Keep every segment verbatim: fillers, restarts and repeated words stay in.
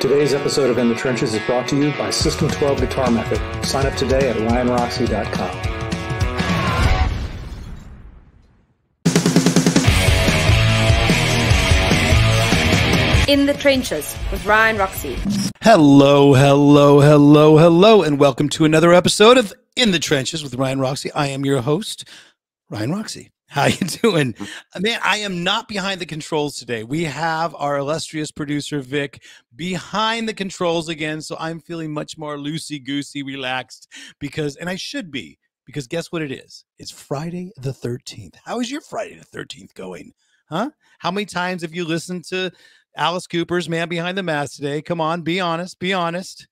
Today's episode of In the Trenches is brought to you by System twelve Guitar Method. Sign up today at ryan roxy dot com. In the Trenches with Ryan Roxy. Hello, hello, hello, hello, and welcome to another episode of In the Trenches with Ryan Roxy. I am your host, Ryan Roxy. How you doing? Man, I am not behind the controls today. We have our illustrious producer, Vic, behind the controls again, so I'm feeling much more loosey-goosey, relaxed, because, and I should be, because guess what it is? It's Friday the thirteenth. How is your Friday the thirteenth going? Huh? How many times have you listened to Alice Cooper's Man Behind the Mask today? Come on, be honest, be honest.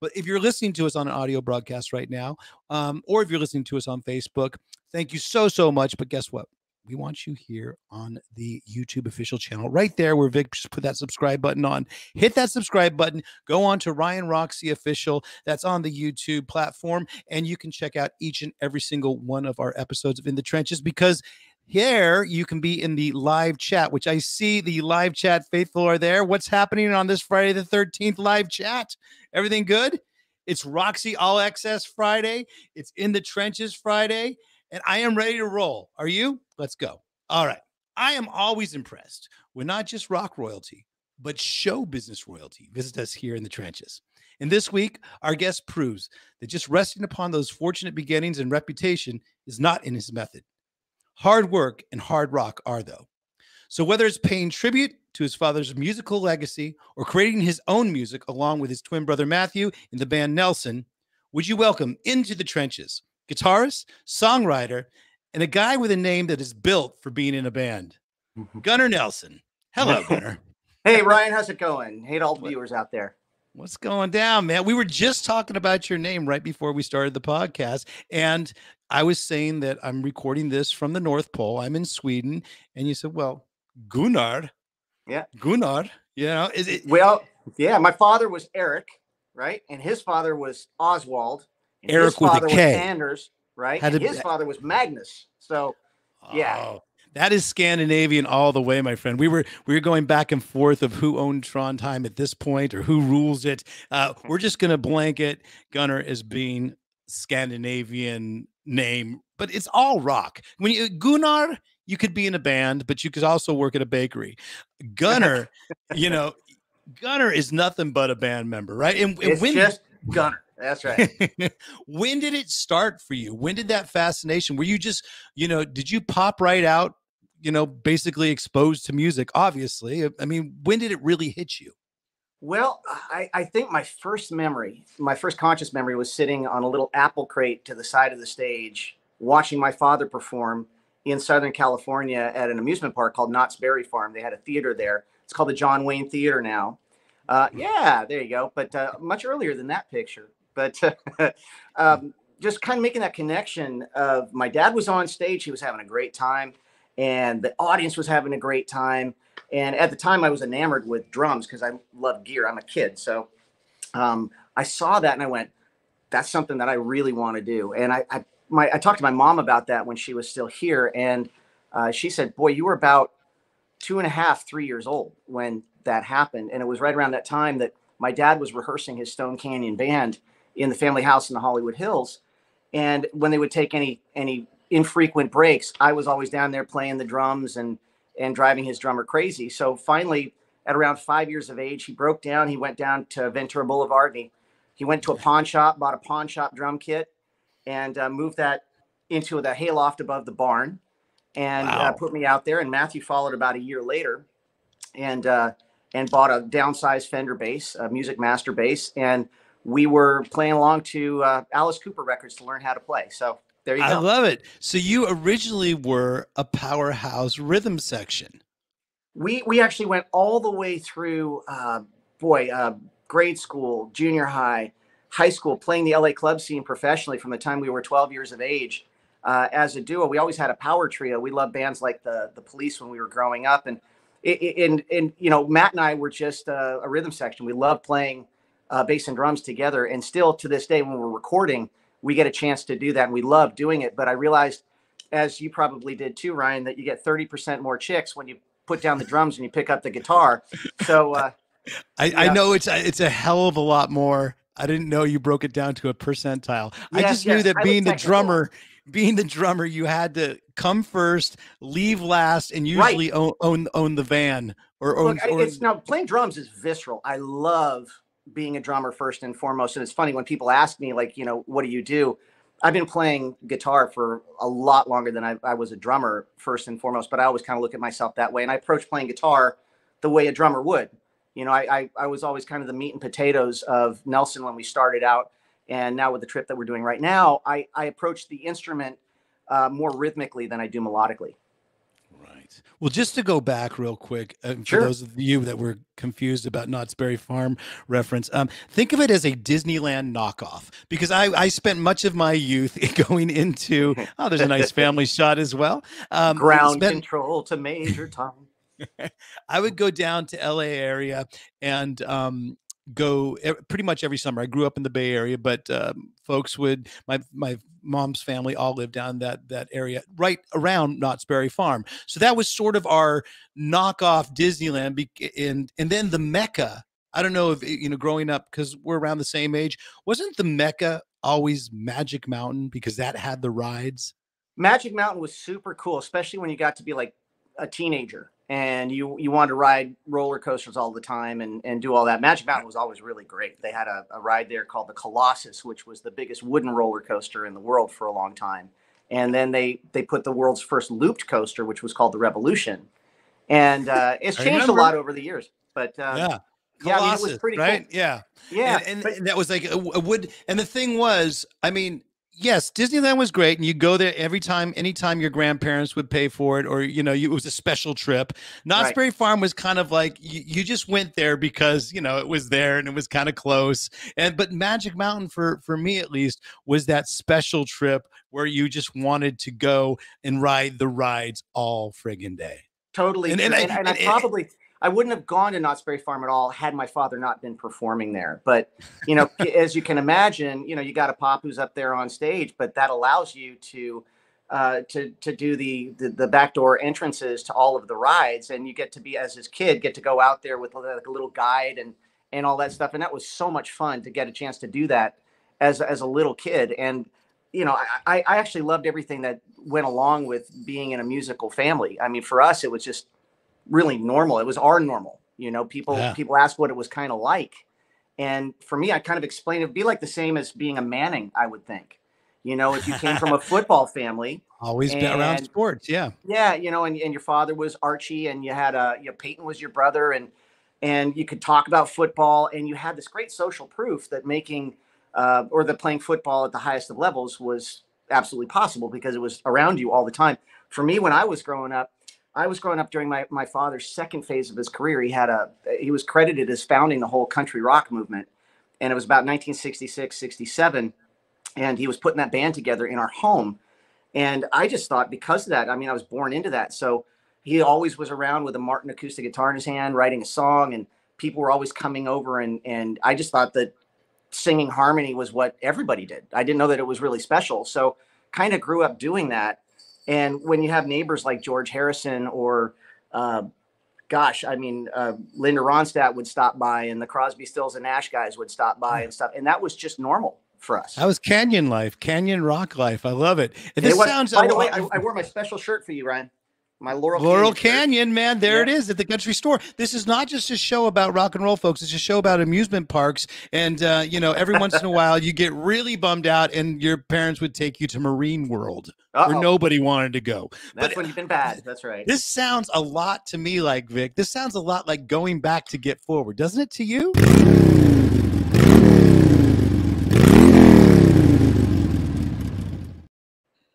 But if you're listening to us on an audio broadcast right now, um, or if you're listening to us on Facebook, thank you so, so much. But guess what? We want you here on the YouTube official channel right there where Vic just put that subscribe button on. Hit that subscribe button. Go on to Ryan Roxy Official. That's on the YouTube platform. And you can check out each and every single one of our episodes of In the Trenches, because here you can be in the live chat, which I see the live chat faithful are there. What's happening on this Friday the thirteenth live chat? Everything good? It's Roxy All Access Friday. It's In the Trenches Friday. And I am ready to roll. Are you? Let's go. All right. I am always impressed with not just rock royalty, but show business royalty. Visit us here in the trenches. And this week, our guest proves that just resting upon those fortunate beginnings and reputation is not in his method. Hard work and hard rock are, though. So whether it's paying tribute to his father's musical legacy or creating his own music along with his twin brother Matthew in the band Nelson, would you welcome into the trenches guitarist, songwriter, and a guy with a name that is built for being in a band, Gunnar Nelson. Hello, Gunnar. Hey, Ryan, how's it going? Hey to all the viewers out there. What's going down, man? We were just talking about your name right before we started the podcast, and I was saying that I'm recording this from the North Pole. I'm in Sweden, and you said, "Well, Gunnar, yeah, Gunnar, you know, is it?" Well, yeah, my father was Eric, right, and his father was Oswald. And Eric his father with a K. was Anders, right? And his father was Magnus. So, oh. yeah. That is Scandinavian all the way, my friend. We were we were going back and forth of who owned Trondheim at this point or who rules it. Uh, we're just going to blanket Gunnar as being Scandinavian name, but it's all rock. When you Gunnar, you could be in a band, but you could also work at a bakery. Gunnar, you know, Gunnar is nothing but a band member, right? And, and it's when, just Gunnar. That's right. When did it start for you? When did that fascination? Were you just, you know, did you pop right out? You know, basically exposed to music, obviously. I mean, when did it really hit you? Well, I, I think my first memory, my first conscious memory was sitting on a little apple crate to the side of the stage, watching my father perform in Southern California at an amusement park called Knott's Berry Farm. They had a theater there. It's called the John Wayne Theater now. Uh, yeah, there you go. But uh, much earlier than that picture. But uh, um, just kind of making that connection of my dad was on stage. He was having a great time. And the audience was having a great time. And at the time, I was enamored with drums because I love gear. I'm a kid. So um, I saw that and I went, that's something that I really want to do. And I I, my, I talked to my mom about that when she was still here. And uh, she said, boy, you were about two and a half, three years old when that happened. And it was right around that time that my dad was rehearsing his Stone Canyon Band in the family house in the Hollywood Hills. And when they would take any any infrequent breaks, I was always down there playing the drums and and driving his drummer crazy. So finally, at around five years of age, he broke down. He went down to Ventura Boulevard. And he, he went to a pawn shop, bought a pawn shop drum kit, and uh, moved that into the hayloft above the barn and wow. uh, put me out there. And Matthew followed about a year later and, uh, and bought a downsized Fender bass, a Music Master bass. And we were playing along to uh, Alice Cooper records to learn how to play. So there you go. I love it. So you originally were a powerhouse rhythm section. We we actually went all the way through, uh, boy, uh, grade school, junior high, high school, playing the L A club scene professionally from the time we were twelve years of age. Uh, as a duo, we always had a power trio. We loved bands like the the Police when we were growing up, and and and you know, Matt and I were just uh, a rhythm section. We loved playing uh, bass and drums together, and still to this day when we're recording. we get a chance to do that, and we love doing it. But I realized, as you probably did too, Ryan, that you get thirty percent more chicks when you put down the drums and you pick up the guitar. So uh, I, you know. I know it's it's a hell of a lot more. I didn't know you broke it down to a percentile. Yes, I just yes, knew that I being the drummer, being the drummer, you had to come first, leave last, and usually right. own, own own the van or own. Look, or, it's, now playing drums is visceral. I love being a drummer first and foremost. And it's funny when people ask me, like, you know, what do you do? I've been playing guitar for a lot longer than I, I was a drummer first and foremost, but I always kind of look at myself that way. And I approach playing guitar the way a drummer would. You know, I, I, I was always kind of the meat and potatoes of Nelson when we started out. And now with the trip that we're doing right now, I, I approach the instrument uh, more rhythmically than I do melodically. Right. Well, just to go back real quick, uh, sure. for those of you that were confused about Knott's Berry Farm reference, um, think of it as a Disneyland knockoff, because I, I spent much of my youth going into, oh, there's a nice family shot as well. Um, Ground spent, control to Major Tom. I would go down to L A area and um, go pretty much every summer. I grew up in the Bay Area, but um, folks would, my my mom's family all lived down that that area right around Knott's Berry Farm. So that was sort of our knockoff Disneyland, and and then the Mecca. I don't know if you know growing up, because we're around the same age. Wasn't the Mecca always Magic Mountain, because that had the rides? Magic Mountain was super cool, especially when you got to be like a teenager. And you you wanted to ride roller coasters all the time and, and do all that. Magic Mountain was always really great. They had a, a ride there called the Colossus, which was the biggest wooden roller coaster in the world for a long time. And then they they put the world's first looped coaster, which was called the Revolution. And uh, it's changed a lot over the years. But uh, yeah, Colossus, yeah, I mean, it was pretty right? cool. Yeah, yeah, and, and, but, and that was like a, a wood. And the thing was, I mean. Yes, Disneyland was great, and you go there every time, anytime your grandparents would pay for it, or you know, you, it was a special trip. Knott's right. Berry Farm was kind of like you, you just went there because you know it was there and it was kind of close. And but Magic Mountain, for for me at least, was that special trip where you just wanted to go and ride the rides all friggin' day. Totally, and, and, and, I, and, and I probably. I wouldn't have gone to Knott's Berry Farm at all had my father not been performing there. But, you know, as you can imagine, you know, you got a pop who's up there on stage, but that allows you to uh, to to do the, the the backdoor entrances to all of the rides. And you get to be, as his kid, get to go out there with like a little guide and and all that stuff. And that was so much fun to get a chance to do that as, as a little kid. And, you know, I, I actually loved everything that went along with being in a musical family. I mean, for us, it was just really normal. It was our normal, you know, people, yeah. people asked what it was kind of like. And for me, I kind of explained, it'd be like the same as being a Manning, I would think, you know, if you came from a football family, always and, been around sports. Yeah. Yeah. You know, and, and your father was Archie, and you had a, you know, Peyton was your brother, and, and you could talk about football, and you had this great social proof that making, uh, or that playing football at the highest of levels was absolutely possible because it was around you all the time. For me, when I was growing up, I was growing up during my, my father's second phase of his career. He had a, he was credited as founding the whole country rock movement. And it was about nineteen sixty-six, sixty-seven. And he was putting that band together in our home. And I just thought because of that, I mean, I was born into that. So he always was around with a Martin acoustic guitar in his hand, writing a song, and people were always coming over. And, and I just thought that singing harmony was what everybody did. I didn't know that it was really special. So kind of grew up doing that. And when you have neighbors like George Harrison or, uh, gosh, I mean, uh, Linda Ronstadt would stop by, and the Crosby, Stills and Nash guys would stop by and stuff. And that was just normal for us. That was Canyon life, Canyon rock life. I love it. And this it was, sounds. By the way, I, I wore my special shirt for you, Ryan. My Laurel, Laurel Canyon, Canyon man. There yeah. it is at the country store. This is not just a show about rock and roll, folks. It's a show about amusement parks. And, uh, you know, every once in a while you get really bummed out and your parents would take you to Marine World uh-oh. where nobody wanted to go. That's but, when you've been bad. That's right. This sounds a lot to me like, Vic, this sounds a lot like Going Back to Get Forward. Doesn't it to you?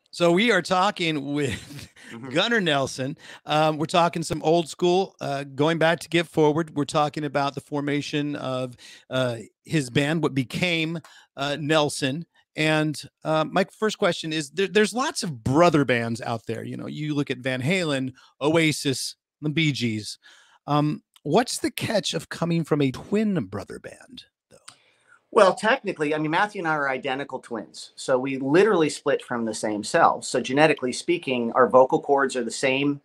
So we are talking with Gunnar Nelson. Um, we're talking some old school, uh, Going Back to Get Forward. We're talking about the formation of uh, his band, what became uh, Nelson. And uh, my first question is, there, there's lots of brother bands out there. You know, you look at Van Halen, Oasis, the Bee Gees. Um, what's the catch of coming from a twin brother band, though? Well, technically, I mean, Matthew and I are identical twins. So we literally split from the same cell. So genetically speaking, our vocal cords are the same,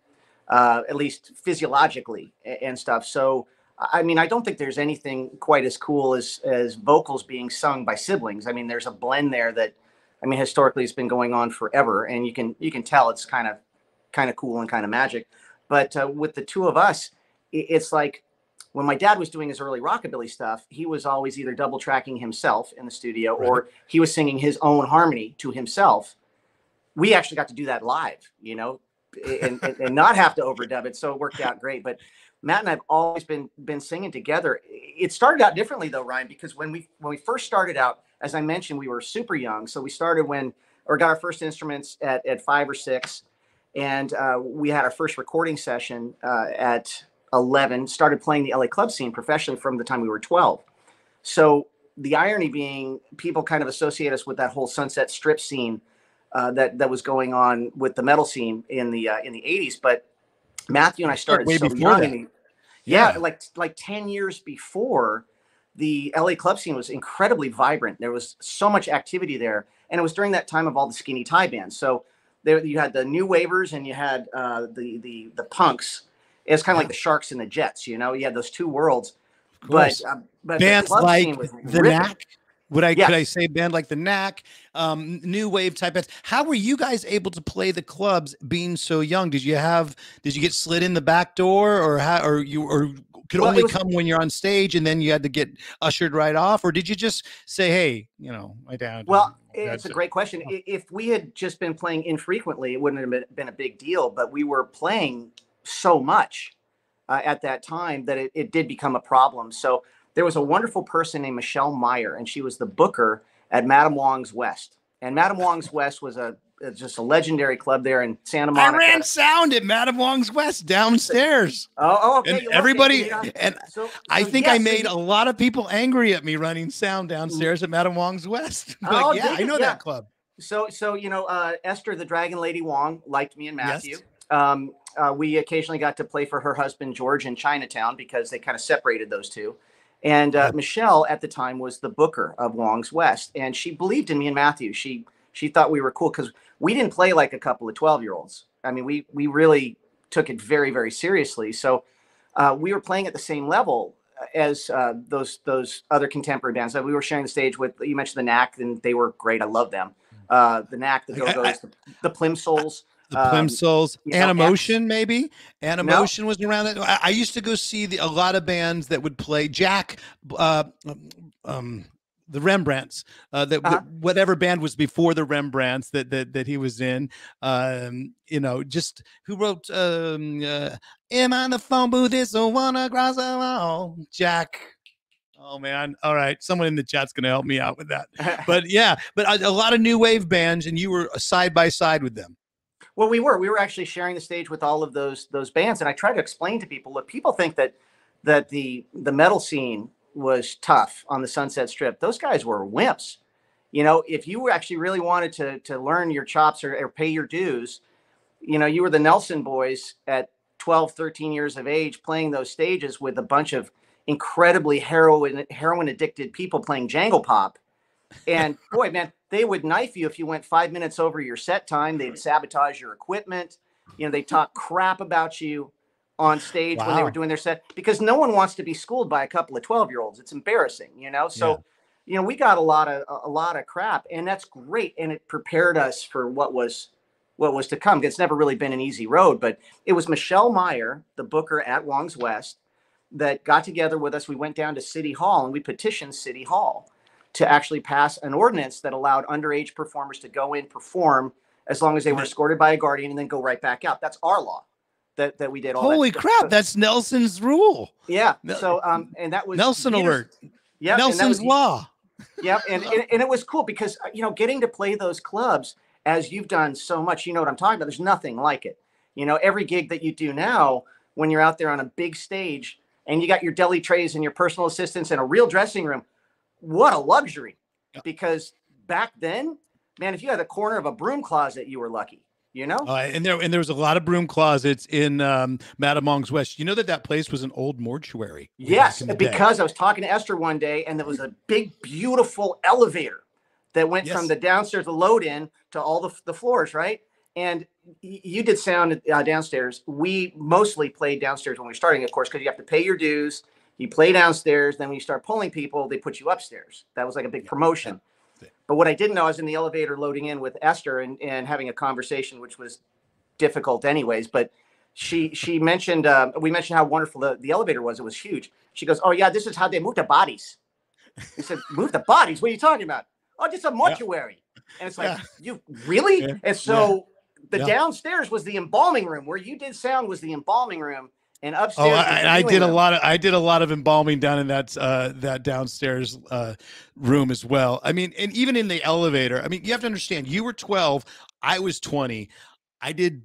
uh, at least physiologically and stuff. So, I mean, I don't think there's anything quite as cool as, as vocals being sung by siblings. I mean, there's a blend there that, I mean, historically it's been going on forever, and you can, you can tell it's kind of, kind of cool and kind of magic. But uh, with the two of us, it's like, when my dad was doing his early rockabilly stuff, he was always either double tracking himself in the studio, right, or he was singing his own harmony to himself. We actually got to do that live, you know, and, and, and not have to overdub it. So it worked out great. But Matt and I've always been, been singing together. It started out differently though, Ryan, because when we, when we first started out, as I mentioned, we were super young. So we started when, or got our first instruments at, at five or six. And uh, we had our first recording session uh, at eleven, started playing the L A club scene professionally from the time we were twelve. So the irony being, people kind of associate us with that whole Sunset Strip scene uh, that that was going on with the metal scene in the uh, in the eighties. But Matthew and I started way so young. And, yeah, yeah, like like ten years before, the L A club scene was incredibly vibrant. There was so much activity there, and it was during that time of all the skinny tie bands. So there you had the New Wavers and you had uh, the the the punks. It's kind of like the Sharks and the Jets, you know. You had those two worlds, but um, but bands like the Knack. Would I yes. could I say band like the Knack, um, new wave type bands? How were you guys able to play the clubs being so young? Did you have did you get slid in the back door, or how, or you or could well, only was, come when you're on stage, and then you had to get ushered right off, or did you just say, hey, you know, my dad? Well, it's a great it. question. Oh. If we had just been playing infrequently, it wouldn't have been a big deal. But we were playing so much uh, at that time that it, it did become a problem. So there was a wonderful person named Michelle Meyer, and she was the booker at Madame Wong's West. And Madame Wong's West was a just a legendary club there in Santa Monica. I ran sound at Madame Wong's West downstairs. Oh, oh okay. And everybody, and so, so I think yes, I made so you, a lot of people angry at me running sound downstairs at Madame Wong's West. Like, oh, yeah, I know yeah. that club. So, so you know, uh, Esther, the Dragon Lady Wong, liked me and Matthew. Yes. Um, Uh, we occasionally got to play for her husband, George, in Chinatown, because they kind of separated those two. And uh, Michelle at the time was the booker of Wong's West. And she believed in me and Matthew. She, she thought we were cool because we didn't play like a couple of twelve year olds. I mean, we, we really took it very, very seriously. So uh, we were playing at the same level as uh, those, those other contemporary bands that we were sharing the stage with. You mentioned the Knack, and they were great. I love them. Uh, the Knack, the Go-Go's, the, the Plimsolls. The Plimsolls, um, Animotion, know, maybe Animotion no. was around. That I, I used to go see the, a lot of bands that would play Jack, uh, um, the Rembrandts, uh, that uh -huh. whatever band was before the Rembrandts that that that he was in. Um, you know, just who wrote um, uh, "Am I the phone booth? This one across the wall, Jack." Oh man! All right, someone in the chat's gonna help me out with that. But yeah, but a, a lot of new wave bands, and you were side by side with them. Well, we were. We were actually sharing the stage with all of those those bands, and I try to explain to people, look, people think that that the the metal scene was tough on the Sunset Strip. Those guys were wimps. You know, if you actually really wanted to to learn your chops or, or pay your dues, you know, you were the Nelson boys at twelve, thirteen years of age playing those stages with a bunch of incredibly heroin heroin addicted people playing jangle pop. And boy, man, they would knife you if you went five minutes over your set time. They'd sabotage your equipment. You know, they talk crap about you on stage wow. when they were doing their set, because no one wants to be schooled by a couple of twelve year olds. It's embarrassing, you know? So, yeah. you know, we got a lot of, a lot of crap, and that's great. And it prepared us for what was, what was to come. It's never really been an easy road, but it was Michelle Meyer, the booker at Wong's West, that got together with us. We went down to City Hall and we petitioned City Hall to actually pass an ordinance that allowed underage performers to go in, perform, as long as they were escorted by a guardian, and then go right back out. That's our law that, that we did all Holy that crap, so, that's Nelson's rule. Yeah, so, um, and that was- Nelson alert, yep, Nelson's was, law. Yep, and, and, and it was cool because, you know, getting to play those clubs, as you've done so much, you know what I'm talking about, there's nothing like it. You know, every gig that you do now, when you're out there on a big stage, and you got your deli trays and your personal assistants and a real dressing room, what a luxury, because back then, man, if you had a corner of a broom closet, you were lucky, you know? Uh, and there and there was a lot of broom closets in um, Madame Wong's West. You know that that place was an old mortuary. Yes, because day. I was talking to Esther one day, and there was a big, beautiful elevator that went yes. from the downstairs, the load-in, to all the, the floors, right? And you did sound uh, downstairs. We mostly played downstairs when we were starting, of course, because you have to pay your dues. You play downstairs. Then when you start pulling people, they put you upstairs. That was like a big yeah. promotion. Yeah. But what I didn't know, I was in the elevator loading in with Esther and, and having a conversation, which was difficult anyways. But she she mentioned, uh, we mentioned how wonderful the, the elevator was. It was huge. She goes, oh, yeah, this is how they move the bodies. I said, move the bodies? What are you talking about? Oh, just a mortuary. Yeah. And it's like, yeah. you really? Yeah. And so yeah. the yeah. downstairs was the embalming room. Where you did sound was the embalming room. And upstairs, oh, I, I did room. a lot of I did a lot of embalming down in that uh, that downstairs uh, room as well. I mean, and even in the elevator, I mean, you have to understand, you were twelve, I was twenty. I did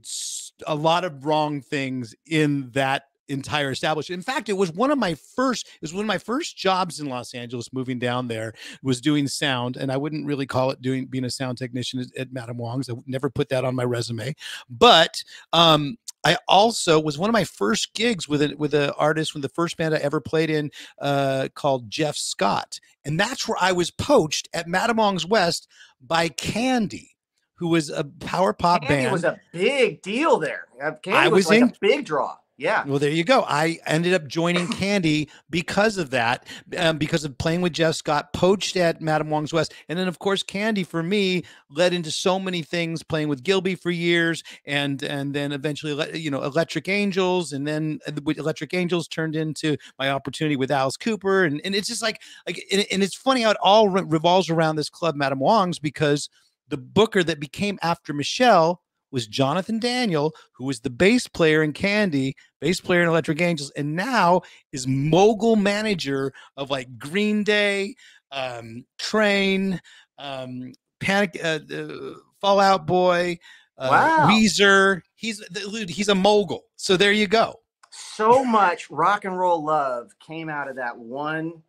a lot of wrong things in that entire establishment. In fact, it was one of my first. It was one of my first jobs in Los Angeles. Moving down there was doing sound, and I wouldn't really call it doing being a sound technician at, at Madame Wong's. I would never put that on my resume, but. Um, I also was one of my first gigs with an with an artist with the first band I ever played in uh, called Jeff Scott. And that's where I was poached at Madame Wong's West by Candy, who was a power pop Candy band. Candy was a big deal there. Candy I was, was like in, a big draw. Yeah. Well, there you go. I ended up joining Candy because of that, um, because of playing with Jeff Scott, poached at Madame Wong's West. And then, of course, Candy, for me, led into so many things, playing with Gilby for years and and then eventually, you know, Electric Angels. And then Electric Angels turned into my opportunity with Alice Cooper. And, and it's just like, like and, and it's funny how it all re revolves around this club, Madame Wong's, because the booker that became after Michelle was Jonathan Daniel, who was the bass player in Candy, bass player in Electric Angels, and now is mogul manager of like Green Day, um, Train, um, Panic, uh, uh, Fall Out Boy, uh, wow. Weezer. He's he's a mogul. So there you go. So much rock and roll love came out of that one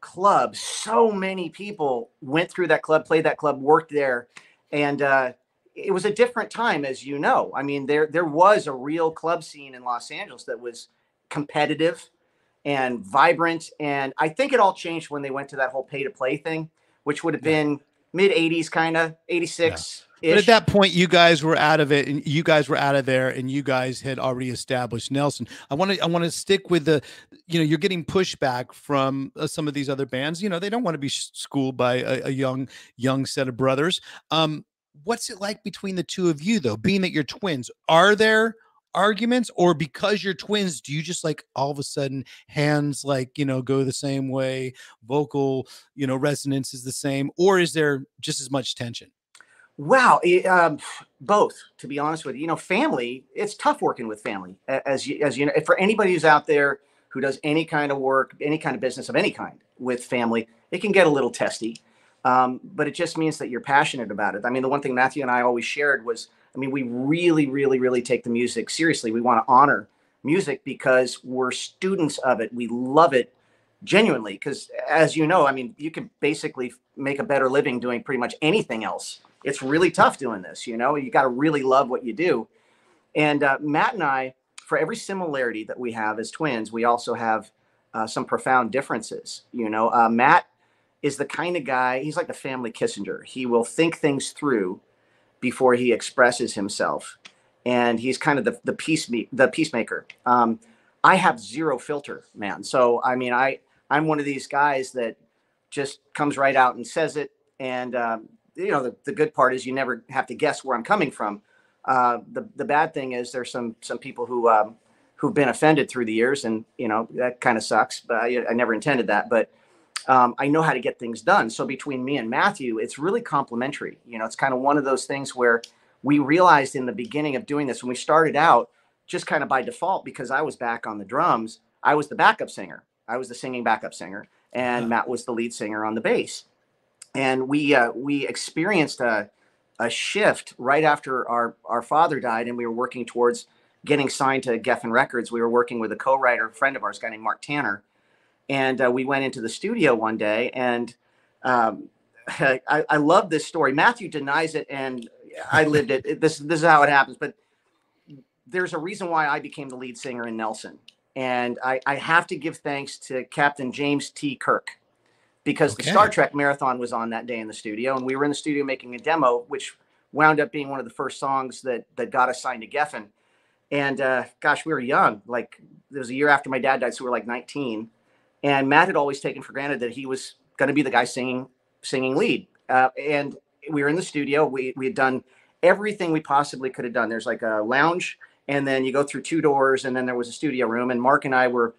club. So many people went through that club, played that club, worked there, and. Uh, It was a different time, as you know. I mean, there there was a real club scene in Los Angeles that was competitive and vibrant. And I think it all changed when they went to that whole pay-to-play thing, which would have yeah. been mid eighties, kind of, eighty-six. Yeah. But at that point, you guys were out of it, and you guys were out of there, and you guys had already established Nelson. I want to, I want to stick with the, you know, you're getting pushback from uh, some of these other bands. You know, they don't want to be schooled by a, a young, young set of brothers. Um, What's it like between the two of you, though, being that you're twins? Are there arguments, or because you're twins, do you just like all of a sudden hands like, you know, go the same way, vocal, you know, resonance is the same, or is there just as much tension? Wow. It, um, both, to be honest with you. You know, family, it's tough working with family, as you, as you know, for anybody who's out there who does any kind of work, any kind of business of any kind with family, it can get a little testy. Um, but it just means that you're passionate about it. I mean, the one thing Matthew and I always shared was, I mean, we really, really, really take the music seriously. We want to honor music because we're students of it. We love it genuinely because, as you know, I mean, you can basically make a better living doing pretty much anything else. It's really tough doing this, you know, you got to really love what you do. And uh, Matt and I, for every similarity that we have as twins, we also have uh, some profound differences. You know, uh, Matt is the kind of guy, he's like the family Kissinger. He will think things through before he expresses himself. And he's kind of the, the, peace, the peacemaker. Um, I have zero filter, man. So, I mean, I, I'm one of these guys that just comes right out and says it. And, um, you know, the, the good part is you never have to guess where I'm coming from. Uh, the, the bad thing is there's some, some people who, um, who've been offended through the years. And, you know, that kind of sucks. But I, I never intended that. But Um, I know how to get things done. So between me and Matthew, it's really complementary. You know, it's kind of one of those things where we realized in the beginning of doing this, when we started out just kind of by default, because I was back on the drums, I was the backup singer. I was the singing backup singer and yeah. Matt was the lead singer on the bass. And we, uh, we experienced a, a shift right after our, our father died and we were working towards getting signed to Geffen Records. We were working with a co-writer, a friend of ours, a guy named Mark Tanner. And uh, we went into the studio one day and um, I, I love this story. Matthew denies it and I lived it. This this is how it happens. But there's a reason why I became the lead singer in Nelson. And I, I have to give thanks to Captain James T. Kirk, because okay. the Star Trek marathon was on that day in the studio. And we were in the studio making a demo, which wound up being one of the first songs that, that got us signed to Geffen. And uh, gosh, we were young. Like, it was a year after my dad died, so we were like nineteen. And Matt had always taken for granted that he was going to be the guy singing singing lead. Uh, and we were in the studio. We, we had done everything we possibly could have done. There's like a lounge, and then you go through two doors, and then there was a studio room. And Mark and I were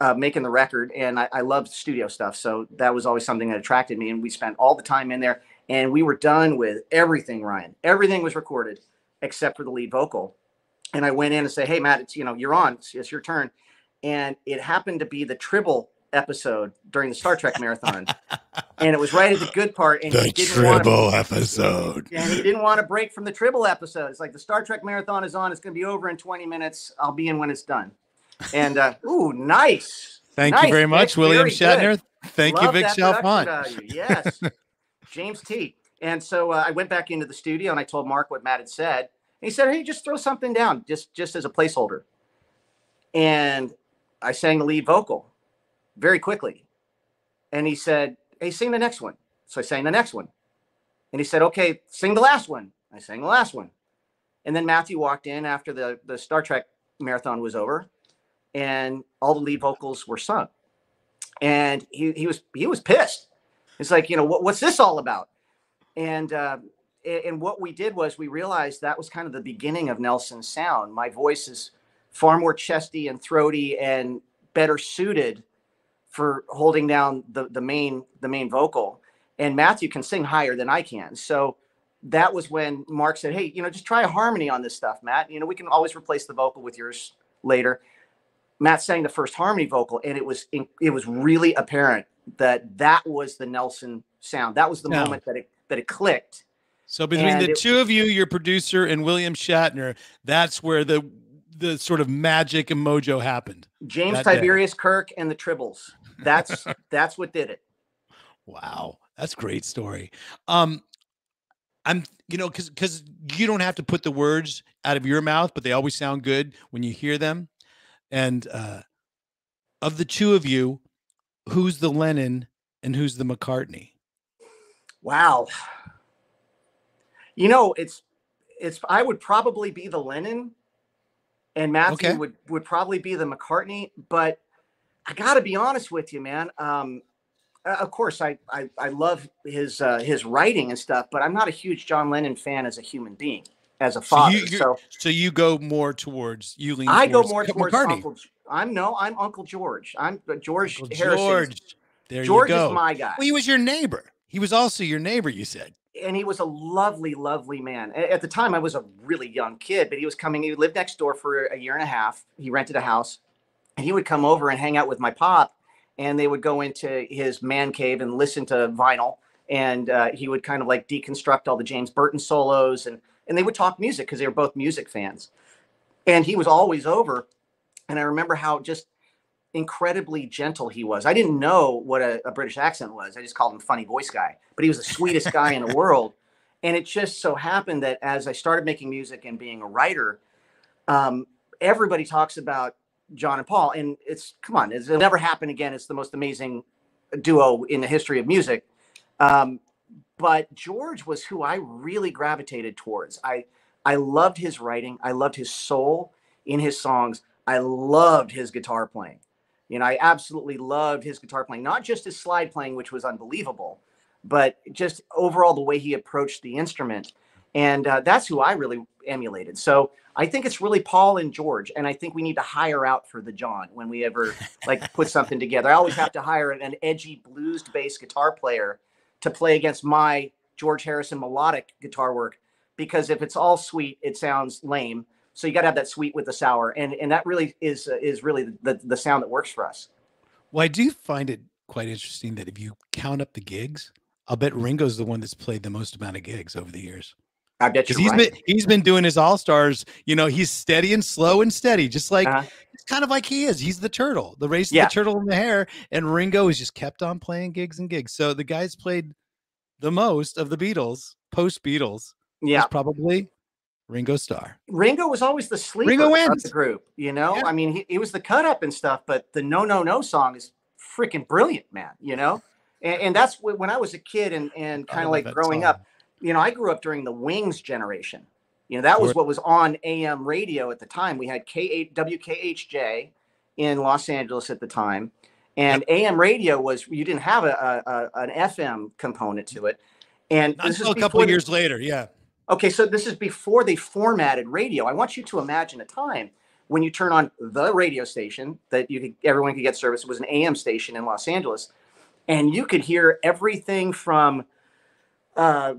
uh, making the record, and I, I loved studio stuff. So that was always something that attracted me, and we spent all the time in there. And we were done with everything, Ryan. Everything was recorded except for the lead vocal. And I went in and said, hey, Matt, it's, you know, you're on. It's, it's your turn. And it happened to be the Tribble episode during the Star Trek marathon. And it was right at the good part. And the he didn't Tribble want to, episode. And he didn't want to break from the Tribble episode. It's like the Star Trek marathon is on. It's going to be over in twenty minutes. I'll be in when it's done. And, uh, ooh, nice. Thank nice. you very much, it's William very Shatner. Good. Thank Love you, Big Shell Pond. Yes. James T. And so uh, I went back into the studio, and I told Mark what Matt had said. He said, hey, just throw something down, just, just as a placeholder. And I sang the lead vocal very quickly. And he said, hey, sing the next one. So I sang the next one. And he said, okay, sing the last one. I sang the last one. And then Matthew walked in after the, the Star Trek marathon was over, and all the lead vocals were sung. And he, he was he was pissed. It's like, you know, what, what's this all about? And uh, And what we did was we realized that was kind of the beginning of Nelson's sound. My voice is far more chesty and throaty and better suited for holding down the, the main the main vocal. And Matthew can sing higher than I can. So that was when Mark said, hey, you know, just try a harmony on this stuff, Matt. You know, we can always replace the vocal with yours later. Matt sang the first harmony vocal, and it was it was really apparent that that was the Nelson sound. That was the no. moment that it that it clicked. So between and the it, two of you, your producer and William Shatner, that's where the the sort of magic and mojo happened. James Tiberius day. Kirk and the Tribbles. That's that's what did it. Wow, that's a great story. Um, I'm you know because because you don't have to put the words out of your mouth, but they always sound good when you hear them. And uh, of the two of you, who's the Lennon and who's the McCartney? Wow. You know, it's, it's, I would probably be the Lennon, and Matthew okay. would, would probably be the McCartney, but I gotta be honest with you, man. Um, of course I, I, I love his, uh, his writing and stuff, but I'm not a huge John Lennon fan as a human being, as a father. So you, so, so you go more towards, you lean I towards go more towards McCartney. Uncle, I'm no, I'm Uncle George. I'm uh, George Uncle Harrison. George, there George you go. is my guy. Well, he was your neighbor. He was also your neighbor, you said. And he was a lovely, lovely man. At the time, I was a really young kid, but he was coming. He lived next door for a year and a half. He rented a house, and he would come over and hang out with my pop, and they would go into his man cave and listen to vinyl. And uh, he would kind of like deconstruct all the James Burton solos, and, and they would talk music because they were both music fans. And he was always over. And I remember how just incredibly gentle he was. I didn't know what a, a British accent was. I just called him funny voice guy, but he was the sweetest guy in the world. And it just so happened that as I started making music and being a writer, um, everybody talks about John and Paul, and it's, come on, it's, it'll never happen again. It's the most amazing duo in the history of music. Um, but George was who I really gravitated towards. I, I loved his writing. I loved his soul in his songs. I loved his guitar playing. You know, I absolutely loved his guitar playing, not just his slide playing, which was unbelievable, but just overall the way he approached the instrument. And uh, that's who I really emulated. So I think it's really Paul and George. And I think we need to hire out for the John when we ever like put something together. I always have to hire an edgy blues-based guitar player to play against my George Harrison melodic guitar work, because if it's all sweet, it sounds lame. So you got to have that sweet with the sour. And, and that really is, uh, is really the, the sound that works for us. Well, I do find it quite interesting that if you count up the gigs, I'll bet Ringo's the one that's played the most amount of gigs over the years. I bet you he's right. been, he's been doing his all-stars, you know, he's steady and slow and steady, just like, uh-huh. it's kind of like he is, he's the turtle, the race, yeah. the turtle in the hair. And Ringo has just kept on playing gigs and gigs. So the guy's played the most of the Beatles, post Beatles. yeah. was probably Ringo Starr. Ringo was always the sleeper of the group, you know? Yeah. I mean, he, he was the cut-up and stuff, but the No, No, No song is freaking brilliant, man, you know? And, and that's when I was a kid and, and kind of like growing song. up, you know, I grew up during the Wings generation. You know, that was what was on A M radio at the time. We had K W K H J in Los Angeles at the time. And A M radio was, you didn't have a, a, a an F M component to it. And this until is a couple of years they, later, yeah. Okay, so this is before they formatted radio. I want you to imagine a time when you turn on the radio station that you could, everyone could get service. It was an A M station in Los Angeles. And you could hear everything from, uh,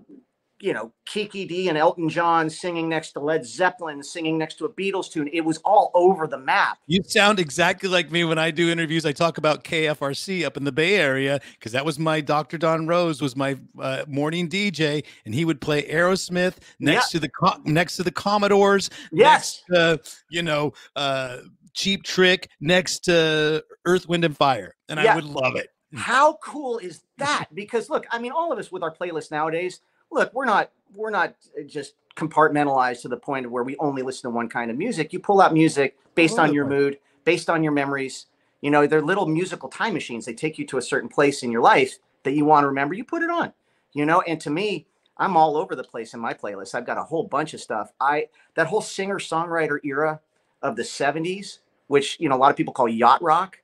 you know, Kiki D and Elton John singing next to Led Zeppelin, singing next to a Beatles tune. It was all over the map. You sound exactly like me when I do interviews. I talk about K F R C up in the Bay Area because that was my Doctor Don Rose was my uh, morning D J, and he would play Aerosmith next yeah. to the next to the Commodores. Yes, next, uh, you know, uh, Cheap Trick next to Earth, Wind and Fire, and yeah. I would love it. How cool is that? Because look, I mean, all of us with our playlists nowadays, look, we're not, we're not just compartmentalized to the point of where we only listen to one kind of music. You pull out music based on your mood, based on your memories. You know, they're little musical time machines. They take you to a certain place in your life that you want to remember. You put it on, you know, and to me, I'm all over the place in my playlist. I've got a whole bunch of stuff. I, that whole singer-songwriter era of the seventies, which, you know, a lot of people call yacht rock.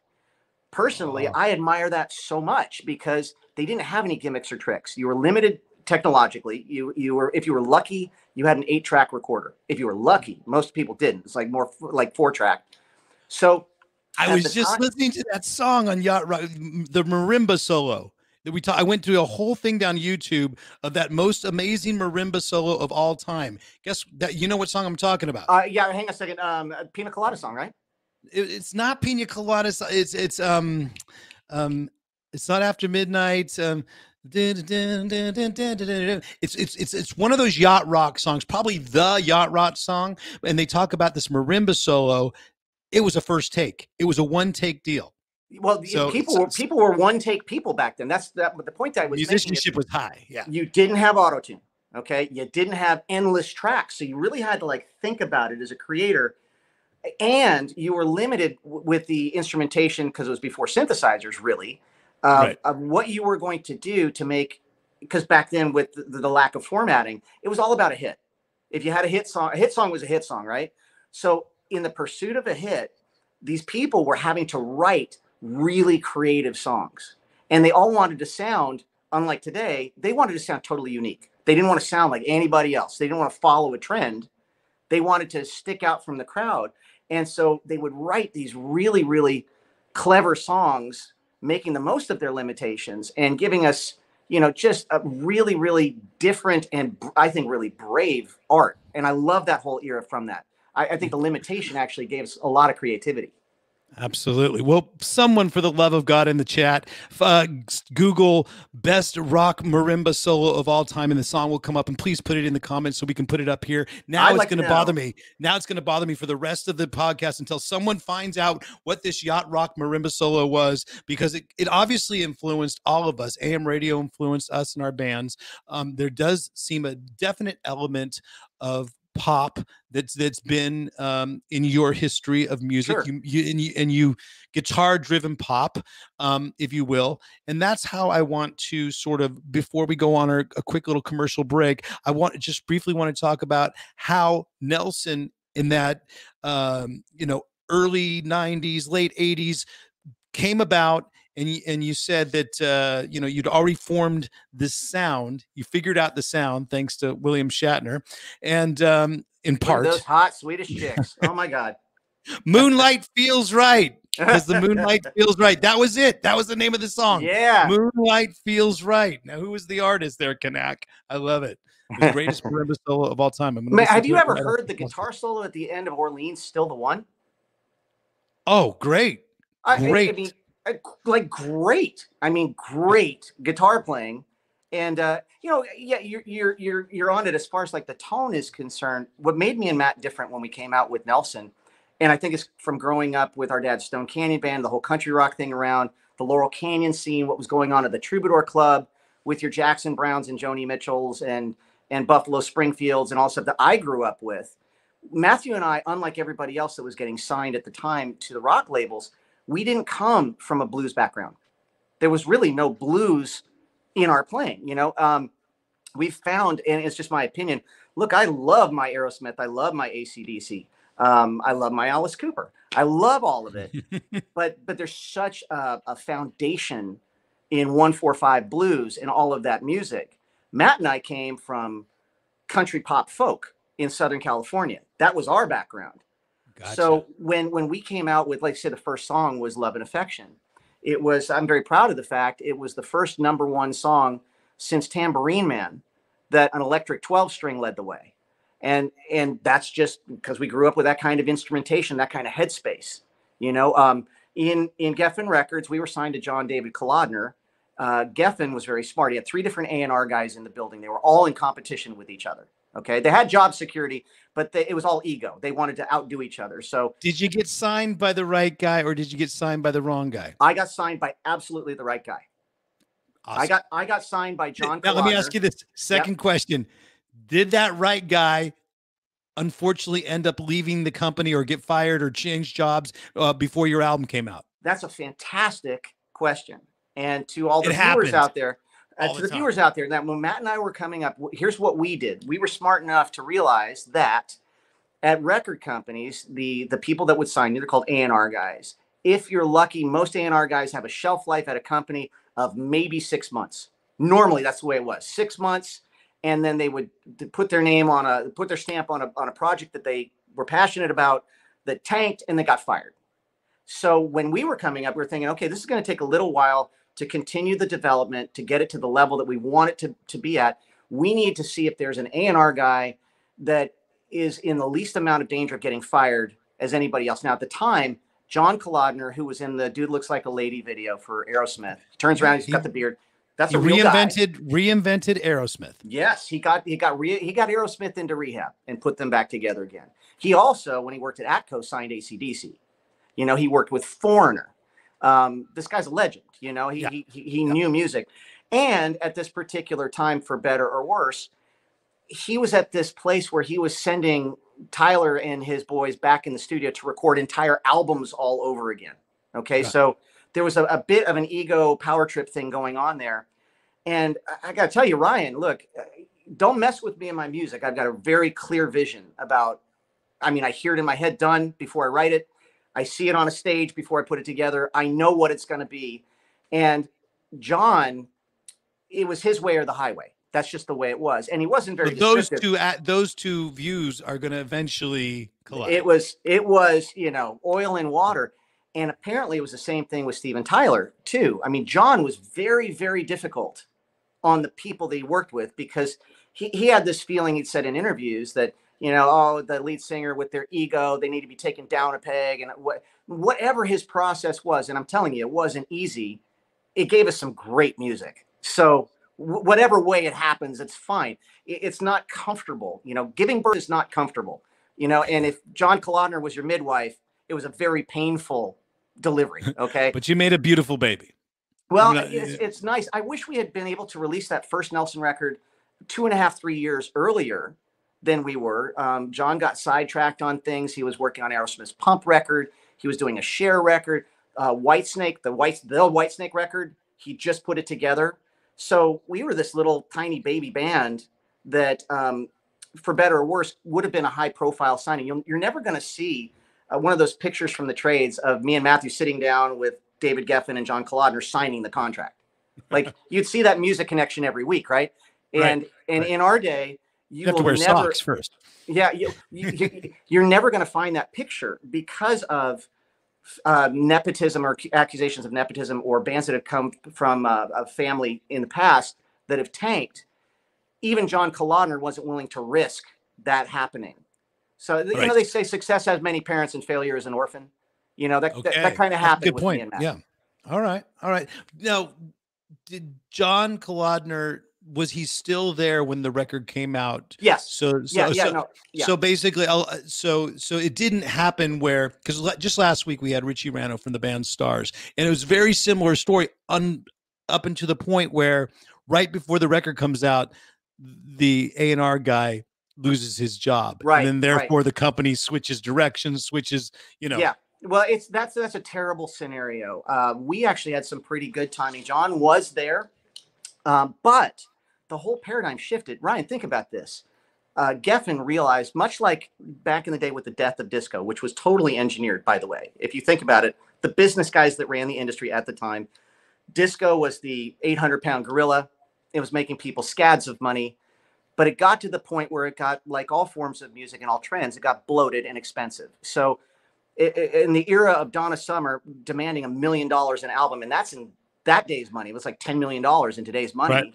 Personally, wow. I admire that so much because they didn't have any gimmicks or tricks. You were limited technologically. You you were if you were lucky, you had an eight-track recorder. If you were lucky, most people didn't. It's like more like four-track. So I was just time, listening to that song on Yacht Rock, the marimba solo that we talked. I went through a whole thing down YouTube of that most amazing marimba solo of all time. Guess that you know what song I'm talking about? Uh, yeah, hang on a second. Um, a Pina Colada song, right? It's not Pina Colada. It's it's um um it's not After Midnight. Um, it's it's it's it's one of those yacht rock songs, probably the yacht rock song. And they talk about this marimba solo. It was a first take. It was a one take deal. Well, so people were people were one take people back then. That's that. But the point that I was musicianship was high. Yeah, you didn't have auto tune. Okay, you didn't have endless tracks, so you really had to like think about it as a creator. And you were limited with the instrumentation because it was before synthesizers, really, uh, right. of what you were going to do to make, because back then with the, the lack of formatting, it was all about a hit. If you had a hit song, a hit song was a hit song, right? So in the pursuit of a hit, these people were having to write really creative songs. And they all wanted to sound, unlike today, they wanted to sound totally unique. They didn't want to sound like anybody else. They didn't want to follow a trend. They wanted to stick out from the crowd. And so they would write these really, really clever songs, making the most of their limitations and giving us, you know, just a really, really different and I think really brave art. And I love that whole era from that. I, I think the limitation actually gave us a lot of creativity. Absolutely. Well, someone for the love of God in the chat, uh, Google best rock marimba solo of all time, and the song will come up. And please put it in the comments so we can put it up here. Now I'd it's like going to bother me. Now it's going to bother me for the rest of the podcast until someone finds out what this yacht rock marimba solo was, because it, it obviously influenced all of us. A M radio influenced us and our bands. Um, there does seem a definite element of pop that's that's been um in your history of music. Sure. you, you and you and you guitar driven pop, um if you will. And that's how I want to sort of, before we go on our a quick little commercial break, I want to just briefly want to talk about how Nelson in that um you know early nineties, late eighties came about. And you, and you said that, uh, you know, you'd already formed this sound. You figured out the sound thanks to William Shatner. And um, in part. Those hot Swedish chicks. Oh, my God. Moonlight Feels Right. Because the moonlight feels right. That was it. That was the name of the song. Yeah. Moonlight Feels Right. Now, who was the artist there, Knack? I love it. The greatest marimba solo of all time. Man, have you ever heard the guitar solo at the end of Orleans, Still the One? Oh, great. I, great. I mean, like great, I mean, great guitar playing, and uh, you know, yeah, you're you're you're you're on it as far as like the tone is concerned. What made me and Matt different when we came out with Nelson, and I think it's from growing up with our dad's Stone Canyon Band, the whole country rock thing around the Laurel Canyon scene, what was going on at the Troubadour Club with your Jackson Browns and Joni Mitchells and and Buffalo Springfields and all stuff that I grew up with, Matthew and I, unlike everybody else that was getting signed at the time to the rock labels, we didn't come from a blues background. There was really no blues in our playing, you know. Um, we've found, and it's just my opinion, look, I love my Aerosmith. I love my A C D C. Um, I love my Alice Cooper. I love all of it. but but there's such a, a foundation in one four five blues and all of that music. Matt and I came from country pop folk in Southern California. That was our background. Gotcha. So when when we came out with, like say, the first song was Love and Affection. It was, I'm very proud of the fact, it was the first number one song since Tambourine Man that an electric twelve string led the way. And and that's just because we grew up with that kind of instrumentation, that kind of headspace, you know. Um, in, in Geffen Records, we were signed to John David Kalodner. Uh, Geffen was very smart. He had three different A and R guys in the building. They were all in competition with each other. Okay, they had job security, but they, it was all ego. They wanted to outdo each other. So did you get signed by the right guy or did you get signed by the wrong guy? I got signed by absolutely the right guy. Awesome. I got I got signed by John. Now Kalodner. Let me ask you this second yep. question. Did that right guy unfortunately end up leaving the company or get fired or change jobs uh, before your album came out? That's a fantastic question. And to all the it viewers happens. out there, Uh, to the, the viewers out there, that when Matt and I were coming up, here's what we did. We were smart enough to realize that at record companies, the, the people that would sign you, they're called A and R guys. If you're lucky, most A and R guys have a shelf life at a company of maybe six months. Normally, that's the way it was. Six months, and then they would put their name on a, put their stamp on a, on a project that they were passionate about that tanked, and they got fired. So when we were coming up, we were thinking, okay, this is going to take a little while to continue the development, to get it to the level that we want it to, to be at. We need to see if there's an A and R guy that is in the least amount of danger of getting fired as anybody else. Now, at the time, John Kalodner, who was in the Dude Looks Like a Lady video for Aerosmith, turns around, he's he, got the beard. That's a real reinvented, guy. Reinvented Aerosmith. Yes, he got he got re, he got Aerosmith into rehab and put them back together again. He also, when he worked at ATCO, signed A C D C. You know, he worked with Foreigner. Um, this guy's a legend, you know, he, yeah. he, he, he yeah. knew music. And at this particular time, for better or worse, he was at this place where he was sending Tyler and his boys back in the studio to record entire albums all over again. Okay. Right. So there was a, a bit of an ego power trip thing going on there. And I, I gotta tell you, Ryan, look, don't mess with me and my music. I've got a very clear vision about, I mean, I hear it in my head done before I write it. I see it on a stage before I put it together. I know what it's going to be. And John, it was his way or the highway. That's just the way it was. And he wasn't very but those two at those two views are going to eventually collide. It was it was, you know, oil and water. And apparently it was the same thing with Steven Tyler, too. I mean, John was very, very difficult on the people that he worked with because he, he had this feeling, he'd said in interviews, that you know, oh, the lead singer with their ego, they need to be taken down a peg and what, whatever his process was. And I'm telling you, it wasn't easy. It gave us some great music. So w whatever way it happens, it's fine. It, it's not comfortable. You know, giving birth is not comfortable, you know, and if John Kalodner was your midwife, it was a very painful delivery. Okay. But you made a beautiful baby. Well, not, it's, yeah. it's nice. I wish we had been able to release that first Nelson record two and a half, three years earlier than we were. Um, John got sidetracked on things. He was working on Aerosmith's Pump record. He was doing a Cher record, uh, Whitesnake, the White, the Whitesnake record. He just put it together. So we were this little tiny baby band that, um, for better or worse, would have been a high profile signing. You'll, you're never going to see uh, one of those pictures from the trades of me and Matthew sitting down with David Geffen and John Kalodner signing the contract. Like you'd see that music connection every week. Right. And, right, and right. in our day, You, you have to wear never, socks first. Yeah, you, you, you, you're never going to find that picture because of uh, nepotism or accusations of nepotism or bands that have come from uh, a family in the past that have tanked. Even John Kalodner wasn't willing to risk that happening. So, right. you know, they say success has many parents and failure is an orphan. You know, that, okay. that, that kind of happened. Good with point. Me and Matt. Yeah. All right. All right. Now, did John Kalodner... was he still there when the record came out? Yes. So, so, yeah, yeah, so, no, yeah. so basically, I'll, so, so it didn't happen where, cause just last week we had Richie Rano from the band Stars and it was a very similar story un, up until the point where right before the record comes out, the A and R guy loses his job, right? And then therefore right. the company switches directions, switches, you know. Yeah. Well, it's that's that's a terrible scenario. Uh, we actually had some pretty good timing. John was there, um, but the whole paradigm shifted. Ryan, think about this. Uh, Geffen realized, much like back in the day with the death of disco, which was totally engineered, by the way. If you think about it, the business guys that ran the industry at the time, disco was the eight hundred pound gorilla. It was making people scads of money. But it got to the point where it got, like all forms of music and all trends, it got bloated and expensive. So it, in the era of Donna Summer demanding a million dollars an album, and that's in that day's money. It was like ten million dollars in today's money. Right.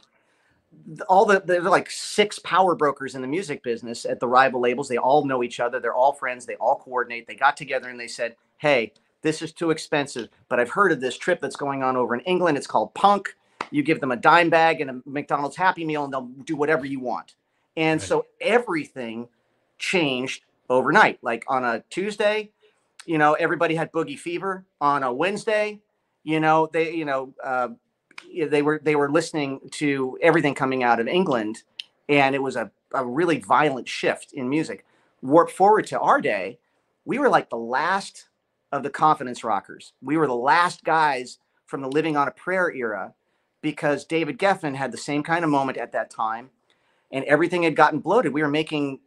All the there were like six power brokers in the music business at the rival labels. They all know each other. They're all friends. They all coordinate. They got together and they said, hey, this is too expensive, but I've heard of this trip that's going on over in England. It's called punk. You give them a dime bag and a McDonald's Happy Meal and they'll do whatever you want. And right. so everything changed overnight. Like on a Tuesday, you know, everybody had boogie fever. On a Wednesday, you know, they, you know, uh, They were they were listening to everything coming out of England, and it was a, a really violent shift in music. Warp forward to our day, we were like the last of the confidence rockers. We were the last guys from the Living on a Prayer era, because David Geffen had the same kind of moment at that time, and everything had gotten bloated. We were making,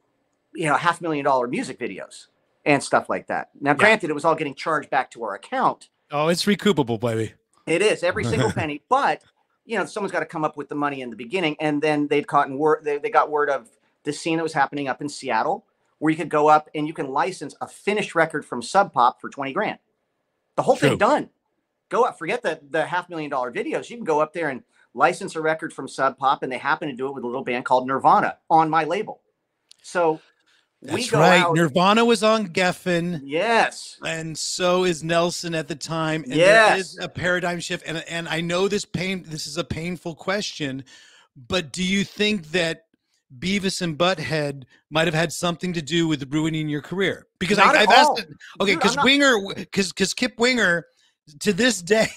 you know, half million dollar music videos and stuff like that. Now, granted, yeah. it was all getting charged back to our account. Oh, it's recoupable, baby. It is every single penny, but you know, someone's got to come up with the money in the beginning. And then they'd caught in word, they, they got word of this scene that was happening up in Seattle, where you could go up and you can license a finished record from Sub Pop for twenty grand. The whole True. Thing done. Go up, forget the, the half million dollar videos. You can go up there and license a record from Sub Pop, and they happen to do it with a little band called Nirvana on my label. So That's we go right. out. Nirvana was on Geffen. Yes. And so is Nelson at the time. And yes. There is a paradigm shift. And, and I know this pain, this is a painful question, but do you think that Beavis and Butthead might've had something to do with ruining your career? Because I, I've all. asked it. Okay. Dude, cause not... Winger, cause, cause Kip Winger to this day,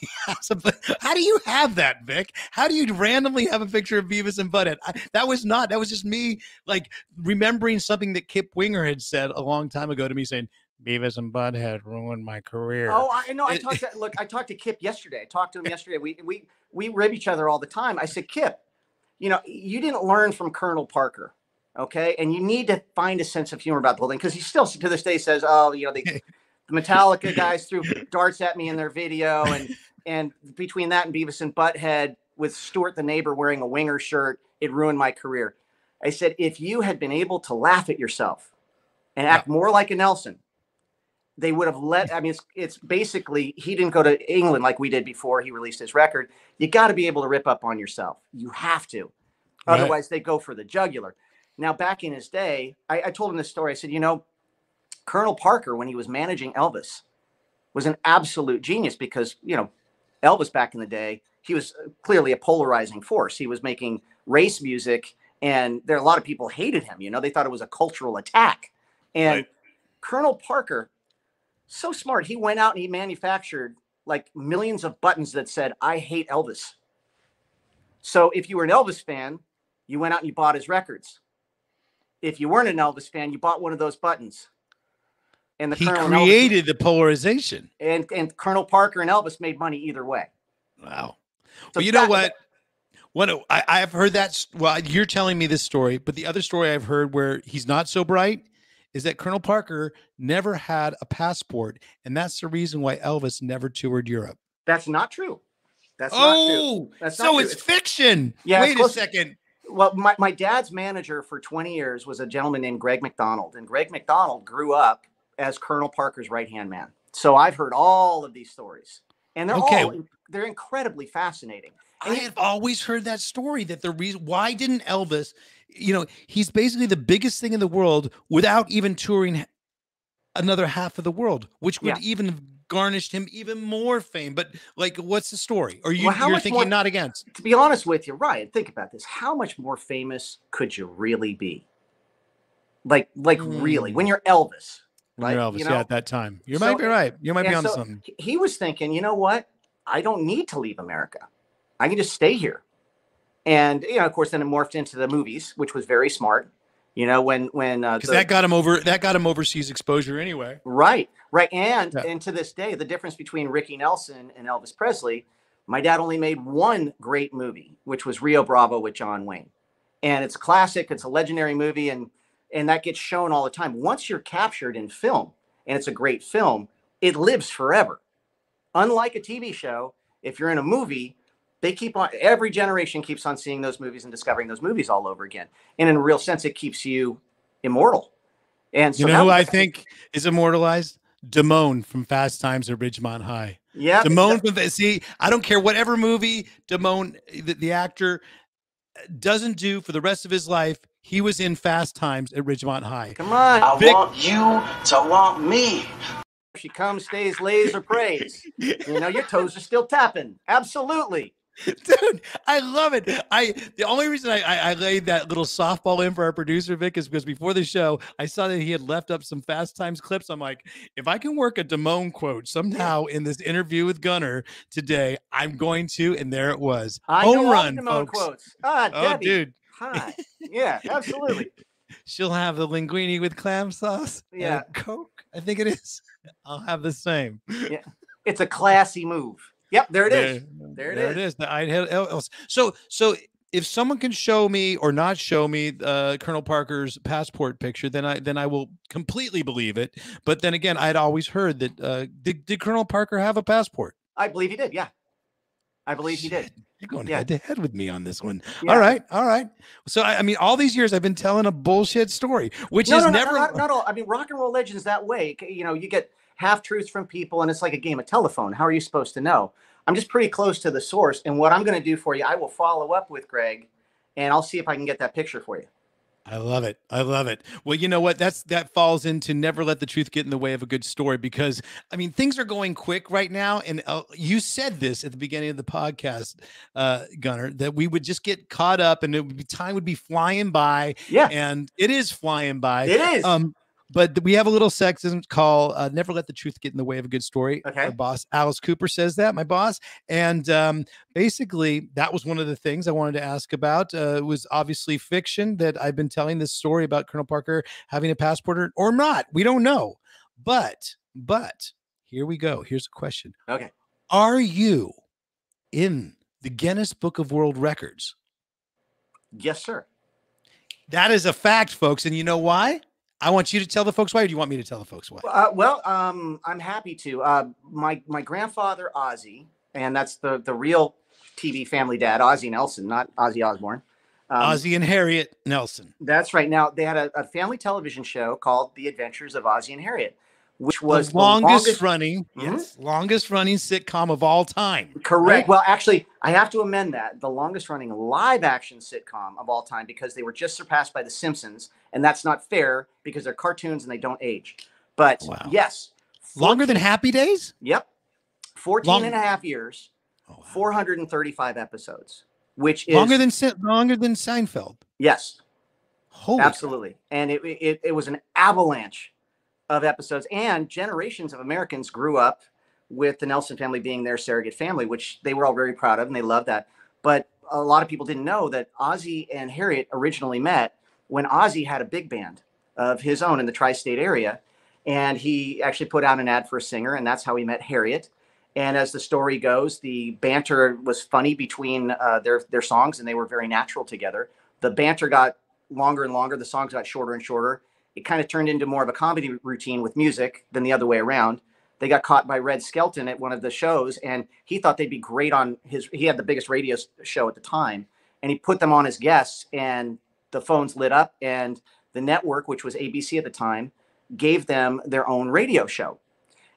how do you have that, Vic? How do you randomly have a picture of Beavis and Butthead? I, that was not, that was just me like remembering something that Kip Winger had said a long time ago to me, saying Beavis and Butthead ruined my career. Oh, I know. I talked to, look, I talked to Kip yesterday. I talked to him yesterday. We, we, we rib each other all the time. I said, Kip, you know, you didn't learn from Colonel Parker. Okay. And you need to find a sense of humor about the whole thing. Cause he still to this day says, oh, you know, they, Metallica guys threw darts at me in their video, and and between that and Beavis and Butthead with Stuart the neighbor wearing a Winger shirt, it ruined my career. I said, if you had been able to laugh at yourself and act yeah. more like a Nelson, they would have let, I mean, it's, it's basically, he didn't go to England like we did before he released his record. You got to be able to rip up on yourself. You have to. Right. Otherwise, they go for the jugular. Now, back in his day, I, I told him this story. I said, you know, Colonel Parker, when he was managing Elvis, was an absolute genius, because, you know, Elvis back in the day, he was clearly a polarizing force. He was making race music, and there a lot of people hated him. You know, they thought it was a cultural attack. And right. Colonel Parker, so smart, he went out and he manufactured like millions of buttons that said, I hate Elvis. So if you were an Elvis fan, you went out and you bought his records. If you weren't an Elvis fan, you bought one of those buttons. And the he Colonel created Elvis, the polarization, and and Colonel Parker and Elvis made money either way. Wow. So well, you that, know what? What I, I've heard that. Well, you're telling me this story, but the other story I've heard where he's not so bright is that Colonel Parker never had a passport, and that's the reason why Elvis never toured Europe. That's not true. That's oh, not true. That's not so true. It's, it's fiction. Yeah. Wait a second. Well, my my dad's manager for twenty years was a gentleman named Greg McDonald, and Greg McDonald grew up as Colonel Parker's right-hand man. So I've heard all of these stories, and they're okay. all, they're incredibly fascinating. And I have always heard that story, that the reason why didn't Elvis, you know, he's basically the biggest thing in the world without even touring another half of the world, which would yeah. even have garnished him even more fame. But like, what's the story? Or you, well, you're thinking more, not against? To be honest with you, Ryan, think about this. How much more famous could you really be? Like, like mm. really, when you're Elvis, Right? Elvis, you know? Yeah, at that time. You so, might be right. You might be on so something. He was thinking, you know what? I don't need to leave America. I can just stay here. And, you know, of course, then it morphed into the movies, which was very smart. You know, when when uh, because that got him over that got him overseas exposure anyway. Right. Right. And yeah. and to this day, the difference between Ricky Nelson and Elvis Presley, my dad only made one great movie, which was Rio Bravo with John Wayne. And it's classic. It's a legendary movie. And and that gets shown all the time. Once you're captured in film and it's a great film, it lives forever. Unlike a T V show, if you're in a movie, they keep on, every generation keeps on seeing those movies and discovering those movies all over again. And in a real sense, it keeps you immortal. And so you know who I think is immortalized? Damone from Fast Times at Ridgemont High. Yeah. Damone from the, see, I don't care whatever movie Damone, the, the actor, doesn't do for the rest of his life. He was in Fast Times at Ridgemont High. Come on. I Vic, want you to want me. She comes, stays, lays, or prays. You know, your toes are still tapping. Absolutely. Dude, I love it. I the only reason I, I, I laid that little softball in for our producer Vic is because before the show I saw that he had left up some Fast Times clips. I'm like, if I can work a Damone quote somehow in this interview with Gunnar today, I'm going to. And there it was. I Home run, Damone folks. Quotes. Ah, oh, Debbie. Dude. Hi. Yeah, absolutely. She'll have the linguine with clam sauce. Yeah, and Coke. I think it is. I'll have the same. Yeah, it's a classy move. Yep, there it is. There, there it there is. It is. So, so if someone can show me or not show me uh, Colonel Parker's passport picture, then I then I will completely believe it. But then again, I'd always heard that. Uh, did did Colonel Parker have a passport? I believe he did. Yeah, I believe Shit. he did. You're going yeah. head to head with me on this one. Yeah. All right, all right. So I, I mean, all these years I've been telling a bullshit story, which no, is no, no, never not, not all. I mean, rock and roll legends that way. You know, you get half truths from people, and it's like a game of telephone. How are you supposed to know? I'm just pretty close to the source, and what I'm going to do for you, I will follow up with Greg, and I'll see if I can get that picture for you. I love it. I love it. Well, you know what? That's that falls into never let the truth get in the way of a good story, because I mean, things are going quick right now. And uh, you said this at the beginning of the podcast, uh, Gunnar, that we would just get caught up and it would be, time would be flying by. Yeah. And it is flying by. It is. Um, But we have a little sexism call, uh, never let the truth get in the way of a good story. Okay. Our boss, Alice Cooper, says that, my boss. And um, basically, that was one of the things I wanted to ask about. Uh, it was obviously fiction that I've been telling this story about Colonel Parker having a passport or, or not. We don't know. But, but, here we go. Here's a question. Okay. Are you in the Guinness Book of World Records? Yes, sir. That is a fact, folks. And you know why? I want you to tell the folks why, or do you want me to tell the folks why? Uh, well, um, I'm happy to. Uh, my my grandfather, Ozzie, and that's the, the real T V family dad, Ozzie Nelson, not Ozzy Osbourne. Um, Ozzie and Harriet Nelson. That's right. Now, they had a, a family television show called The Adventures of Ozzie and Harriet, which was the longest, the longest running, mm-hmm. yes, longest running sitcom of all time. Correct. Right? Well, actually, I have to amend that. The longest running live action sitcom of all time, because they were just surpassed by The Simpsons. And that's not fair because they're cartoons and they don't age. But wow. yes. Longer than Happy Days? Yep. fourteen Long and a half years, oh, wow. four hundred thirty-five episodes, which is longer than longer than Seinfeld. Yes. Holy Absolutely. God. And it, it it was an avalanche of episodes, and generations of Americans grew up with the Nelson family being their surrogate family, which they were all very proud of and they loved that. But a lot of people didn't know that Ozzie and Harriet originally met when Ozzie had a big band of his own in the tri-state area, and he actually put out an ad for a singer, and that's how he met Harriet. And as the story goes, the banter was funny between uh, their, their songs, and they were very natural together. The banter got longer and longer. The songs got shorter and shorter. It kind of turned into more of a comedy routine with music than the other way around. They got caught by Red Skelton at one of the shows, and he thought they'd be great on his, he had the biggest radio show at the time, and he put them on as guests, and the phones lit up, and the network, which was A B C at the time, gave them their own radio show.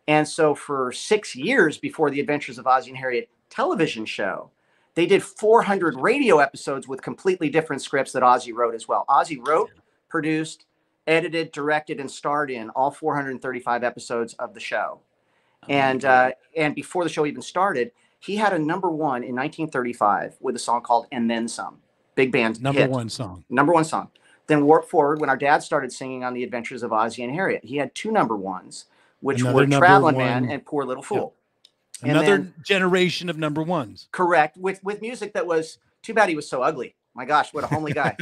And so for six years before the Adventures of Ozzie and Harriet television show, they did four hundred radio episodes with completely different scripts that Ozzie wrote as well. Ozzie wrote, produced, edited, directed, and starred in all four hundred thirty-five episodes of the show. Oh, and, uh, and before the show even started, he had a number one in nineteen thirty-five with a song called And Then Some. Big band number hit. one song. Number one song. Then Warp Forward, when our dad started singing on The Adventures of Ozzie and Harriet, he had two number ones, which Another were Traveling Man and Poor Little Fool. Yep. Another then, generation of number ones. Correct. With with music that was Too bad he was so ugly. My gosh, what a homely guy.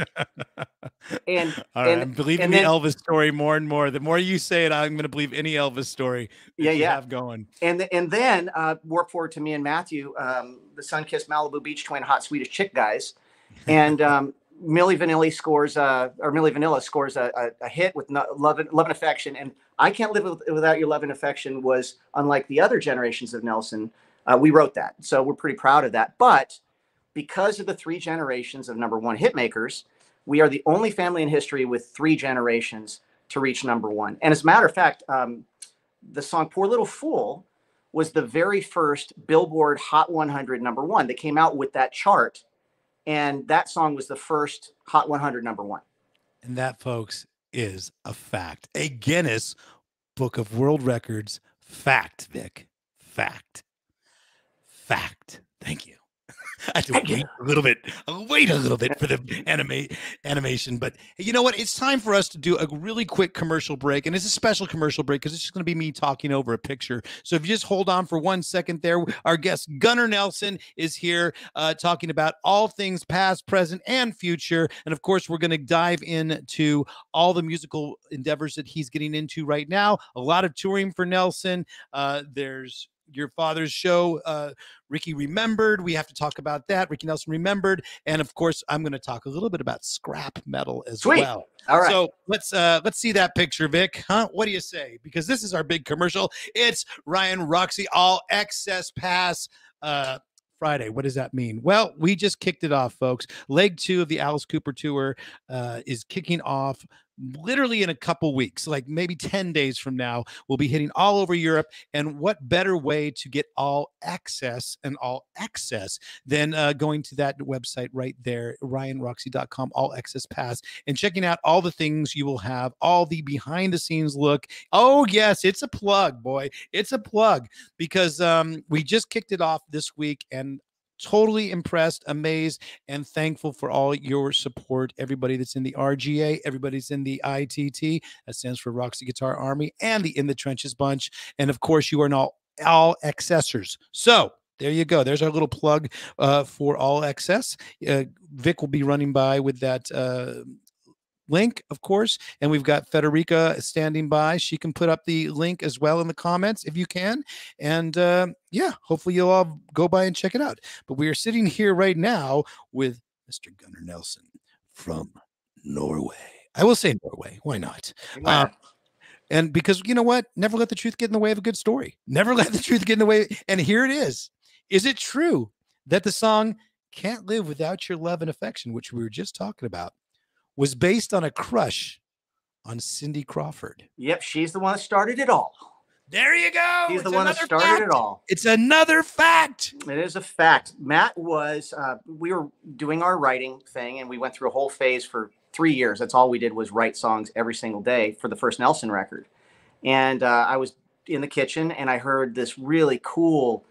And all right, and, I'm believing and then, the Elvis story more and more. The more you say it, I'm going to believe any Elvis story that yeah, you yeah. have going. And, the, and then uh, warp forward to me and Matthew, um, the Sunkissed Malibu Beach Twin, hot Swedish chick guys. And um, Milli Vanilli scores, uh, or Milli Vanilla scores a, a, a hit with no, love, and, love and Affection. And I Can't Live Without Your Love and Affection was, unlike the other generations of Nelson, uh, we wrote that. So we're pretty proud of that. But because of the three generations of number one hit makers, we are the only family in history with three generations to reach number one. And as a matter of fact, um, the song Poor Little Fool was the very first Billboard Hot one hundred number one that came out with that chart. And that song was the first Hot one hundred number one. And that, folks, is a fact. A Guinness Book of World Records fact, Vic. Fact. Fact. Thank you. I have to wait a little bit. I'll wait a little bit for the anime animation. But you know what? It's time for us to do a really quick commercial break. And it's a special commercial break because it's just going to be me talking over a picture. So if you just hold on for one second there, our guest Gunnar Nelson is here uh, talking about all things past, present, and future. And of course, we're going to dive into all the musical endeavors that he's getting into right now. A lot of touring for Nelson. Uh, there's your father's show, uh, Ricky Remembered. We have to talk about that. Ricky Nelson Remembered. And of course, I'm going to talk a little bit about scrap metal as Sweet. well. All right. So let's, uh, let's see that picture, Vic. Huh? What do you say? Because this is our big commercial. It's Ryan Roxy All Access Pass uh, Friday. What does that mean? Well, we just kicked it off, folks. Leg two of the Alice Cooper tour uh, is kicking off literally in a couple weeks, like maybe ten days from now. We'll be hitting all over Europe. And what better way to get all access and all access than uh, going to that website right there, ryan roxy dot com, all access pass, and checking out all the things you will have, all the behind the scenes look. Oh, yes, it's a plug, boy. It's a plug because um, we just kicked it off this week, and totally impressed, amazed, and thankful for all your support. Everybody that's in the R G A, everybody's in the I T T, that stands for Roxy Guitar Army, and the In the Trenches bunch. And of course, you are now all accessors. So there you go. There's our little plug uh, for all access. Uh, Vic will be running by with that uh, link, of course. And we've got Federica standing by. She can put up the link as well in the comments if you can. And uh, yeah, hopefully you'll all go by and check it out. But we are sitting here right now with Mister Gunnar Nelson from Norway. I will say Norway. Why not? Uh, and because you know what? Never let the truth get in the way of a good story. Never let the truth get in the way. And here it is. Is it true that the song Can't Live Without Your Love and Affection, which we were just talking about, was based on a crush on Cindy Crawford? Yep, she's the one that started it all. There you go. She's the one that started it all. It's another fact. It is a fact. Matt was, uh, we were doing our writing thing, and we went through a whole phase for three years. That's all we did was write songs every single day for the first Nelson record. And uh, I was in the kitchen, and I heard this really cool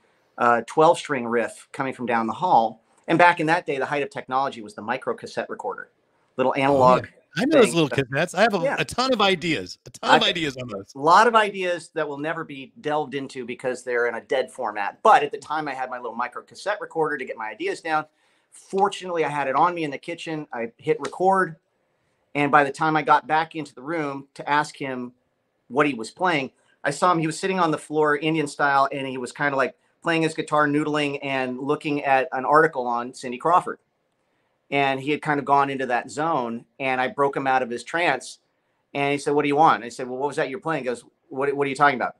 twelve-string uh, riff coming from down the hall. And back in that day, the height of technology was the micro cassette recorder. Little analog. Oh, yeah. I know those little cassettes. I have a, yeah. a ton of ideas. A ton I, of ideas on those. A lot of ideas that will never be delved into because they're in a dead format. But at the time, I had my little micro cassette recorder to get my ideas down. Fortunately, I had it on me in the kitchen. I hit record. And by the time I got back into the room to ask him what he was playing, I saw him. He was sitting on the floor, Indian style, and he was kind of like playing his guitar, noodling, and looking at an article on Cindy Crawford. And he had kind of gone into that zone, and I broke him out of his trance. And he said, "What do you want?" I said, "Well, what was that you're playing?" He goes, what, what are you talking about?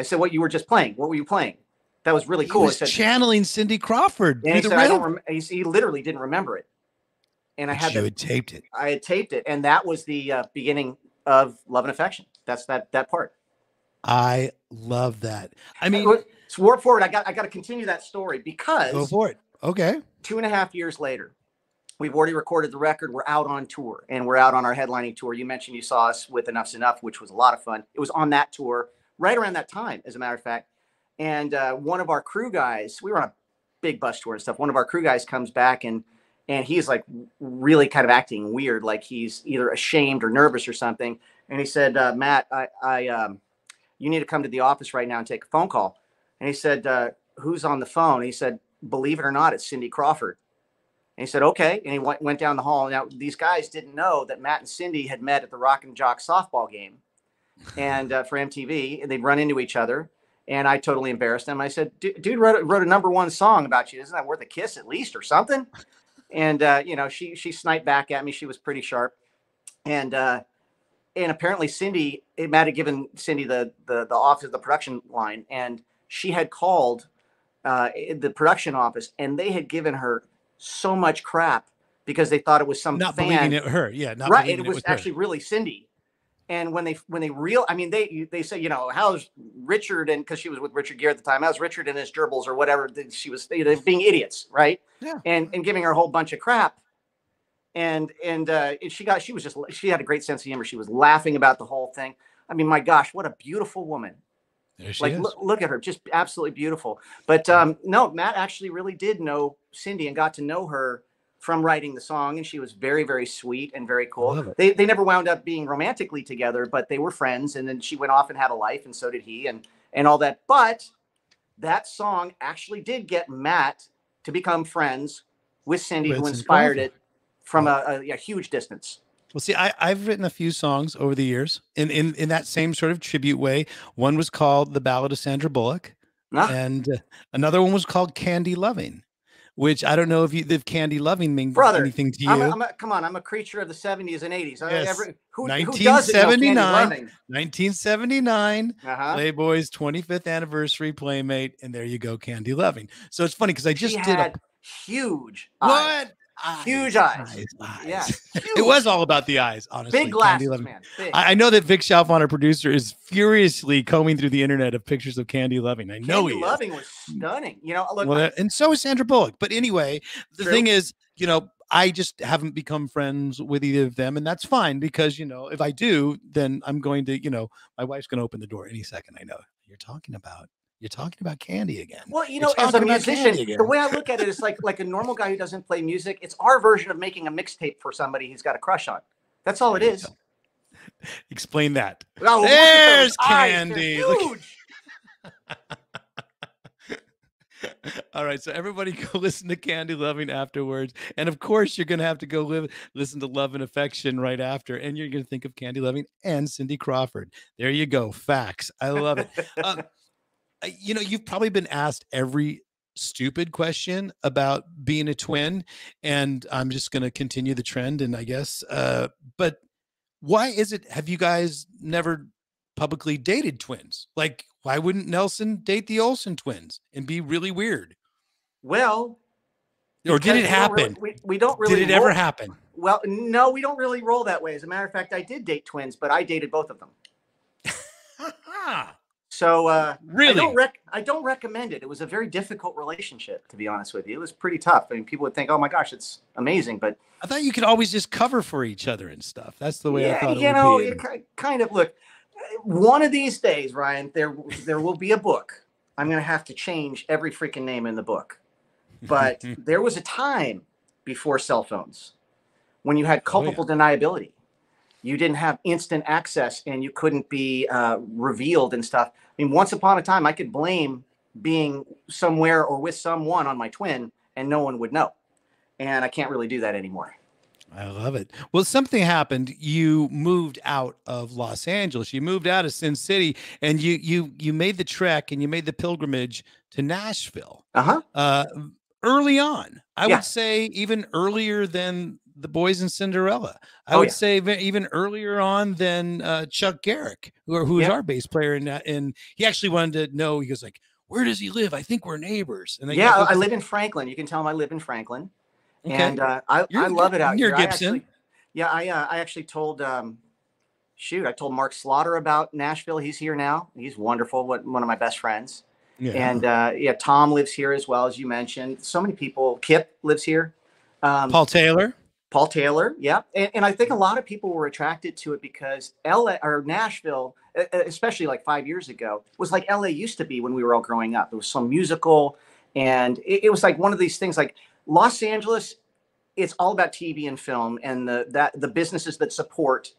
I said, "What you were just playing. What were you playing?" That was really cool. He was said, channeling Cindy Crawford. And he, said, I don't he, he literally didn't remember it. And I had, the, had taped it. I had taped it. And that was the uh, beginning of Love and Affection. That's that, that part. I love that. I mean, it's warp forward. I got, I got to continue that story because go for it. Okay. Two and a half years later, we've already recorded the record. We're out on tour, and we're out on our headlining tour. You mentioned you saw us with Enough's Enough, which was a lot of fun. It was on that tour right around that time, as a matter of fact. And uh, one of our crew guys, we were on a big bus tour and stuff. One of our crew guys comes back, and and he's like really kind of acting weird, like he's either ashamed or nervous or something. And he said, uh, "Matt, I, I um, you need to come to the office right now and take a phone call." And he said, uh, "Who's on the phone?" And he said, "Believe it or not, it's Cindy Crawford." And he said, okay. And he went, went down the hall. Now, these guys didn't know that Matt and Cindy had met at the Rock and Jock softball game and uh, for M T V. And they'd run into each other. And I totally embarrassed them. I said, dude wrote, wrote a number one song about you. Isn't that worth a kiss at least or something? And, uh, you know, she she sniped back at me. She was pretty sharp. And uh, and apparently Cindy, it Matt had given Cindy the, the, the office, the production line. And she had called uh, the production office, and they had given her so much crap because they thought it was some not fan. Believing it her. Yeah. Not right. It, it was, was actually her. Really Cindy. And when they, when they real, I mean, they, they say, you know, how's Richard? And cause she was with Richard Gere at the time. How's Richard and his gerbils or whatever? She was you know, being idiots. Right. Yeah. And, and giving her a whole bunch of crap. And, and, uh, and she got, she was just, she had a great sense of humor. She was laughing about the whole thing. I mean, my gosh, what a beautiful woman. There she like, is. Look, look at her. Just absolutely beautiful. But um, no, Matt actually really did know Cindy and got to know her from writing the song. And she was very, very sweet and very cool. They they never wound up being romantically together, but they were friends. And then she went off and had a life. And so did he and, and all that. But that song actually did get Matt to become friends with Cindy, who inspired it from oh. a, a, a huge distance. Well, see, I, I've written a few songs over the years in, in, in that same sort of tribute way. One was called The Ballad of Sandra Bullock. Ah. And uh, another one was called Candy Loving, which I don't know if you if Candy Loving means Brother, anything to you. I'm a, I'm a, come on, I'm a creature of the seventies and eighties. Yes. I, every, who, nineteen seventy-nine, who nineteen seventy-nine, uh-huh. Playboy's twenty-fifth anniversary playmate. And there you go, Candy Loving. So it's funny because I just she did had a huge. What? Eyes. Eyes, huge eyes. eyes, eyes. Yeah, huge. It was all about the eyes, honestly. Big glasses, man. Big. I know that Vic Chalfant, our producer, is furiously combing through the internet of pictures of Candy Loving. I know Candy he Loving is. was stunning. You know, look, well, that, and so is Sandra Bullock. But anyway, the true. thing is, you know, I just haven't become friends with either of them, and that's fine because you know, if I do, then I'm going to, you know, my wife's going to open the door any second. I know you're talking about. You're talking about Candy again. Well, you know, as a musician, the way I look at it is like like a normal guy who doesn't play music. It's our version of making a mixtape for somebody he's got a crush on. That's all it is. Explain that. Oh, there's Candy. Huge. All right, so everybody go listen to Candy Loving afterwards. And of course, you're going to have to go live, listen to Love and Affection right after. And you're going to think of Candy Loving and Cindy Crawford. There you go. Facts. I love it. Uh, You know, you've probably been asked every stupid question about being a twin, and I'm just going to continue the trend, and I guess, uh, but why is it, have you guys never publicly dated twins? Like, why wouldn't Nelson date the Olsen twins and be really weird? Well. Or did it happen? We, we don't really. Did it roll, ever happen? Well, no, we don't really roll that way. As a matter of fact, I did date twins, but I dated both of them. So uh, really, I don't, rec I don't recommend it. It was a very difficult relationship, to be honest with you. It was pretty tough. I mean, people would think, "Oh my gosh, it's amazing," but I thought you could always just cover for each other and stuff. That's the way yeah, I thought. You it know, would be. It kind of look. One of these days, Ryan, there there will be a book. I'm going to have to change every freaking name in the book. But there was a time before cell phones when you had culpable oh, yeah. deniability. You didn't have instant access, and you couldn't be uh, revealed and stuff. I mean, once upon a time, I could blame being somewhere or with someone on my twin, and no one would know. And I can't really do that anymore. I love it. Well, something happened. You moved out of Los Angeles. You moved out of Sin City, and you you you made the trek, and you made the pilgrimage to Nashville. Uh-huh. Uh Early on, I yeah. would say, even earlier than The Boys in Cinderella. I oh, would yeah. say even earlier on than uh, Chuck Garrick, who, who is yeah. our bass player. And and he actually wanted to know, he goes like, where does he live? I think we're neighbors. And yeah, I, I live in Franklin. You can tell him I live in Franklin. Okay. And uh, I, I love it out here. You're Gibson. I actually, yeah, I, uh, I actually told, um, shoot, I told Mark Slaughter about Nashville. He's here now. He's wonderful. What, one of my best friends. Yeah. And uh, yeah, Tom lives here as well, as you mentioned. So many people. Kip lives here. Um, Paul Taylor. Paul Taylor, yeah, and, and I think a lot of people were attracted to it because L A or Nashville, especially like five years ago, was like L A used to be when we were all growing up. It was so musical, and it, it was like one of these things. Like Los Angeles, it's all about T V and film, and the that the businesses that support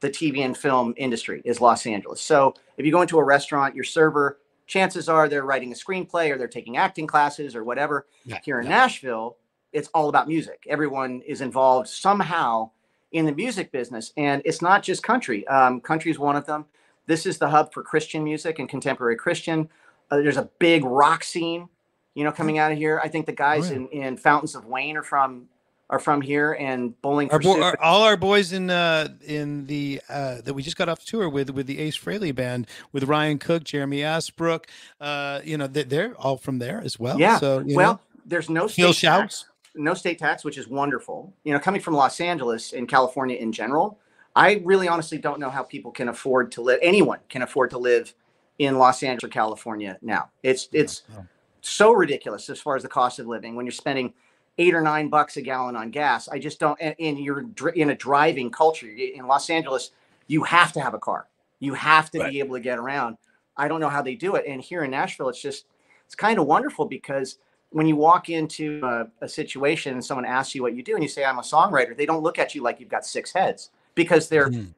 the T V and film industry is Los Angeles. So if you go into a restaurant, your server, chances are they're writing a screenplay or they're taking acting classes or whatever. Yeah, Here in yeah. Nashville. it's all about music. Everyone is involved somehow in the music business. And it's not just country. Um, country is one of them. This is the hub for Christian music and contemporary Christian. Uh, there's a big rock scene, you know, coming out of here. I think the guys oh, yeah. in, in Fountains of Wayne are from are from here, and Bowling for Soup. Our, all our boys in uh, in the uh, that we just got off the tour with with the Ace Frehley Band, with Ryan Cook, Jeremy Asbrook, uh, you know, they're all from there as well. Yeah. So you well, know. there's no state tax, shouts. no state tax, which is wonderful. You know, coming from Los Angeles and California in general, I really honestly don't know how people can afford to live. Anyone can afford to live in Los Angeles, California now. It's it's yeah. so ridiculous as far as the cost of living when you're spending eight or nine bucks a gallon on gas. I just don't. And you're in a driving culture in Los Angeles. You have to have a car. You have to right. be able to get around. I don't know how they do it. And here in Nashville, it's just it's kind of wonderful, because when you walk into a, a situation and someone asks you what you do and you say, I'm a songwriter, they don't look at you like you've got six heads, because they're mm.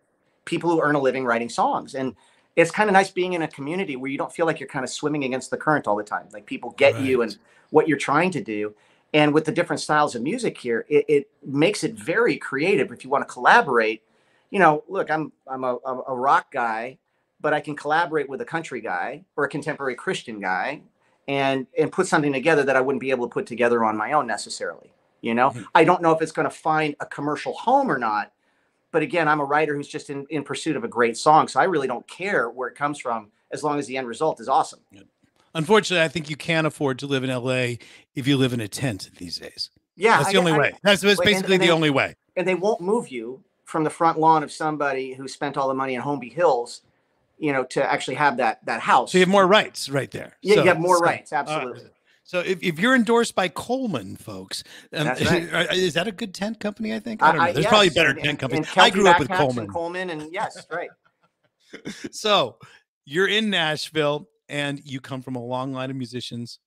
people who earn a living writing songs. And it's kind of nice being in a community where you don't feel like you're kind of swimming against the current all the time. Like, people get right. you and what you're trying to do. And with the different styles of music here, it, it makes it very creative. If you want to collaborate, you know, look, I'm, I'm a, a rock guy, but I can collaborate with a country guy or a contemporary Christian guy and, and put something together that I wouldn't be able to put together on my own necessarily. You know, mm-hmm. I don't know if it's going to find a commercial home or not. But again, I'm a writer who's just in, in pursuit of a great song. So I really don't care where it comes from, as long as the end result is awesome. Unfortunately, I think you can't afford to live in L A if you live in a tent these days. Yeah. That's the I, only I, way. That's, that's basically and, and the they, only way. And they won't move you from the front lawn of somebody who spent all the money in Holmby Hills, you know, to actually have that, that house. So you have more rights right there. Yeah, so, you have more so, rights. Absolutely. Uh, So if, if you're endorsed by Coleman, folks, um, right. is, is that a good tent company, I think? I don't know. There's I, yes. probably better and, tent companies. I grew up with Coleman. And Coleman and yes, right. So you're in Nashville, and you come from a long line of musicians.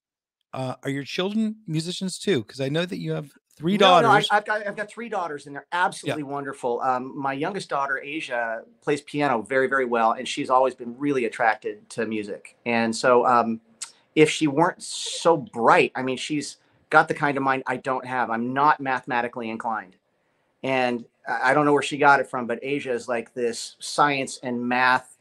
Uh, are your children musicians too? Because I know that you have three no, daughters. No, I, I've, got, I've got three daughters, and they're absolutely yeah. wonderful. Um, my youngest daughter, Asia, plays piano very, very well, and she's always been really attracted to music. And so... Um, if she weren't so bright, I mean, she's got the kind of mind I don't have. I'm not mathematically inclined. And I don't know where she got it from, but Asia is like this science and math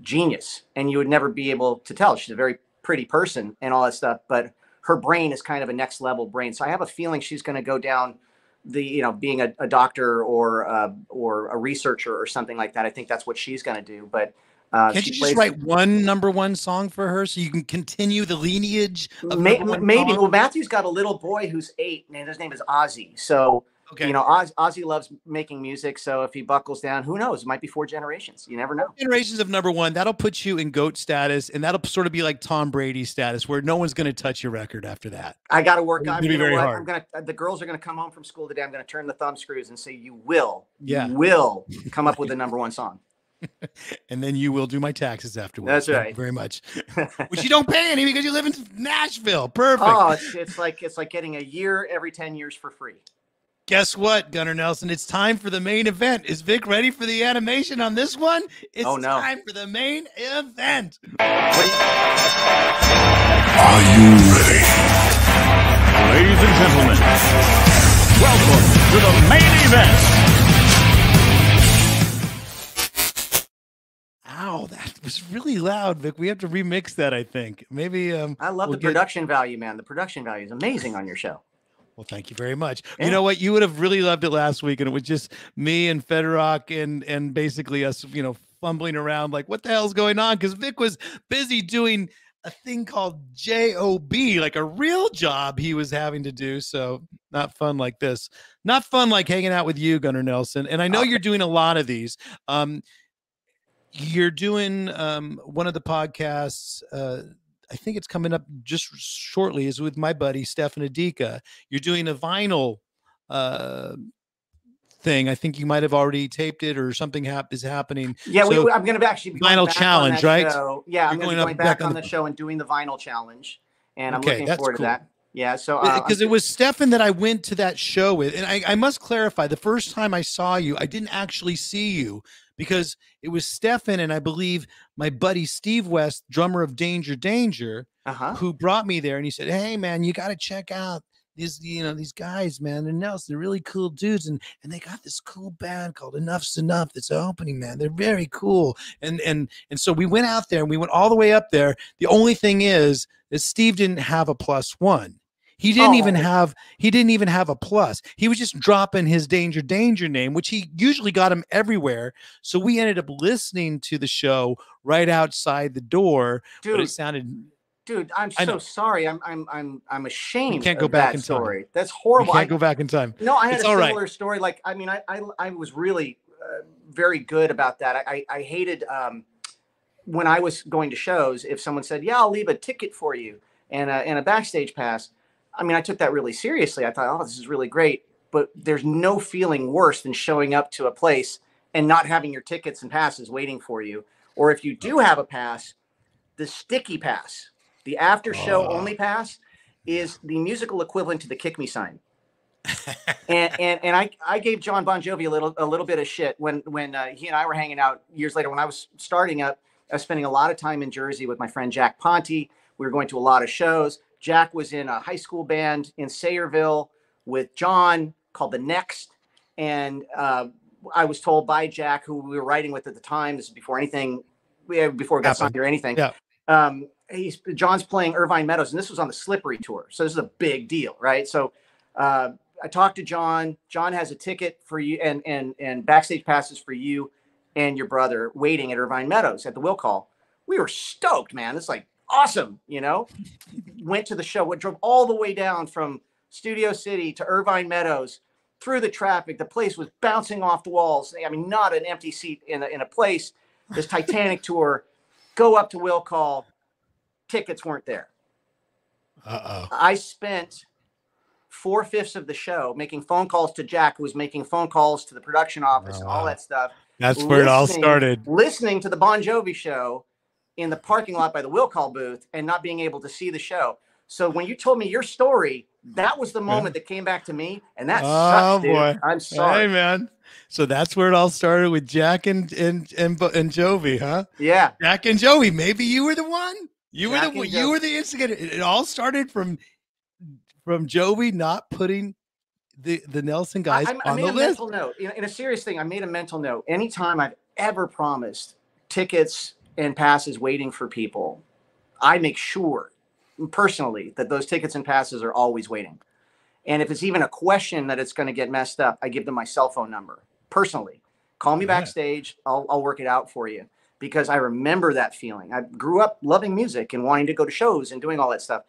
genius. And you would never be able to tell. She's a very pretty person and all that stuff, but her brain is kind of a next level brain. So I have a feeling she's going to go down the, you know, being a, a doctor or a, or a researcher or something like that. I think that's what she's going to do. But Uh, Can't you just write one number one song for her so you can continue the lineage? Of may, maybe. Song? Well, Matthew's got a little boy who's eight, and his name is Ozzie. So, okay. you know, Oz, Ozzie loves making music. So if he buckles down, who knows? It might be four generations. You never know. Four generations of number one. That'll put you in GOAT status, and that'll sort of be like Tom Brady status, where no one's going to touch your record after that. I got to work on it. Be very hard. I'm gonna, the girls are going to come home from school today. I'm going to turn the thumb screws and say, you will, yeah. you will come up with a number one song. And then you will do my taxes afterwards. That's right. Thank you very much. Which you don't pay any because you live in Nashville. Perfect. Oh, it's, it's like it's like getting a year every ten years for free. Guess what, Gunnar Nelson? It's time for the main event. Is Vic ready for the animation on this one? It's oh, no. time for the main event. Are you ready? Ladies and gentlemen, welcome to the main event. Wow, that was really loud, Vic. We have to remix that, I think. Maybe um, I love we'll the production get... value, man. The production value is amazing on your show. Well, thank you very much. Yeah. You know what? You would have really loved it last week, and it was just me and Federock and and basically us, you know, fumbling around like, what the hell's going on? Because Vic was busy doing a thing called J O B, like a real job he was having to do. So not fun like this. Not fun like hanging out with you, Gunnar Nelson. And I know okay. you're doing a lot of these. Um, You're doing um, one of the podcasts, uh, I think it's coming up just shortly, is with my buddy, Stefan Adika. You're doing a vinyl uh, thing. I think you might have already taped it or something hap is happening. Yeah, so we, I'm going to actually be vinyl challenge, right? Show. Yeah, You're I'm going, going, going back, back on, on the, the show and doing the vinyl challenge. And I'm okay, looking forward cool. to that. Yeah, so because uh, it was Stefan that I went to that show with. And I, I must clarify, the first time I saw you, I didn't actually see you. Because it was Stefan and I believe my buddy Steve West, drummer of Danger Danger, uh-huh. who brought me there. And he said, hey, man, you got to check out these, you know, these guys, man, they're Nelson, they're really cool dudes, and and they got this cool band called Enough's Enough that's opening, man. They're very cool. And and and so we went out there and we went all the way up there. The only thing is that Steve didn't have a plus one. He didn't oh. even have he didn't even have a plus. He was just dropping his Danger Danger name, which he usually got him everywhere. So we ended up listening to the show right outside the door. Dude, but it sounded. Dude, I'm so sorry. I'm I'm I'm I'm ashamed. You can't go of back that in story. Time. That's horrible. You can't I, go back in time. No, I had it's a similar right. story. Like, I mean, I I, I was really uh, very good about that. I I, I hated um, when I was going to shows if someone said, "Yeah, I'll leave a ticket for you and a, and a backstage pass." I mean, I took that really seriously. I thought, oh, this is really great. But there's no feeling worse than showing up to a place and not having your tickets and passes waiting for you. Or if you do have a pass, the sticky pass, the after show oh. only pass, is the musical equivalent to the kick me sign. and and, and I, I gave John Bon Jovi a little a little bit of shit when, when uh, he and I were hanging out years later. When I was starting up, I was spending a lot of time in Jersey with my friend Jack Ponte. We were going to a lot of shows. Jack was in a high school band in Sayreville with John called The Next. And uh, I was told by Jack, who we were writing with at the time, this is before anything, before it got signed or anything. Yeah. Um, he's, John's playing Irvine Meadows, and this was on the Slippery Tour. So this is a big deal, right? So uh, I talked to John. John has a ticket for you and, and, and backstage passes for you and your brother waiting at Irvine Meadows at the will call. We were stoked, man. It's like, awesome, you know, went to the show, what drove all the way down from Studio City to Irvine Meadows through the traffic. The place was bouncing off the walls. I mean, not an empty seat in a, in a place, this Titanic tour, go up to will call, tickets weren't there. Uh-oh. I spent four fifths of the show making phone calls to Jack, who was making phone calls to the production office oh, and all wow. that stuff. That's where it all started. Listening to the Bon Jovi show in the parking lot by the will call booth and not being able to see the show. So when you told me your story, that was the moment yeah. that came back to me. And that oh, sucks, dude. Boy. I'm sorry, hey, man. So that's where it all started with Jack and, and, and, and Jovi, huh? Yeah. Jack and Jovi. Maybe you were the one, you Jack were the, you were the instigator. It, it all started from, from Jovi not putting the, the Nelson guys I, I, on I made the a list. Mental note. In, in a serious thing, I made a mental note. Anytime I've ever promised tickets and passes waiting for people, I make sure personally that those tickets and passes are always waiting. And if it's even a question that it's going to get messed up, I give them my cell phone number personally. Call me yeah. backstage. I'll, I'll work it out for you, because I remember that feeling. I grew up loving music and wanting to go to shows and doing all that stuff.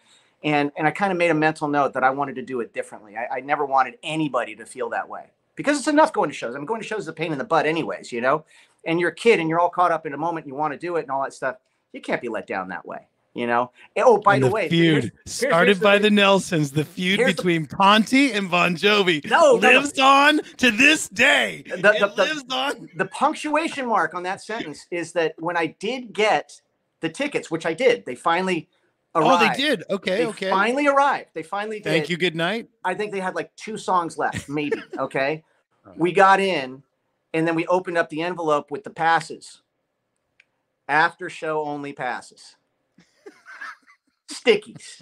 And, and I kind of made a mental note that I wanted to do it differently. I, I never wanted anybody to feel that way, because it's enough going to shows. I'm going to shows is a pain in the butt anyways, you know? And you're a kid and you're all caught up in a moment. You want to do it and all that stuff. You can't be let down that way, you know? And, oh, by and the, the way. Feud here's, here's, started here's the by way. the Nelsons. The feud between the, Ponte and Bon Jovi no, lives the, on to this day. The, the, it lives the, on. The punctuation mark on that sentence is that when I did get the tickets, which I did, they finally arrived. Oh, they did. Okay, they okay. They finally arrived. They finally did. Thank you, good night. I think they had like two songs left, maybe, okay? Right. We got in. And then we opened up the envelope with the passes. After show only passes. Stickies.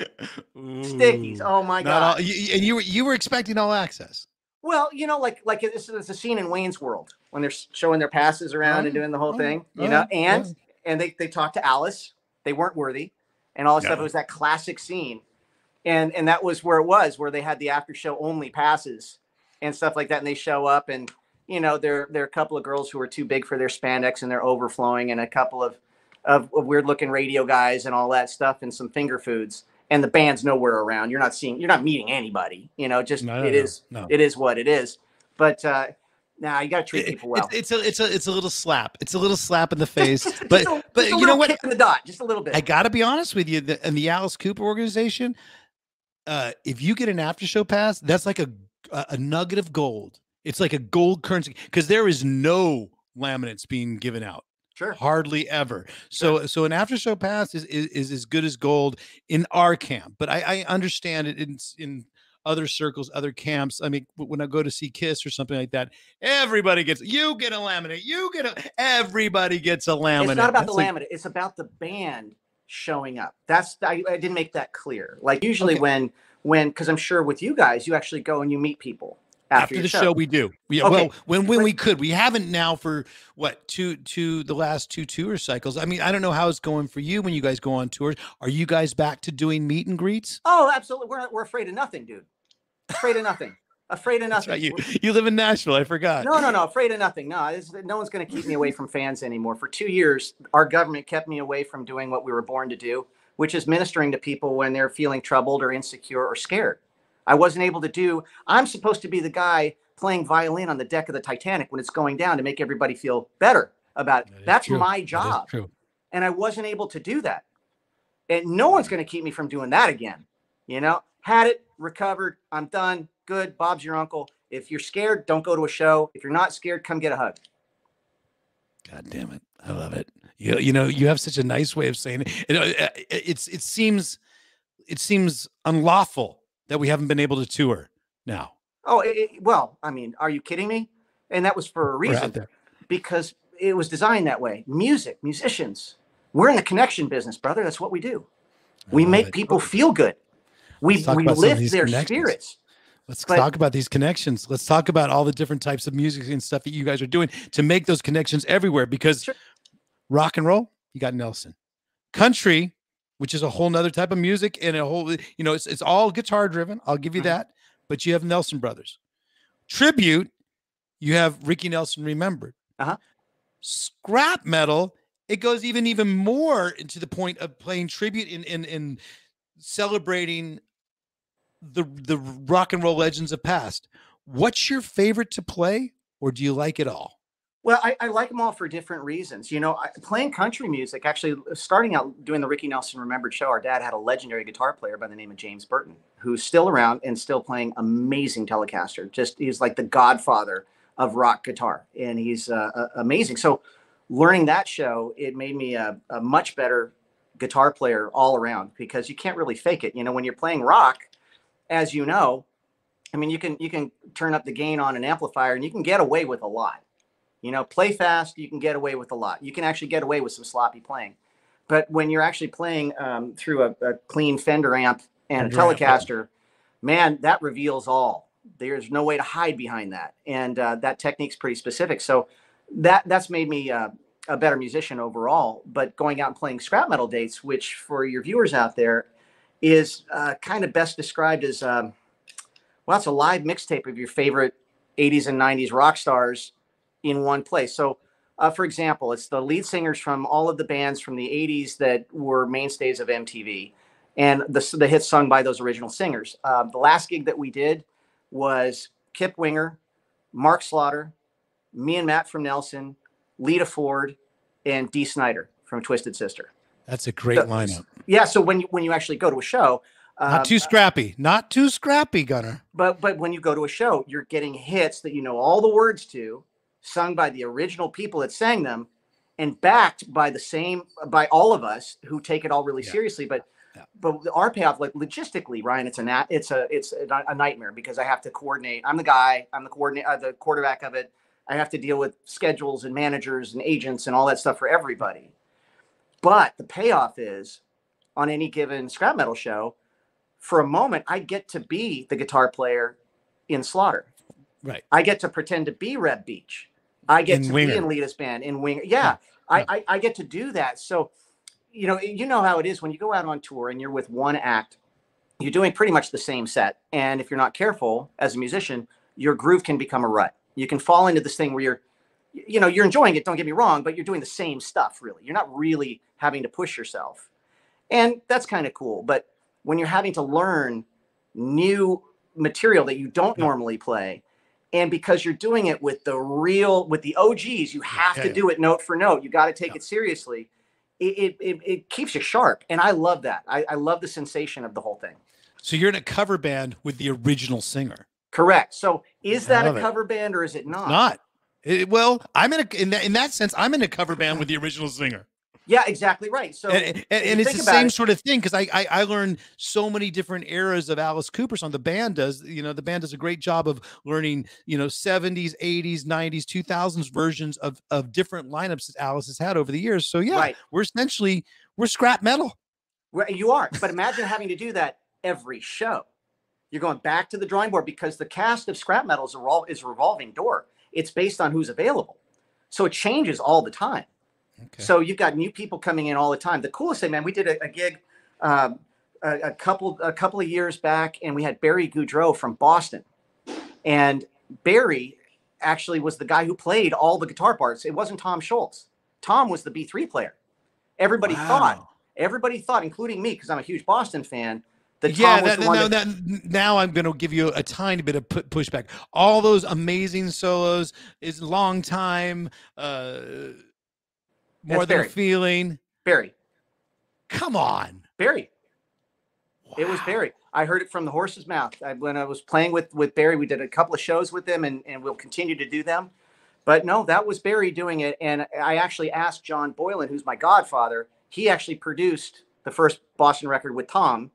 Ooh, Stickies. Oh my God. All, you, and you were you were expecting all access. Well, you know, like like this is a scene in Wayne's World when they're showing their passes around oh, and doing the whole oh, thing, you oh, know, and yeah. and they, they talked to Alice. They weren't worthy and all that no. stuff. It was that classic scene. And and that was where it was, where they had the after show only passes and stuff like that. And they show up and you know, there, there are a couple of girls who are too big for their spandex and they're overflowing, and a couple of, of, of weird looking radio guys and all that stuff, and some finger foods, and the band's nowhere around. You're not seeing, you're not meeting anybody, you know, just no, no, it no, is, no. it is what it is. But, uh, now nah, you got to treat it, people well. It's, it's a, it's a, it's a little slap. It's a little slap in the face, just, but, just a, but you know what? Kick in the dot, just a little bit. I got to be honest with you. The, and the Alice Cooper organization, uh, if you get an after show pass, that's like a, a, a nugget of gold. It's like a gold currency, because there is no laminates being given out. Sure. Hardly ever. So sure. so an after show pass is, is is as good as gold in our camp. But I, I understand it in in other circles, other camps. I mean, when I go to see Kiss or something like that, everybody gets, you get a laminate, you get a, everybody gets a laminate. It's not about That's the like, laminate. It's about the band showing up. That's I, I didn't make that clear. Like usually okay. when when because I'm sure with you guys, you actually go and you meet people after, after the show. show. We do. Yeah. Okay. Well, when when we could, we haven't now for what two two the last two tour cycles. I mean, I don't know how it's going for you when you guys go on tours. Are you guys back to doing meet and greets? Oh, absolutely. We're not, we're afraid of nothing, dude. Afraid of nothing. Afraid of nothing. Right. You, you live in Nashville. I forgot. No, no, no. Afraid of nothing. No, it's, no one's going to keep me away from fans anymore. For two years, our government kept me away from doing what we were born to do, which is ministering to people when they're feeling troubled or insecure or scared. I wasn't able to do. I'm supposed to be the guy playing violin on the deck of the Titanic when it's going down to make everybody feel better about it. That That's true. my job. That and I wasn't able to do that. And no one's going to keep me from doing that again. You know, had it, recovered. I'm done. Good. Bob's your uncle. If you're scared, don't go to a show. If you're not scared, come get a hug. God damn it. I love it. You, you know, you have such a nice way of saying it. It, it's, it seems, it seems unlawful that we haven't been able to tour now. Oh, it, it, well, I mean, are you kidding me? And that was for a reason, because it was designed that way. Music, musicians, we're in the connection business, brother. That's what we do. We make it. people feel good. We, we lift their spirits. Let's but, talk about these connections. Let's talk about all the different types of music and stuff that you guys are doing to make those connections everywhere. Because sure. rock and roll, you got Nelson. Country, which is a whole nother type of music and a whole, you know, it's, it's all guitar driven. I'll give you that. But you have Nelson Brothers. Tribute, you have Ricky Nelson Remembered. Uh-huh. Scrap metal, it goes even, even more into the point of playing tribute and in, in, in celebrating the the rock and roll legends of past. What's your favorite to play, or do you like it all? Well, I, I like them all for different reasons. You know, I, playing country music, actually starting out doing the Ricky Nelson Remembered show, our dad had a legendary guitar player by the name of James Burton, who's still around and still playing amazing Telecaster. Just, he's like the godfather of rock guitar, and he's uh, uh, amazing. So learning that show, it made me a, a much better guitar player all around, because you can't really fake it. You know, when you're playing rock, as you know, I mean, you can you can turn up the gain on an amplifier and you can get away with a lot. You know, play fast, you can get away with a lot. You can actually get away with some sloppy playing. But when you're actually playing um, through a, a clean Fender amp and Fender a Telecaster, amp. man, that reveals all. There's no way to hide behind that. And uh, that technique's pretty specific. So that that's made me uh, a better musician overall. But going out and playing scrap metal dates, which for your viewers out there, is uh, kind of best described as, um, well, it's a live mixtape of your favorite eighties and nineties rock stars in one place. So, uh, for example, it's the lead singers from all of the bands from the eighties that were mainstays of M T V and the, the hits sung by those original singers. Uh, the last gig that we did was Kip Winger, Mark Slaughter, me and Matt from Nelson, Lita Ford, and Dee Snider from Twisted Sister. That's a great so, lineup. Yeah, so when you when you actually go to a show, um, not too scrappy, not too scrappy, Gunnar. But but when you go to a show, you're getting hits that you know all the words to, sung by the original people that sang them, and backed by the same by all of us who take it all really yeah. seriously. But yeah. but our payoff, like logistically, Ryan, it's a it's a it's a, a nightmare because I have to coordinate. I'm the guy. I'm the coordinate. Uh, the quarterback of it. I have to deal with schedules and managers and agents and all that stuff for everybody. But the payoff is, on any given scrap metal show, for a moment, I get to be the guitar player in Slaughter. Right. I get to pretend to be Reb Beach. I get in to Winger. be in Lita's band, in Winger. Yeah, yeah. I, I, I get to do that. So, you know, you know how it is when you go out on tour and you're with one act, you're doing pretty much the same set. And if you're not careful as a musician, your groove can become a rut. You can fall into this thing where you're, you know, you're enjoying it, don't get me wrong, but you're doing the same stuff, really. You're not really having to push yourself. And that's kind of cool. But when you're having to learn new material that you don't yeah. normally play, and because you're doing it with the real, with the O Gs, you have yeah, to yeah. do it note for note. You got to take yeah. it seriously. It, it, it keeps you sharp. And I love that. I, I love the sensation of the whole thing. So you're in a cover band with the original singer. Correct. So is that a cover it. band or is it not? Not. It, well, I'm in a in that in that sense, I'm in a cover band with the original singer. Yeah, exactly right. So, and, and, and it's the same it. sort of thing because I, I I learned so many different eras of Alice Cooper song. The band does, you know, the band does a great job of learning, you know, seventies, eighties, nineties, two thousands versions of of different lineups that Alice has had over the years. So yeah, right. we're essentially We're scrap metal. You are. But imagine having to do that every show. You're going back to the drawing board because the cast of scrap metal is a revolving door. It's based on who's available. So it changes all the time. Okay. So you've got new people coming in all the time. The coolest thing, man, we did a, a gig um, a, a couple a couple of years back, and we had Barry Goudreau from Boston. And Barry actually was the guy who played all the guitar parts. It wasn't Tom Scholz. Tom was the B three player. Everybody wow. thought, everybody thought, including me, because I'm a huge Boston fan, that yeah, Tom was that, the one no, that... That, now I'm going to give you a tiny bit of pushback. All those amazing solos is long time... Uh, More That's than Barry. A feeling. Barry. Come on. Barry. Wow. It was Barry. I heard it from the horse's mouth. I, when I was playing with, with Barry, we did a couple of shows with them, and, and we'll continue to do them. But no, that was Barry doing it. And I actually asked John Boylan, who's my godfather. He actually produced the first Boston record with Tom.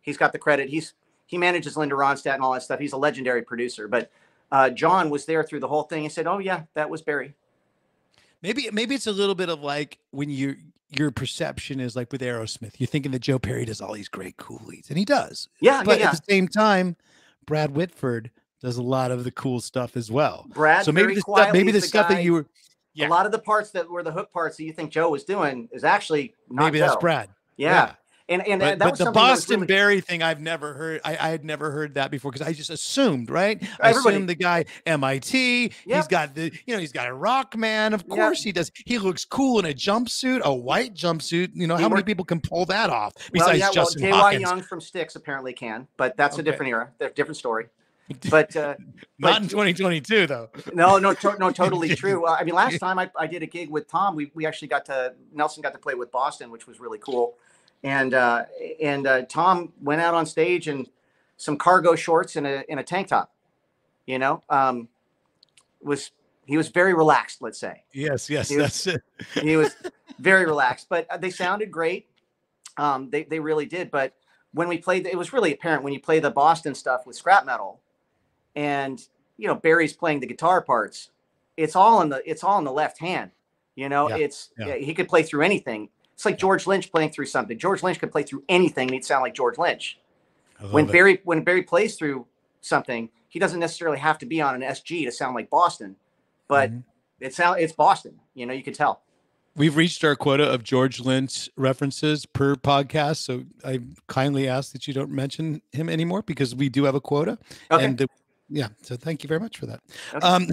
He's got the credit. He's He manages Linda Ronstadt and all that stuff. He's a legendary producer. But uh, John was there through the whole thing. He said, oh, yeah, that was Barry. Maybe maybe it's a little bit of like when you your perception is like with Aerosmith, you're thinking that Joe Perry does all these great cool leads, and he does. Yeah, but yeah, yeah. at the same time, Brad Whitford does a lot of the cool stuff as well. Brad, so maybe the stuff, maybe the, the stuff guy, that you were, yeah. a lot of the parts that were the hook parts that you think Joe was doing is actually not maybe Joe. That's Brad. Yeah. yeah. And, and but, that but was the Boston that was really... Barry thing, I've never heard. I, I had never heard that before because I just assumed, right? I Everybody. assumed the guy M I T. Yep. He's got the, you know, he's got a rock man. Of course yep. he does. He looks cool in a jumpsuit, a white jumpsuit. You know, he how worked... many people can pull that off? Besides well, yeah, Justin well, Hawkins. Young from Styx apparently can, but that's okay. a different era. They're a different story. But uh, not but, in twenty twenty-two though. No, no, to no, totally true. Uh, I mean, last time I, I did a gig with Tom, we we actually got to Nelson got to play with Boston, which was really cool. And, uh, and, uh, Tom went out on stage in some cargo shorts and a, in a tank top, you know, um, was, he was very relaxed, let's say. Yes. Yes. He that's was, it. He was very relaxed, but they sounded great. Um, they, they really did. But when we played, it was really apparent when you play the Boston stuff with scrap metal and, you know, Barry's playing the guitar parts, it's all in the, it's all in the left hand, you know, yeah, it's, yeah. he could play through anything. It's like George Lynch playing through something. George Lynch could play through anything and he'd sound like George Lynch. When it. Barry when Barry plays through something, he doesn't necessarily have to be on an S G to sound like Boston, but mm-hmm. it's it's Boston. You know, you can tell. We've reached our quota of George Lynch references per podcast, so I kindly ask that you don't mention him anymore because we do have a quota. Okay. And the, yeah, so thank you very much for that. Okay. Um,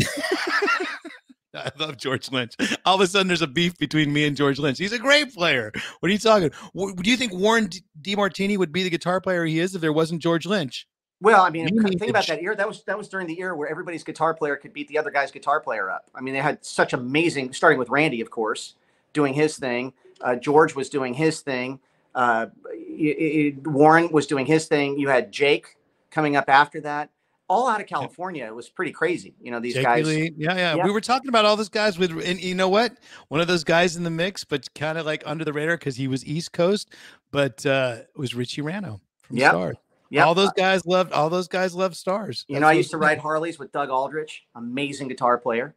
I love George Lynch. All of a sudden, there's a beef between me and George Lynch. He's a great player. What are you talking? W do you think Warren DeMartini would be the guitar player he is if there wasn't George Lynch? Well, I mean, think Lynch. About that era. That was that was during the era where everybody's guitar player could beat the other guy's guitar player up. I mean, they had such amazing. Starting with Randy, of course, doing his thing. Uh, George was doing his thing. Uh, it, it, Warren was doing his thing. You had Jake coming up after that. All out of California. It was pretty crazy. You know, these Jake guys. Yeah, yeah, yeah. We were talking about all those guys with, and you know what? One of those guys in the mix, but kind of like under the radar because he was East Coast, but uh, it was Richie Rano from yep. Stars. Yeah. All those guys loved, all those guys loved Stars. You That's know, I used to ride Harleys with Doug Aldrich, amazing guitar player.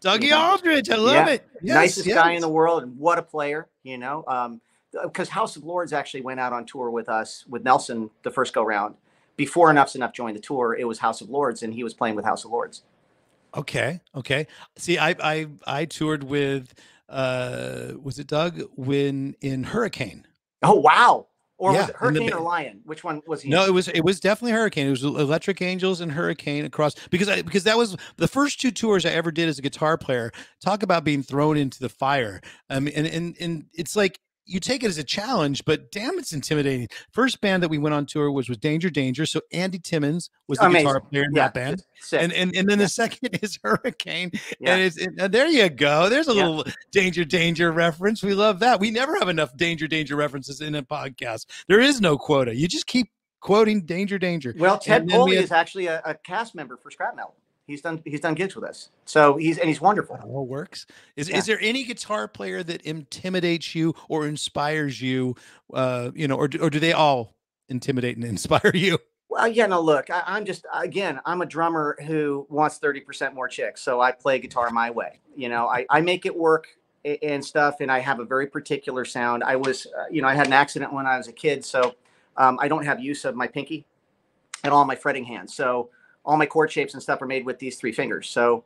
Dougie you know? Aldrich. I love yeah. it. Yes, Nicest yes. guy in the world. And what a player, you know, um, because House of Lords actually went out on tour with us, with Nelson, the first go round. Before Enough's Enough joined the tour, it was House of Lords, and he was playing with House of Lords. Okay, okay. See, I I I toured with uh, was it Doug when in Hurricane? Oh wow! Or yeah, was it Hurricane the, or Lion? Which one was he? No, in? it was it was definitely Hurricane. It was Electric Angels and Hurricane across because I because that was the first two tours I ever did as a guitar player. Talk about being thrown into the fire. Um, and and and it's like. You take it as a challenge, but damn, it's intimidating. First band that we went on tour was with Danger Danger. So Andy Timmons was the Amazing. guitar player in yeah. that band. Sick. And and and then yeah. the second is Hurricane. Yeah. And it's and there you go. There's a yeah. little Danger Danger reference. We love that. We never have enough Danger Danger references in a podcast. There is no quota. You just keep quoting Danger Danger. Well, Ted Poley we is actually a, a cast member for Scrap Metal. He's done he's done gigs with us. So he's and he's wonderful. It all works. Is yeah. is there any guitar player that intimidates you or inspires you? Uh, you know, or or do they all intimidate and inspire you? Well, yeah, no, look, I, I'm just again, I'm a drummer who wants thirty percent more chicks. So I play guitar my way. You know, I, I make it work and stuff. And I have a very particular sound. I was, uh, you know, I had an accident when I was a kid. So um, I don't have use of my pinky and all my fretting hands. So all my chord shapes and stuff are made with these three fingers. So,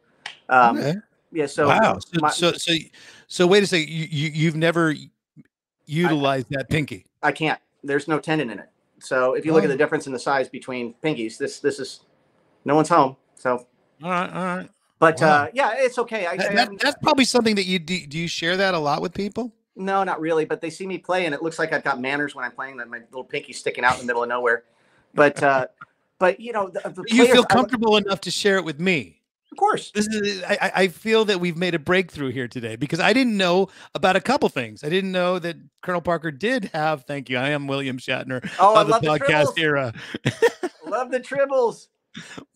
um, okay. yeah. So, wow. So, my, so, so, so wait a second. You, you, you've never utilized I, that pinky. I can't, there's no tendon in it. So if you look at the difference in the size between pinkies, this, this is no one's home. So, all right. All right. But wow. uh, yeah, it's okay. I, that, that, that's probably something that you do. Do you share that a lot with people? No, not really. But they see me play, and it looks like I've got manners when I'm playing. That my little pinky's sticking out in the middle of nowhere. But uh, but you know, the, the you players, feel comfortable I, enough to share it with me. Of course. This is. I, I feel that we've made a breakthrough here today because I didn't know about a couple things. I didn't know that Colonel Parker did have. Thank you. I am William Shatner oh, of I love the podcast the era. Love the tribbles.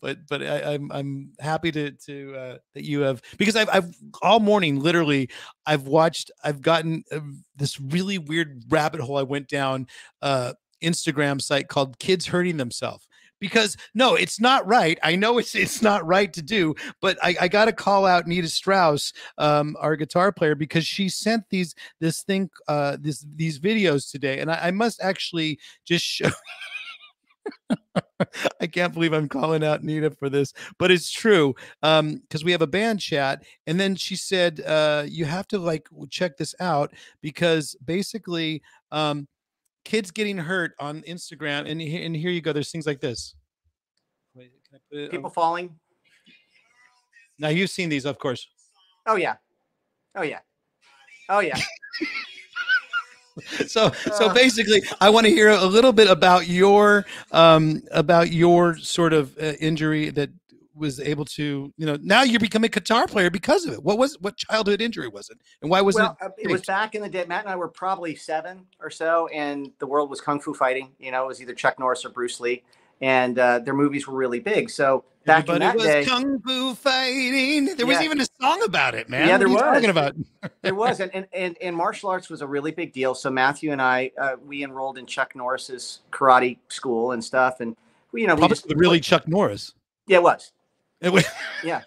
But but I, I'm I'm happy to to uh, that you have because I've I've all morning literally I've watched I've gotten uh, this really weird rabbit hole I went down uh, Instagram site called Kids Hurting Themselves because no it's not right I know it's it's not right to do but I, I got to call out Nita Strauss um, our guitar player because she sent these this thing uh, this these videos today and I, I must actually just show. I can't believe I'm calling out Nita for this, but it's true because um, we have a band chat. And then she said, uh, you have to like check this out because basically um, kids getting hurt on Instagram. And, and here you go. There's things like this. Wait, can I put it People on? falling. Now you've seen these, of course. Oh, yeah. Oh, yeah. Oh, yeah. So, so basically, I want to hear a little bit about your, um, about your sort of uh, injury that was able to, you know, now you're becoming a guitar player because of it. What was, what childhood injury was it, and why was it? Well, it, it was back in the day. Matt and I were probably seven or so, and the world was kung fu fighting. You know, it was either Chuck Norris or Bruce Lee, and uh, their movies were really big. So back Everybody in that was day, kung fu fighting. There yeah. was even a song about it, man. Yeah, there what was. Talking about there was, and, and and and martial arts was a really big deal. So Matthew and I, uh, we enrolled in Chuck Norris's karate school and stuff, and we, you know, Probably we just really Chuck Norris. Yeah, it was. It was. Yeah,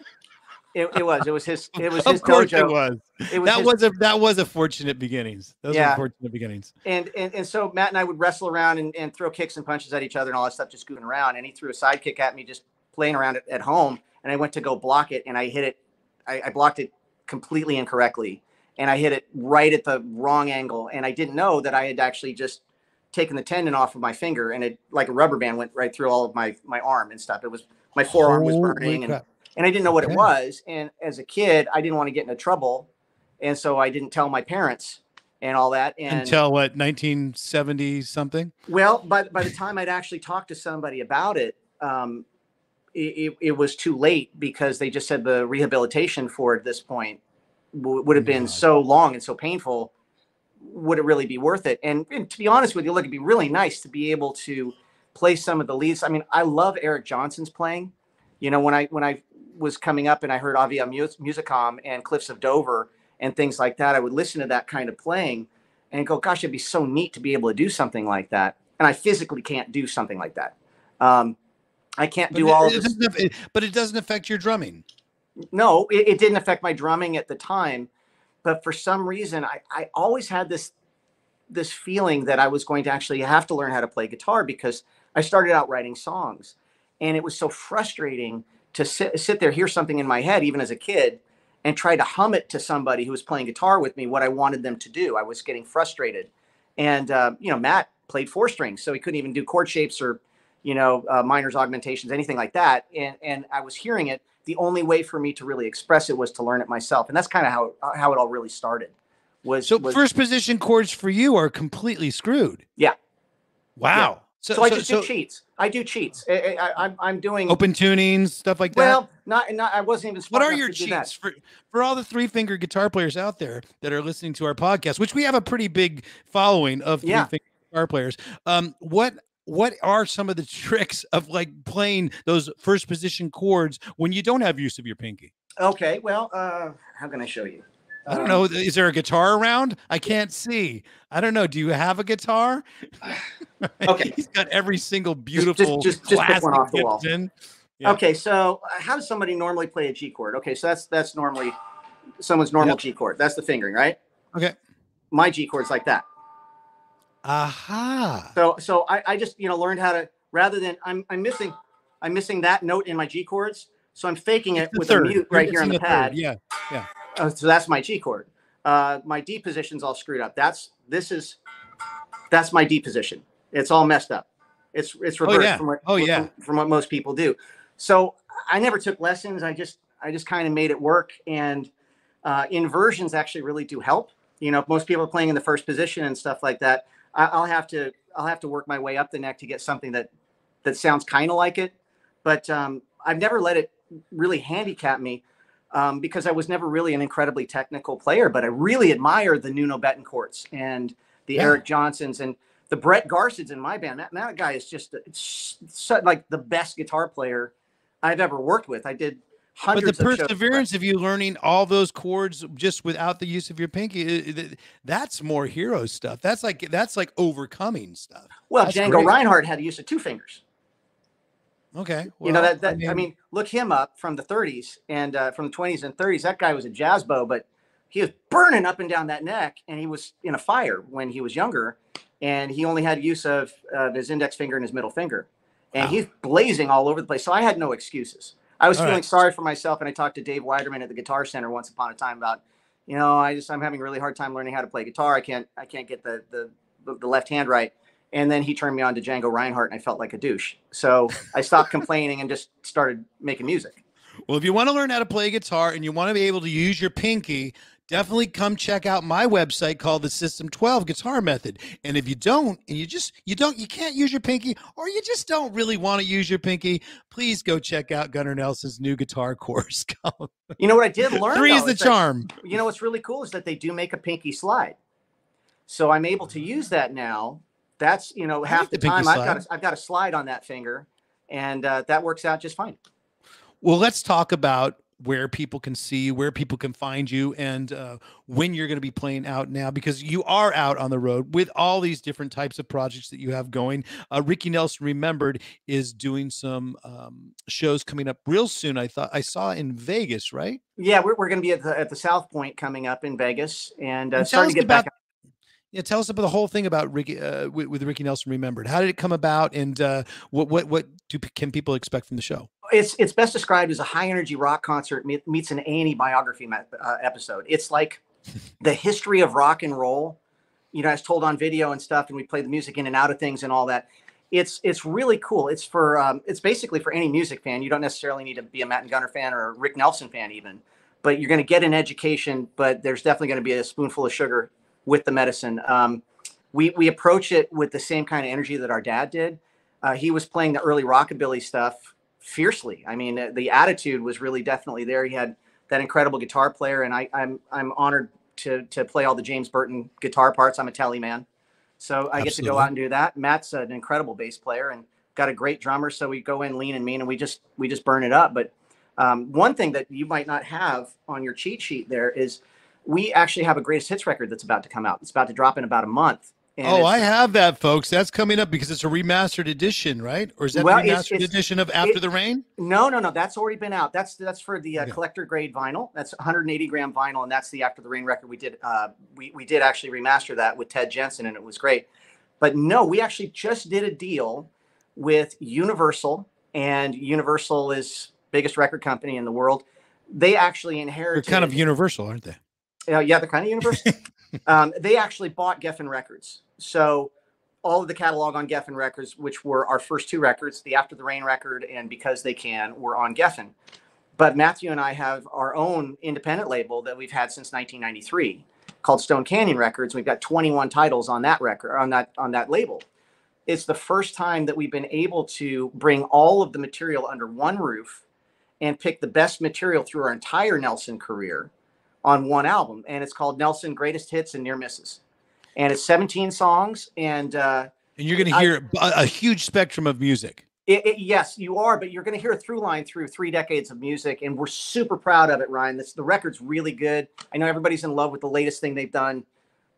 it, it was. It was his. It was of his course dojo. It was. It was that his, was a that was a fortunate beginnings. Those yeah. were fortunate beginnings. And and and so Matt and I would wrestle around and and throw kicks and punches at each other and all that stuff, just goofing around. And he threw a side kick at me, just playing around at, at home, and I went to go block it, and I hit it. I, I blocked it completely incorrectly, and I hit it right at the wrong angle, and I didn't know that I had actually just taken the tendon off of my finger, and it like a rubber band went right through all of my my arm and stuff. It was my forearm Holy was burning, and, and I didn't know what okay. it was. And as a kid, I didn't want to get into trouble, and so I didn't tell my parents and all that. And until what, nineteen seventy something? Well, by by the time I'd actually talked to somebody about it. Um, It, it was too late because they just said the rehabilitation for it at this point would have been so long and so painful. Would it really be worth it? And, and to be honest with you, look, it'd be really nice to be able to play some of the leads. I mean, I love Eric Johnson's playing. You know, when I when I was coming up and I heard Avia Musicom and Cliffs of Dover and things like that, I would listen to that kind of playing and go, gosh, it'd be so neat to be able to do something like that. And I physically can't do something like that. Um, I can't do but all it, of this. It, but it doesn't affect your drumming. No, it, it didn't affect my drumming at the time. But for some reason, I, I always had this, this feeling that I was going to actually have to learn how to play guitar because I started out writing songs. And it was so frustrating to sit, sit there, hear something in my head, even as a kid, and try to hum it to somebody who was playing guitar with me, what I wanted them to do. I was getting frustrated. And, uh, you know, Matt played four strings, so he couldn't even do chord shapes or you know, uh, minors, augmentations, anything like that. And, and I was hearing it. The only way for me to really express it was to learn it myself. And that's kind of how, how it all really started. Was So was, first position chords for you are completely screwed. Yeah. Wow. Yeah. So, so I so, just so, do cheats. I do cheats. I, I, I'm, I'm doing open tunings, stuff like that. Well, not, not I wasn't even smart What are your cheats for, for all the three finger guitar players out there that are listening to our podcast, which we have a pretty big following of three yeah. finger guitar players. Um, what, What are some of the tricks of like playing those first position chords when you don't have use of your pinky? Okay, well, uh, how can I show you? I don't um, know. Is there a guitar around? I can't see. I don't know. Do you have a guitar? Okay, he's got every single beautiful just, just, just, just one off the wall. Yeah. Okay, so how does somebody normally play a G chord? Okay, so that's that's normally someone's normal yep. G chord. That's the fingering, right? Okay. My G chord's like that. Aha. Uh-huh. So so I, I just, you know, learned how to, rather than I'm I'm missing I'm missing that note in my G chords. So I'm faking it with a mute right here on the pad. Yeah. Yeah. Uh, so that's my G chord. Uh, my D position's all screwed up. That's this is that's my D position. It's all messed up. It's it's reversed oh, yeah. from what oh, yeah. from, from what most people do. So I never took lessons. I just I just kind of made it work. And uh, inversions actually really do help. You know, most people are playing in the first position and stuff like that. I, I'll have to I'll have to work my way up the neck to get something that that sounds kind of like it. But um, I've never let it really handicap me um, because I was never really an incredibly technical player. But I really admire the Nuno Betancourts and the yeah. Eric Johnsons and the Brett Garcids in my band. That, that guy is just such, like the best guitar player I've ever worked with. I did hundreds of shows. But the perseverance of you learning all those chords just without the use of your pinky, that's more hero stuff. That's like that's like overcoming stuff. Well, that's Django great. Reinhardt had the use of two fingers. Okay. Well, you know, that, that I, mean, I mean, look him up from the thirties and uh, from the twenties and thirties. That guy was a jazzbo, but he was burning up and down that neck, and he was in a fire when he was younger, and he only had use of uh, his index finger and his middle finger. And wow. he's blazing all over the place. So I had no excuses. I was all feeling right. sorry for myself. And I talked to Dave Weiderman at the Guitar Center once upon a time about, you know, I just, I'm having a really hard time learning how to play guitar. I can't, I can't get the, the, the left hand right. And then he turned me on to Django Reinhardt and I felt like a douche. So I stopped complaining and just started making music. Well, if you want to learn how to play guitar and you want to be able to use your pinky, definitely come check out my website called the System twelve Guitar Method. And if you don't, and you just, you don't, you can't use your pinky, or you just don't really want to use your pinky, please go check out Gunnar Nelson's new guitar course. You know what I did learn? Three though, is the is charm. That, you know, what's really cool is that they do make a pinky slide. So I'm able to use that now. That's, you know, half the, the time I've got, a, I've got a slide on that finger, and uh, that works out just fine. Well, let's talk about where people can see, where people can find you, and uh, when you're going to be playing out now, because you are out on the road with all these different types of projects that you have going. Uh, Ricky Nelson Remembered is doing some um, shows coming up real soon. I thought I saw in Vegas, right? Yeah, we're, we're going to be at the, at the South Point coming up in Vegas, and, uh, and starting to get back. Yeah, tell us about the whole thing about Ricky uh, with, with Ricky Nelson Remembered. How did it come about, and uh, what what what do can people expect from the show? It's it's best described as a high energy rock concert meets an A and E biography uh, episode. It's like the history of rock and roll, you know, as told on video and stuff. And we play the music in and out of things and all that. It's it's really cool. It's for um, it's basically for any music fan. You don't necessarily need to be a Matt and Gunnar fan or a Rick Nelson fan even, but you're going to get an education. But there's definitely going to be a spoonful of sugar with the medicine. Um, we, we approach it with the same kind of energy that our dad did. Uh, he was playing the early rockabilly stuff fiercely. I mean, the, the attitude was really definitely there. He had that incredible guitar player, and I, I'm, I'm honored to, to play all the James Burton guitar parts. I'm a telly man, so I Absolutely. Get to go out and do that. Matt's an incredible bass player and got a great drummer. So we go in lean and mean, and we just, we just burn it up. But um, one thing that you might not have on your cheat sheet there is, we actually have a greatest hits record that's about to come out. It's about to drop in about a month. And oh, I have that, folks. That's coming up because it's a remastered edition, right? Or is that well, the remastered it's, it's, edition of After it, the Rain? No, no, no. That's already been out. That's that's for the uh, okay. collector grade vinyl. That's one hundred eighty gram vinyl, and that's the After the Rain record. We did uh, we we did actually remaster that with Ted Jensen, and it was great. But no, we actually just did a deal with Universal, and Universal is biggest record company in the world. They actually inherited. They're kind of Universal, aren't they? Uh, yeah, the kind of universe. um, they actually bought Geffen Records. So all of the catalog on Geffen Records, which were our first two records, the After the Rain record and Because They Can, were on Geffen. But Matthew and I have our own independent label that we've had since nineteen ninety-three called Stone Canyon Records. We've got twenty-one titles on that record, on that, on that label. It's the first time that we've been able to bring all of the material under one roof and pick the best material through our entire Nelson career on one album, and it's called Nelson Greatest Hits and Near Misses, and it's seventeen songs, and uh and you're going to hear I, a huge spectrum of music. It, it, yes, you are, but you're going to hear a through line through three decades of music, and we're super proud of it, Ryan. This the record's really good. I know everybody's in love with the latest thing they've done,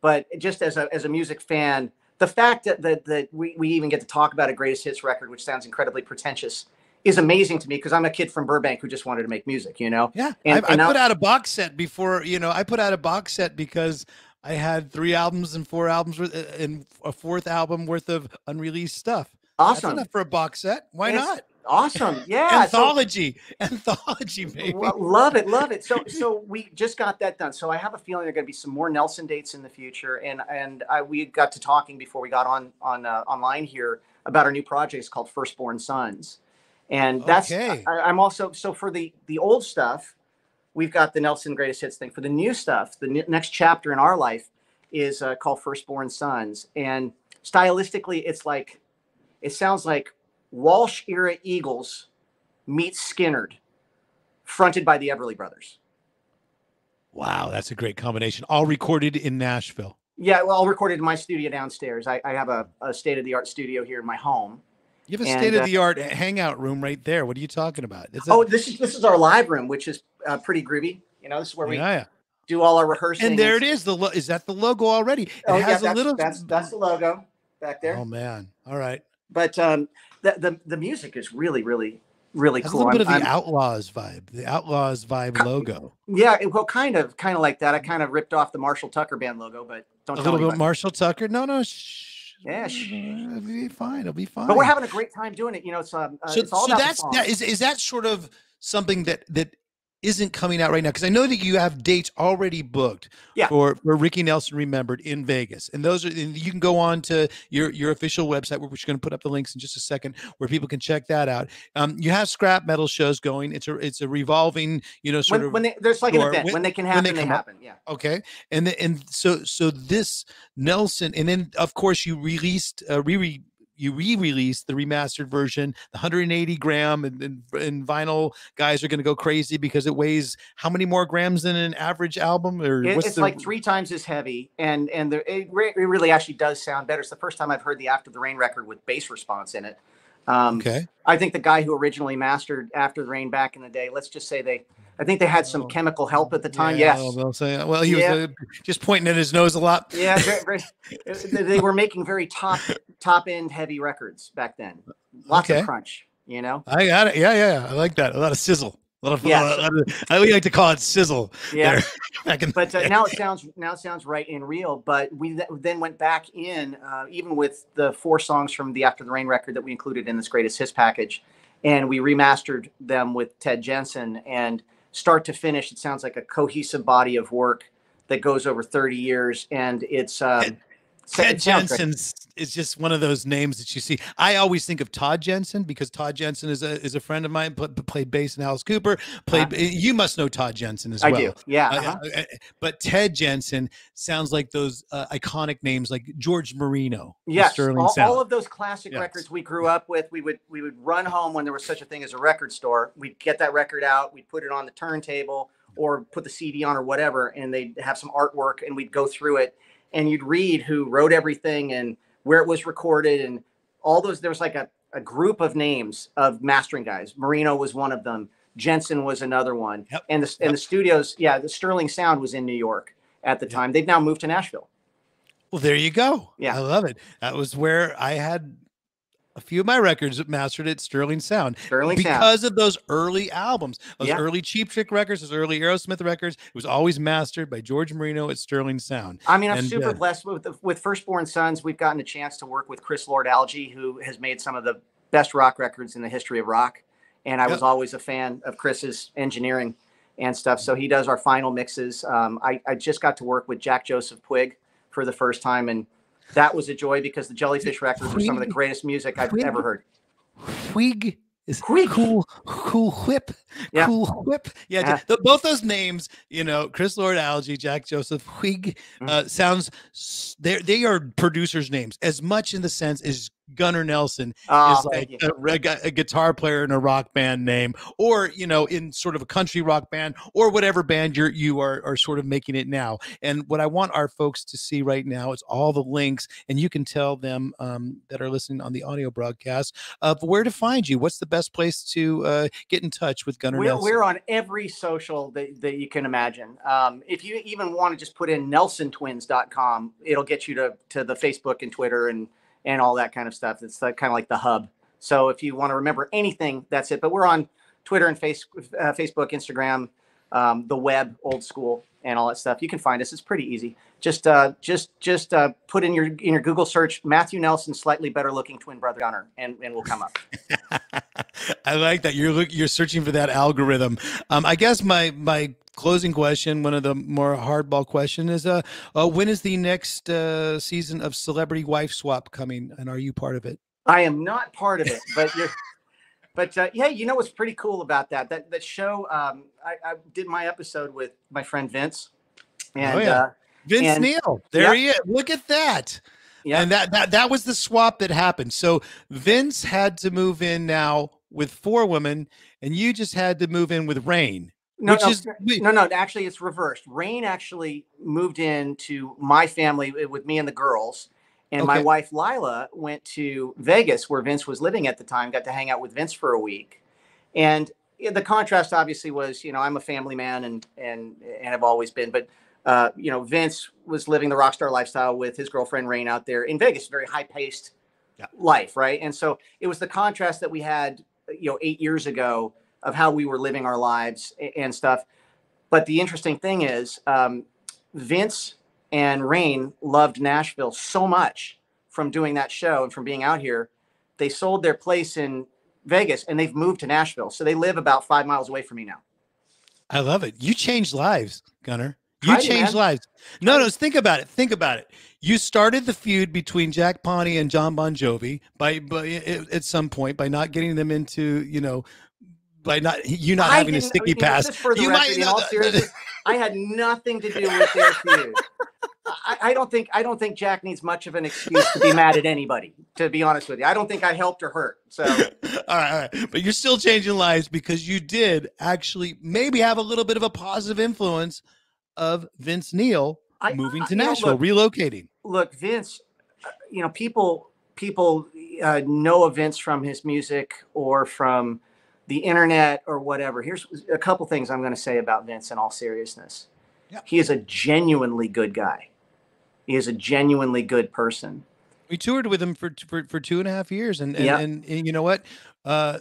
but just as a as a music fan, the fact that that, that we, we even get to talk about a greatest hits record, which sounds incredibly pretentious, is amazing to me because I'm a kid from Burbank who just wanted to make music, you know? Yeah. And, I, and I put out a box set before, you know, I put out a box set because I had three albums and four albums with, and a fourth album worth of unreleased stuff. Awesome. That's enough for a box set. Why it's not? Awesome. Yeah. Anthology. So, Anthology, baby. Love it. Love it. So, so we just got that done. So I have a feeling there are going to be some more Nelson dates in the future. And, and I, we got to talking before we got on, on uh, online here about our new projects called Firstborn Sons. And that's, okay. I, I'm also, so for the, the old stuff, we've got the Nelson Greatest Hits thing. For the new stuff, the n next chapter in our life is uh, called Firstborn Sons. And stylistically, it's like, it sounds like Walsh era Eagles meets Skinnerd, fronted by the Everly Brothers. Wow, that's a great combination. All recorded in Nashville. Yeah, well, all recorded in my studio downstairs. I, I have a, a state-of-the-art studio here in my home. You have a state-of-the-art uh, hangout room right there. What are you talking about? Is that... Oh, this is this is our live room, which is uh, pretty groovy. You know, this is where we yeah, yeah. do all our rehearsing. And there it is. The lo is that the logo already? It oh, has yeah, that's, a little. That's that's the logo back there. Oh man! All right. But um, the, the the music is really, really, really that's cool. A little bit I'm, of the I'm... Outlaws vibe. The Outlaws vibe kind, logo. Yeah, well, kind of, kind of like that. I kind of ripped off the Marshall Tucker Band logo, but don't a tell little anybody. Bit Marshall Tucker. No, no. Shh. Yeah, it'll be fine. It'll be fine. But we're having a great time doing it. You know, it's, um, uh, so, it's all so about that's, that is, is that sort of something that that isn't coming out right now? Because I know that you have dates already booked yeah. for, for Ricky Nelson Remembered in Vegas. And those are and you can go on to your, your official website, where we're just going to put up the links in just a second, where people can check that out. Um, you have scrap metal shows going. It's a it's a revolving, you know, sort when, of when they, there's like an event when, when they can happen, they, they happen. Up. Yeah. Okay. And the, and so so this Nelson, and then of course you released uh, re-re. You re-released the remastered version, the one hundred eighty gram, and, and, and vinyl guys are going to go crazy because it weighs how many more grams than an average album? Or it, what's it's the... like three times as heavy, and and the, it, re it really actually does sound better. It's the first time I've heard the After the Rain record with bass response in it. Um, okay, I think the guy who originally mastered After the Rain back in the day, let's just say they. I think they had some oh, chemical help at the time. Yeah, yes. They'll say, well, he yeah. was uh, just pointing at his nose a lot. Yeah, very, very, they were making very top top end heavy records back then. Lots okay. of crunch, you know. I got it. Yeah, yeah, I like that. A lot of sizzle. A lot of, yeah. a lot of, a lot of I like to call it sizzle. Yeah. There, but uh, now it sounds now it sounds right and real. But we th then went back in, uh, even with the four songs from the After the Rain record that we included in this Greatest Hits package, and we remastered them with Ted Jensen and. Start to finish, it sounds like a cohesive body of work that goes over thirty years, and it's um, Ted, Ted Jensen's is just one of those names that you see. I always think of Todd Jensen because Todd Jensen is a is a friend of mine. Played bass in Alice Cooper. Played. Uh, you must know Todd Jensen as I well. I do. Yeah. Uh, uh -huh. But Ted Jensen sounds like those uh, iconic names, like George Marino. Yes. All, all of those classic yes. records we grew up with. We would we would run home when there was such a thing as a record store. We'd get that record out. We'd put it on the turntable or put the C D on or whatever, and they'd have some artwork, and we'd go through it. And you'd read who wrote everything and where it was recorded and all those. There was like a, a group of names of mastering guys. Marino was one of them. Jensen was another one. Yep. And, the, yep. and the studios, yeah, the Sterling Sound was in New York at the yep. time. They've now moved to Nashville. Well, there you go. Yeah. I love it. That was where I had a few of my records mastered at Sterling Sound. Sterling because Sound. Of those early albums, those yeah. early Cheap Trick records, those early Aerosmith records. It was always mastered by George Marino at Sterling Sound. I mean, I'm and, super uh, blessed with with Firstborn Sons. We've gotten a chance to work with Chris Lord Alge, who has made some of the best rock records in the history of rock. And I yeah. was always a fan of Chris's engineering and stuff. So he does our final mixes. Um, I, I just got to work with Jack Joseph Puig for the first time, and that was a joy because the Jellyfish records were some of the greatest music I've Whig. ever heard. Whig is Whig. cool, cool whip, yeah. cool whip. Yeah, yeah. The, both those names, you know, Chris Lord Alge, Jack Joseph Whig, mm-hmm. uh, sounds. They they are producers' names as much in the sense as Gunnar Nelson oh, is like a, a guitar player in a rock band name, or you know, in sort of a country rock band, or whatever band you're you are are sort of making it now. And what I want our folks to see right now is all the links, and you can tell them um, that are listening on the audio broadcast of where to find you. What's the best place to uh, get in touch with Gunnar we're, Nelson? We're on every social that, that you can imagine. Um, if you even want to just put in nelson twins dot com, it'll get you to to the Facebook and Twitter and. and all that kind of stuff. It's kind of like the hub So if you want to remember anything, that's it. But we're on Twitter and face, uh, Facebook, Instagram, um, the web, old school, and all that stuff. You can find us. It's pretty easy. Just uh, just just uh, put in your in your Google search Matthew Nelson, slightly better looking twin brother Gunnar, and and we'll come up. I like that you're look, you're searching for that algorithm. Um, I guess my my closing question, one of the more hardball question, is uh, uh when is the next uh, season of Celebrity Wife Swap coming, and are you part of it? I am not part of it, but you're. But uh, yeah, you know what's pretty cool about that? That that show, um, I, I did my episode with my friend Vince. And, oh, yeah. uh, Vince and, Neil. There yeah. he is. Look at that. Yeah. And that, that, that was the swap that happened. So Vince had to move in now with Four Women, and you just had to move in with Rain. No, which no, is no, no, actually it's reversed. Rain actually moved in to my family with me and the girls. And okay. my wife, Lila, went to Vegas, where Vince was living at the time, got to hang out with Vince for a week. And the contrast, obviously, was, you know, I'm a family man and and and have always been. But, uh, you know, Vince was living the rock star lifestyle with his girlfriend, Rain, out there in Vegas, very high-paced yeah. life, right? And so it was the contrast that we had, you know, eight years ago of how we were living our lives and stuff. But the interesting thing is um, Vince... and Rain loved Nashville so much from doing that show and from being out here. They sold their place in Vegas and they've moved to Nashville. So they live about five miles away from me now. I love it. You changed lives, Gunnar. You I changed did, lives. No, no, think about it. Think about it. You started the feud between Jack Pawnee and Jon Bon Jovi by, by at some point by not getting them into, you know, by not you not I having a sticky pass. You might know, the, I had nothing to do with their feud. I, I don't think I don't think Jack needs much of an excuse to be mad at anybody, to be honest with you. I don't think I helped or hurt. So all right, all right. But you're still changing lives because you did actually maybe have a little bit of a positive influence of Vince Neil I, moving to I, Nashville, you know, look, relocating. Look, Vince, you know, people people uh, know of Vince from his music or from the internet or whatever. Here's a couple things I'm going to say about Vince in all seriousness. Yeah. He is a genuinely good guy. He is a genuinely good person. We toured with him for for, for two and a half years. And and, yeah. and, and you know what? Uh,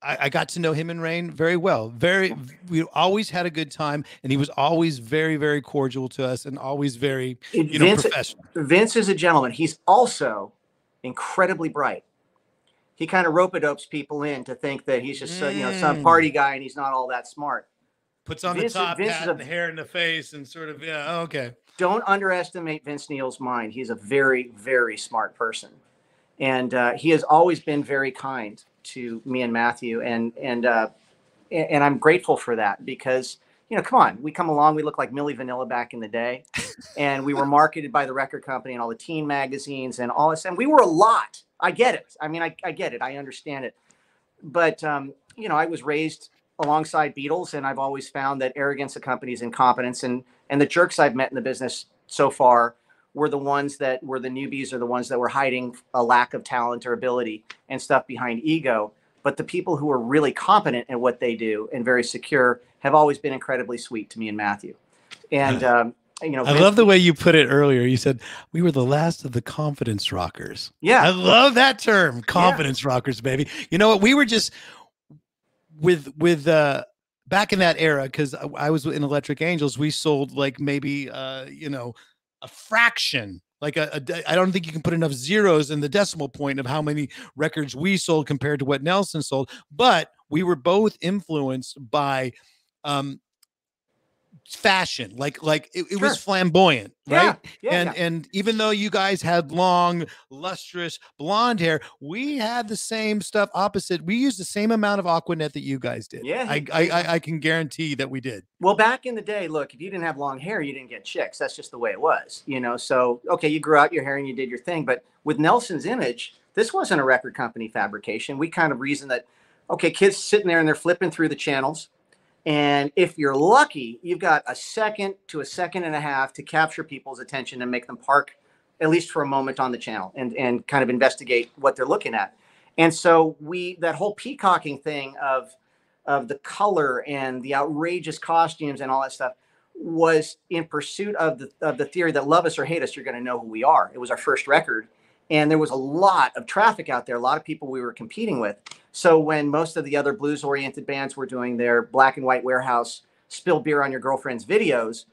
I, I got to know him and Rain very well. Very, we always had a good time. And he was always very, very cordial to us and always very, you Vince, know, professional. Vince is a gentleman. He's also incredibly bright. He kind of rope-a-dopes people in to think that he's just mm. so, you know, some party guy and he's not all that smart. Puts on Vince, the top Vince hat a, and the hair in the face and sort of, yeah, okay. Don't underestimate Vince Neil's mind. He's a very, very smart person. And uh, he has always been very kind to me and Matthew. And, and, uh, and I'm grateful for that because, you know, come on, we come along, we look like Milli Vanilli back in the day. And we were marketed by the record company and all the teen magazines and all this. And we were a lot. I get it. I mean, I, I get it. I understand it. But, um, you know, I was raised alongside Beatles, and I've always found that arrogance accompanies incompetence. And and the jerks I've met in the business so far were the ones that were the newbies or the ones that were hiding a lack of talent or ability and stuff behind ego. But the people who are really competent in what they do and very secure have always been incredibly sweet to me and Matthew. And, um, you know, I Vince, love the way you put it earlier. You said we were the last of the confidence rockers. Yeah. I love that term, confidence yeah. rockers, baby. You know what? We were just with, with, uh, back in that era, 'cause I, I was in Electric Angels, we sold like maybe, uh, you know, a fraction, like a, a, I don't think you can put enough zeros in the decimal point of how many records we sold compared to what Nelson sold. But we were both influenced by, um, fashion, like like it, it sure. was flamboyant, right? Yeah, yeah, and yeah. and even though you guys had long, lustrous blonde hair, we had the same stuff opposite. We used the same amount of Aquanet that you guys did. Yeah, I I, I can guarantee that we did. Well, back in the day, look, if you didn't have long hair, you didn't get chicks. That's just the way it was, you know. So okay, you grew out your hair and you did your thing, but with Nelson's image, this wasn't a record company fabrication. We kind of reasoned that okay, kids sitting there and they're flipping through the channels. And if you're lucky, you've got a second to a second and a half to capture people's attention and make them park at least for a moment on the channel and, and kind of investigate what they're looking at. And so we, that whole peacocking thing of, of the color and the outrageous costumes and all that stuff was in pursuit of the, of the theory that love us or hate us, you're going to know who we are. It was our first record. And there was a lot of traffic out there, a lot of people we were competing with. So when most of the other blues-oriented bands were doing their black and white warehouse spill beer on your girlfriend's videos,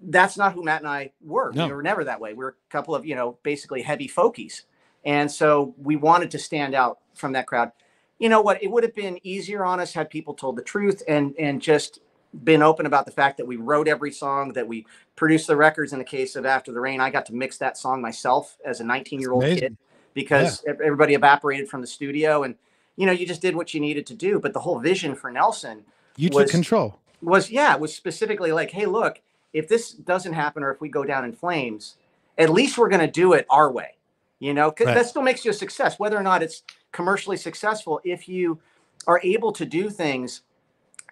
that's not who Matt and I were. No. We were never that way. We were a couple of, you know, basically heavy folkies. And so we wanted to stand out from that crowd. You know what? It would have been easier on us had people told the truth and and just been open about the fact that we wrote every song, that we produced the records. In the case of After the Rain, I got to mix that song myself as a nineteen-year-old kid, because yeah. everybody evaporated from the studio. And, you know, you just did what you needed to do. But the whole vision for Nelson you was, took control. Was, yeah, was specifically like, hey, look, if this doesn't happen or if we go down in flames, at least we're going to do it our way. You know, because right. that still makes you a success, whether or not it's commercially successful. If you are able to do things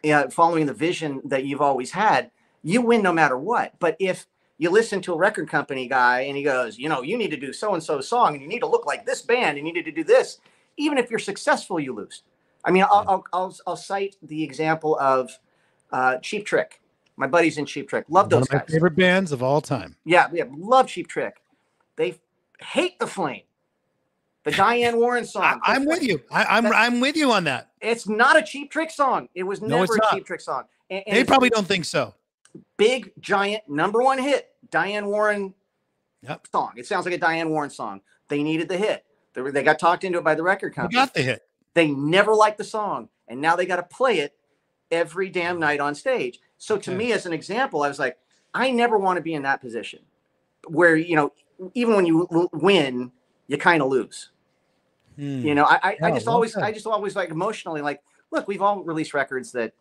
uh, following the vision that you've always had, you win no matter what. But if you listen to a record company guy and he goes, you know, you need to do so-and-so song and you need to look like this band, you needed to do this. Even if you're successful, you lose. I mean, I'll, yeah. I'll, I'll, I'll cite the example of uh, Cheap Trick. My buddies in Cheap Trick. Love those guys. One of my favorite bands of all time. Yeah, yeah, love Cheap Trick. They hate The Flame, the Diane Warren song. I, I'm with you. I, I'm I'm with you on that. It's not a Cheap Trick song. It was never no, a Cheap Trick song. And, and they probably don't think so. Big, giant, number one hit, Diane Warren yep. song. It sounds like a Diane Warren song. They needed the hit. They, were, they got talked into it by the record company. They got the hit. They never liked the song, and now they got to play it every damn night on stage. So to okay. me, as an example, I was like, I never want to be in that position where, you know, even when you win, you kind of lose. Hmm. You know, I, I, I just oh, always, okay. I just always like emotionally like, look, we've all released records that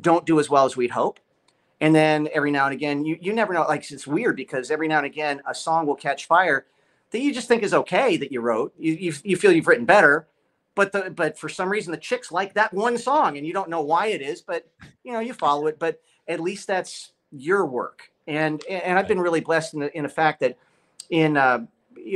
don't do as well as we'd hope. And then every now and again, you, you never know. Like, it's weird because every now and again, a song will catch fire that you just think is okay that you wrote. You, you, you feel you've written better. But the but for some reason, the chicks like that one song and you don't know why it is. But, you know, you follow it. But at least that's your work. And and I've been really blessed in the, in the fact that in uh,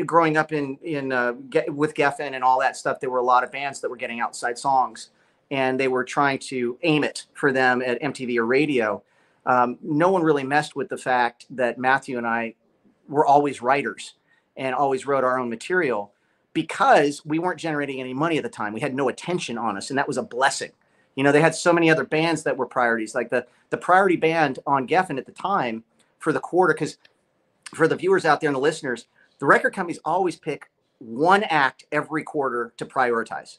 growing up in in uh, with Geffen and all that stuff, there were a lot of bands that were getting outside songs, and they were trying to aim it for them at M T V or radio. Um, no one really messed with the fact that Matthew and I were always writers and always wrote our own material because we weren't generating any money at the time. We had no attention on us, and that was a blessing. You know, they had so many other bands that were priorities, like the the priority band on Geffen at the time for the quarter, because for the viewers out there and the listeners, the record companies always pick one act every quarter to prioritize.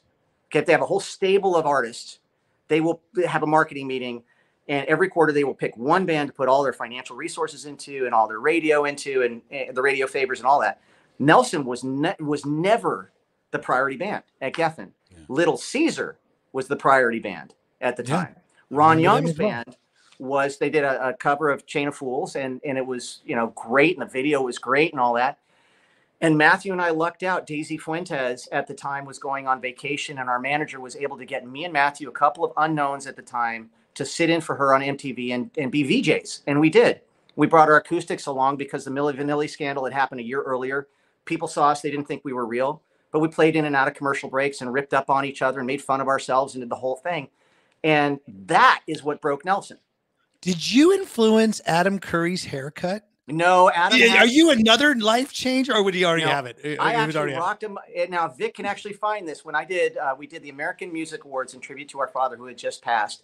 Okay, if they have a whole stable of artists, they will have a marketing meeting, and every quarter they will pick one band to put all their financial resources into and all their radio into and, and the radio favors and all that. Nelson was, ne was never the priority band at Geffen. Yeah. Little Caesar was the priority band at the time. Yeah. Ron Young's band was, they did a, a cover of Chain of Fools, and, and it was, you know, great. And the video was great and all that. And Matthew and I lucked out. Daisy Fuentes at the time was going on vacation, and our manager was able to get me and Matthew, a couple of unknowns at the time, to sit in for her on M T V and, and be V Js. And we did. We brought our acoustics along because the Milli Vanilli scandal had happened a year earlier. People saw us. They didn't think we were real. But we played in and out of commercial breaks and ripped up on each other and made fun of ourselves and did the whole thing. And that is what broke Nelson. Did you influence Adam Curry's haircut? No, Adam. Did, has, are you another life change, or would he already no, have it? it I actually rocked him. Now, Vic can actually find this. When I did, uh, we did the American Music Awards in tribute to our father who had just passed.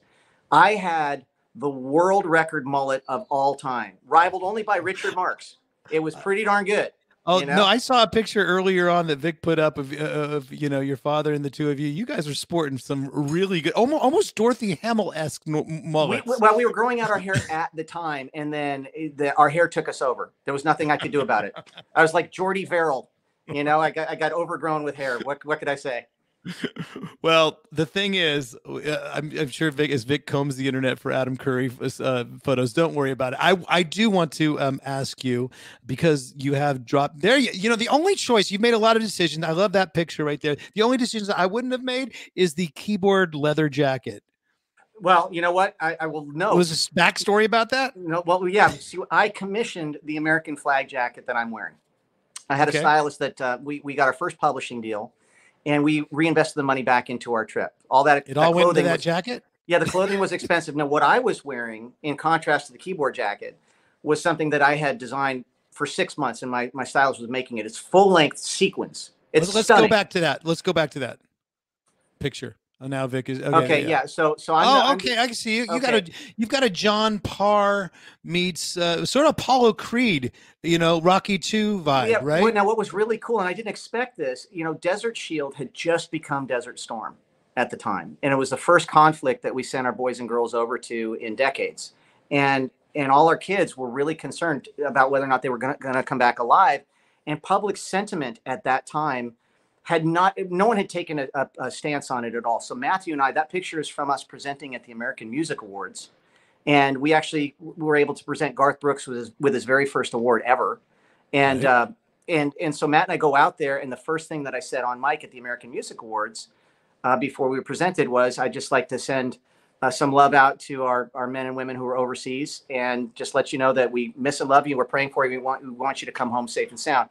I had the world record mullet of all time, rivaled only by Richard Marx. It was pretty darn good. Oh, you know? No, I saw a picture earlier on that Vic put up of, uh, of, you know, your father and the two of you. You guys are sporting some really good, almost, almost Dorothy Hamill-esque mullets. We, well, we were growing out our hair at the time, and then the, our hair took us over. There was nothing I could do about it. I was like Jordy Verrill. You know, I got, I got overgrown with hair. What, what could I say? Well, the thing is, uh, I'm, I'm sure Vic, as Vic combs the internet for Adam Curry uh, photos, don't worry about it. I, I do want to um, ask you, because you have dropped there. You, you know, the only choice you've made a lot of decisions. I love that picture right there. The only decisions I wouldn't have made is the keyboard leather jacket. Well, you know what? I, I will know. Was a backstory about that? No. Well, yeah. See, I commissioned the American flag jacket that I'm wearing. I had okay. a stylist that uh, we, we got our first publishing deal. And we reinvested the money back into our trip. All that it that all went into that was, jacket. Yeah, the clothing was expensive. Now, what I was wearing, in contrast to the keyboard jacket, was something that I had designed for six months, and my my stylist was making it. It's full length sequence. It's let's, let's go back to that. Let's go back to that picture. Oh, now Vic is okay. okay yeah. yeah. So so I'm. Oh, the, I'm okay. The, I can see you. You okay. got a you've got a John Parr meets uh, sort of Apollo Creed, you know, Rocky two vibe, yeah, right? Now, what was really cool, and I didn't expect this. You know, Desert Shield had just become Desert Storm at the time, and it was the first conflict that we sent our boys and girls over to in decades, and and all our kids were really concerned about whether or not they were going to come back alive, and public sentiment at that time had not, no one had taken a, a, a stance on it at all. So Matthew and I, that picture is from us presenting at the American Music Awards, and we actually were able to present Garth Brooks with his, with his very first award ever, and right. uh, and and so Matt and I go out there, and the first thing that I said on mic at the American Music Awards, Uh, before we were presented, was I'd just like to send uh, some love out to our, our men and women who are overseas, and just let you know that we miss and love you. We're praying for you. We want, we want you to come home safe and sound.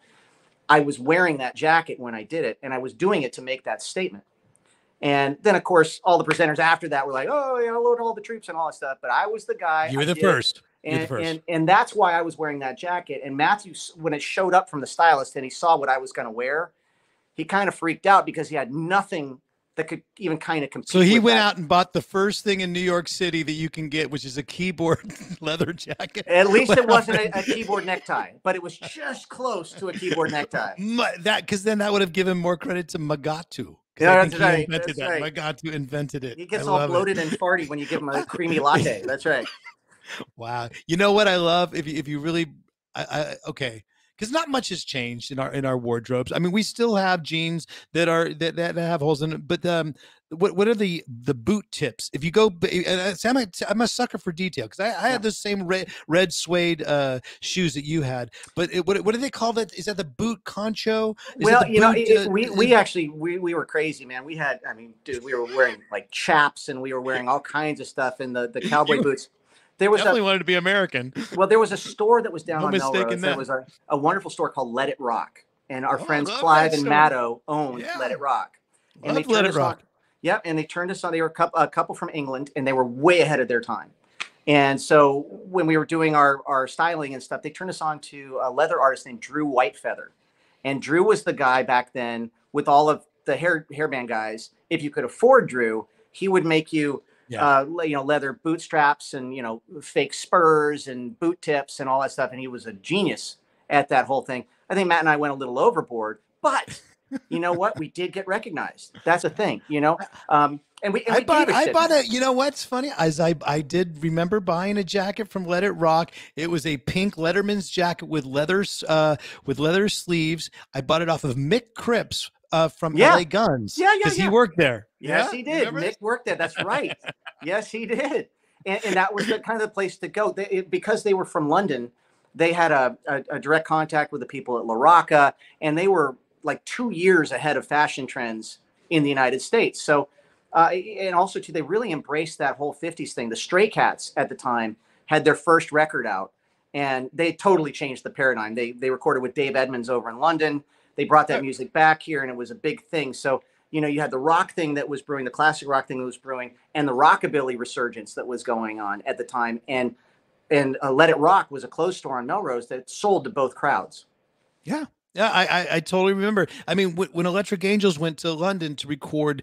I was wearing that jacket when I did it, and I was doing it to make that statement. And then, of course, all the presenters after that were like, oh, you know, load all the troops and all that stuff. But I was the guy. You were the first. And, You're the first. And, and that's why I was wearing that jacket. And Matthew, when it showed up from the stylist and he saw what I was going to wear, he kind of freaked out because he had nothing that could even kind of compete. So he went out and bought the first thing in New York City that you can get, which is a keyboard leather jacket. At least it wasn't a, a keyboard necktie, but it was just close to a keyboard necktie. That, because then that would have given more credit to Magatu. Yeah, that's right. Invented that's right. Magatu invented it. He gets I all bloated it. and farty when you give him a creamy latte. That's right. Wow. You know what I love? If you, if you really, I, I okay. Because not much has changed in our in our wardrobes. I mean, we still have jeans that are that that, that have holes in it. But um, what what are the the boot tips? If you go, and I'm a, I'm a sucker for detail, because I, I had the same red red suede uh, shoes that you had. But it, what what do they call that? Is that the boot concho? Is well, you know, it, it, we we actually we we were crazy, man. We had, I mean, dude, we were wearing like chaps, and we were wearing all kinds of stuff, and the the cowboy boots. There was definitely a, wanted to be American. Well, there was a store that was down no on Melrose. There was a, a wonderful store called Let It Rock, and our oh, friends Clive and Matto owned yeah. Let It Rock. And they Let It Rock. On, yeah, and they turned us on. They were a couple, a couple from England, and they were way ahead of their time. And so when we were doing our our styling and stuff, they turned us on to a leather artist named Drew Whitefeather, and Drew was the guy back then with all of the hair hairband guys. If you could afford Drew, he would make you. Yeah. Uh, you know, leather boot straps and, you know, fake spurs and boot tips and all that stuff. And he was a genius at that whole thing. I think Matt and I went a little overboard, but you know what? We did get recognized. That's a thing, you know. Um, and we, and we I bought, I bought a, you know, what's funny is I, I did remember buying a jacket from Let It Rock. It was a pink Letterman's jacket with leather, uh, with leather sleeves. I bought it off of Mick Cripps. Uh, from yeah. L A Guns, yeah, yeah, because yeah. he worked there. Yes, yeah? he did. Remember? Mick worked there. That's right. Yes, he did, and, and that was the kind of the place to go. They, it, because they were from London, they had a, a, a direct contact with the people at La Rocca, and they were like two years ahead of fashion trends in the United States. So, uh, and also too, they really embraced that whole fifties thing. The Stray Cats at the time had their first record out, and they totally changed the paradigm. They they recorded with Dave Edmunds over in London. They brought that music back here, and it was a big thing. So, you know, you had the rock thing that was brewing, the classic rock thing that was brewing, and the rockabilly resurgence that was going on at the time. And and uh, Let It Rock was a clothes store on Melrose that sold to both crowds. Yeah, yeah, I I, I totally remember. I mean, w when Electric Angels went to London to record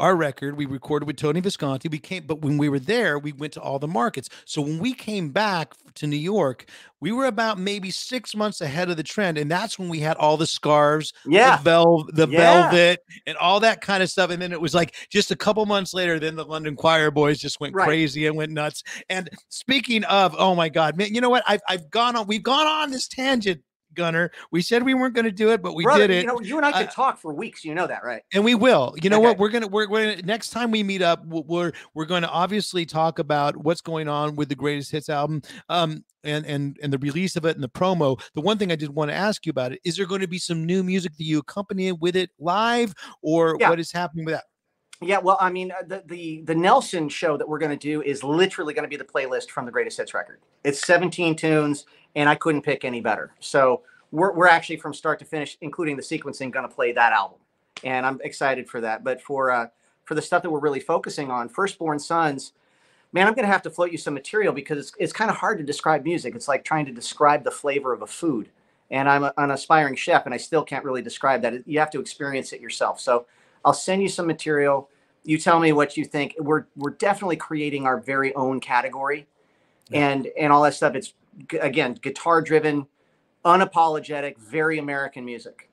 our record, we recorded with Tony Visconti. We came, but when we were there, we went to all the markets. So when we came back to New York, we were about maybe six months ahead of the trend. And that's when we had all the scarves, yeah. the, vel the yeah. velvet, and all that kind of stuff. And then it was like just a couple months later, then the London Choir Boys just went right. crazy and went nuts. And speaking of, oh my God, man, you know what? I've, I've gone on, we've gone on this tangent. Gunnar, we said we weren't going to do it, but we Brother, did it. You know, you and I could uh, talk for weeks. You know that, right? And we will. You know okay. what? We're gonna we're, we're gonna, next time we meet up, we're we're going to obviously talk about what's going on with the Greatest Hits album, um, and and and the release of it and the promo. The one thing I did want to ask you about it is there going to be some new music that you accompany with it live, or yeah. what is happening with that? Yeah, well, I mean, the the the Nelson show that we're going to do is literally going to be the playlist from the Greatest Hits record. It's seventeen tunes, and I couldn't pick any better. So we're we're actually from start to finish, including the sequencing, going to play that album, and I'm excited for that. But for uh, for the stuff that we're really focusing on, Firstborn Sons, man, I'm going to have to float you some material because it's it's kind of hard to describe music. It's like trying to describe the flavor of a food. and I'm a, an aspiring chef, and I still can't really describe that. You have to experience it yourself. So I'll send you some material. You tell me what you think. We're we're definitely creating our very own category, yeah. and and all that stuff. It's again guitar driven, unapologetic, very American music.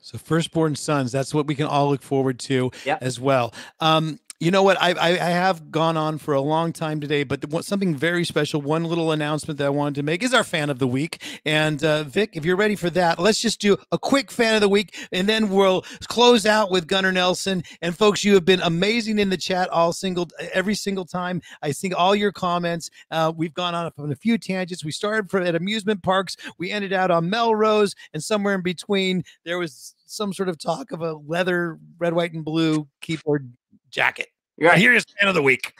So Firstborn Sons, that's what we can all look forward to yep. as well. Um, you know what? I, I, I have gone on for a long time today, but the, something very special, one little announcement that I wanted to make is our Fan of the Week. And uh, Vic, if you're ready for that, let's just do a quick Fan of the Week, and then we'll close out with Gunnar Nelson. And folks, you have been amazing in the chat all single, every single time. I see all your comments. Uh, we've gone on on a few tangents. We started from at amusement parks. We ended out on Melrose, and somewhere in between, there was some sort of talk of a leather, red, white, and blue keyboard jacket. You're right. Here's Fan of the Week.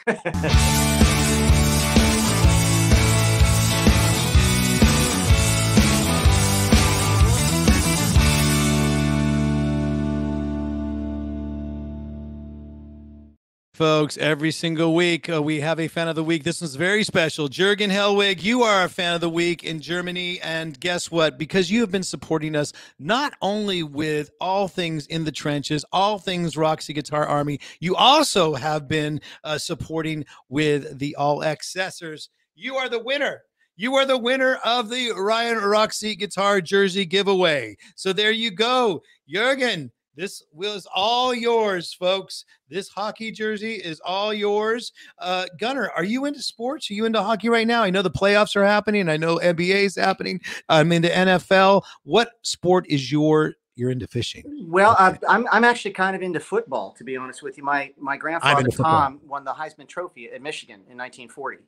Folks, every single week uh, we have a Fan of the Week. This one's very special. Jürgen Hellwig, you are a Fan of the Week in Germany. And guess what? Because you have been supporting us not only with all things in the trenches, all things Roxy Guitar Army, you also have been uh, supporting with the All Accessors. You are the winner. You are the winner of the Ryan Roxy Guitar Jersey giveaway. So there you go, Jürgen. This was all yours, folks. This hockey jersey is all yours. Uh, Gunnar, are you into sports? Are you into hockey right now? I know the playoffs are happening. I know N B A is happening. I'm into N F L. What sport is your you're into fishing? Well, okay. I'm I'm actually kind of into football, to be honest with you. My my grandfather Tom won the Heisman Trophy at Michigan in nineteen forty.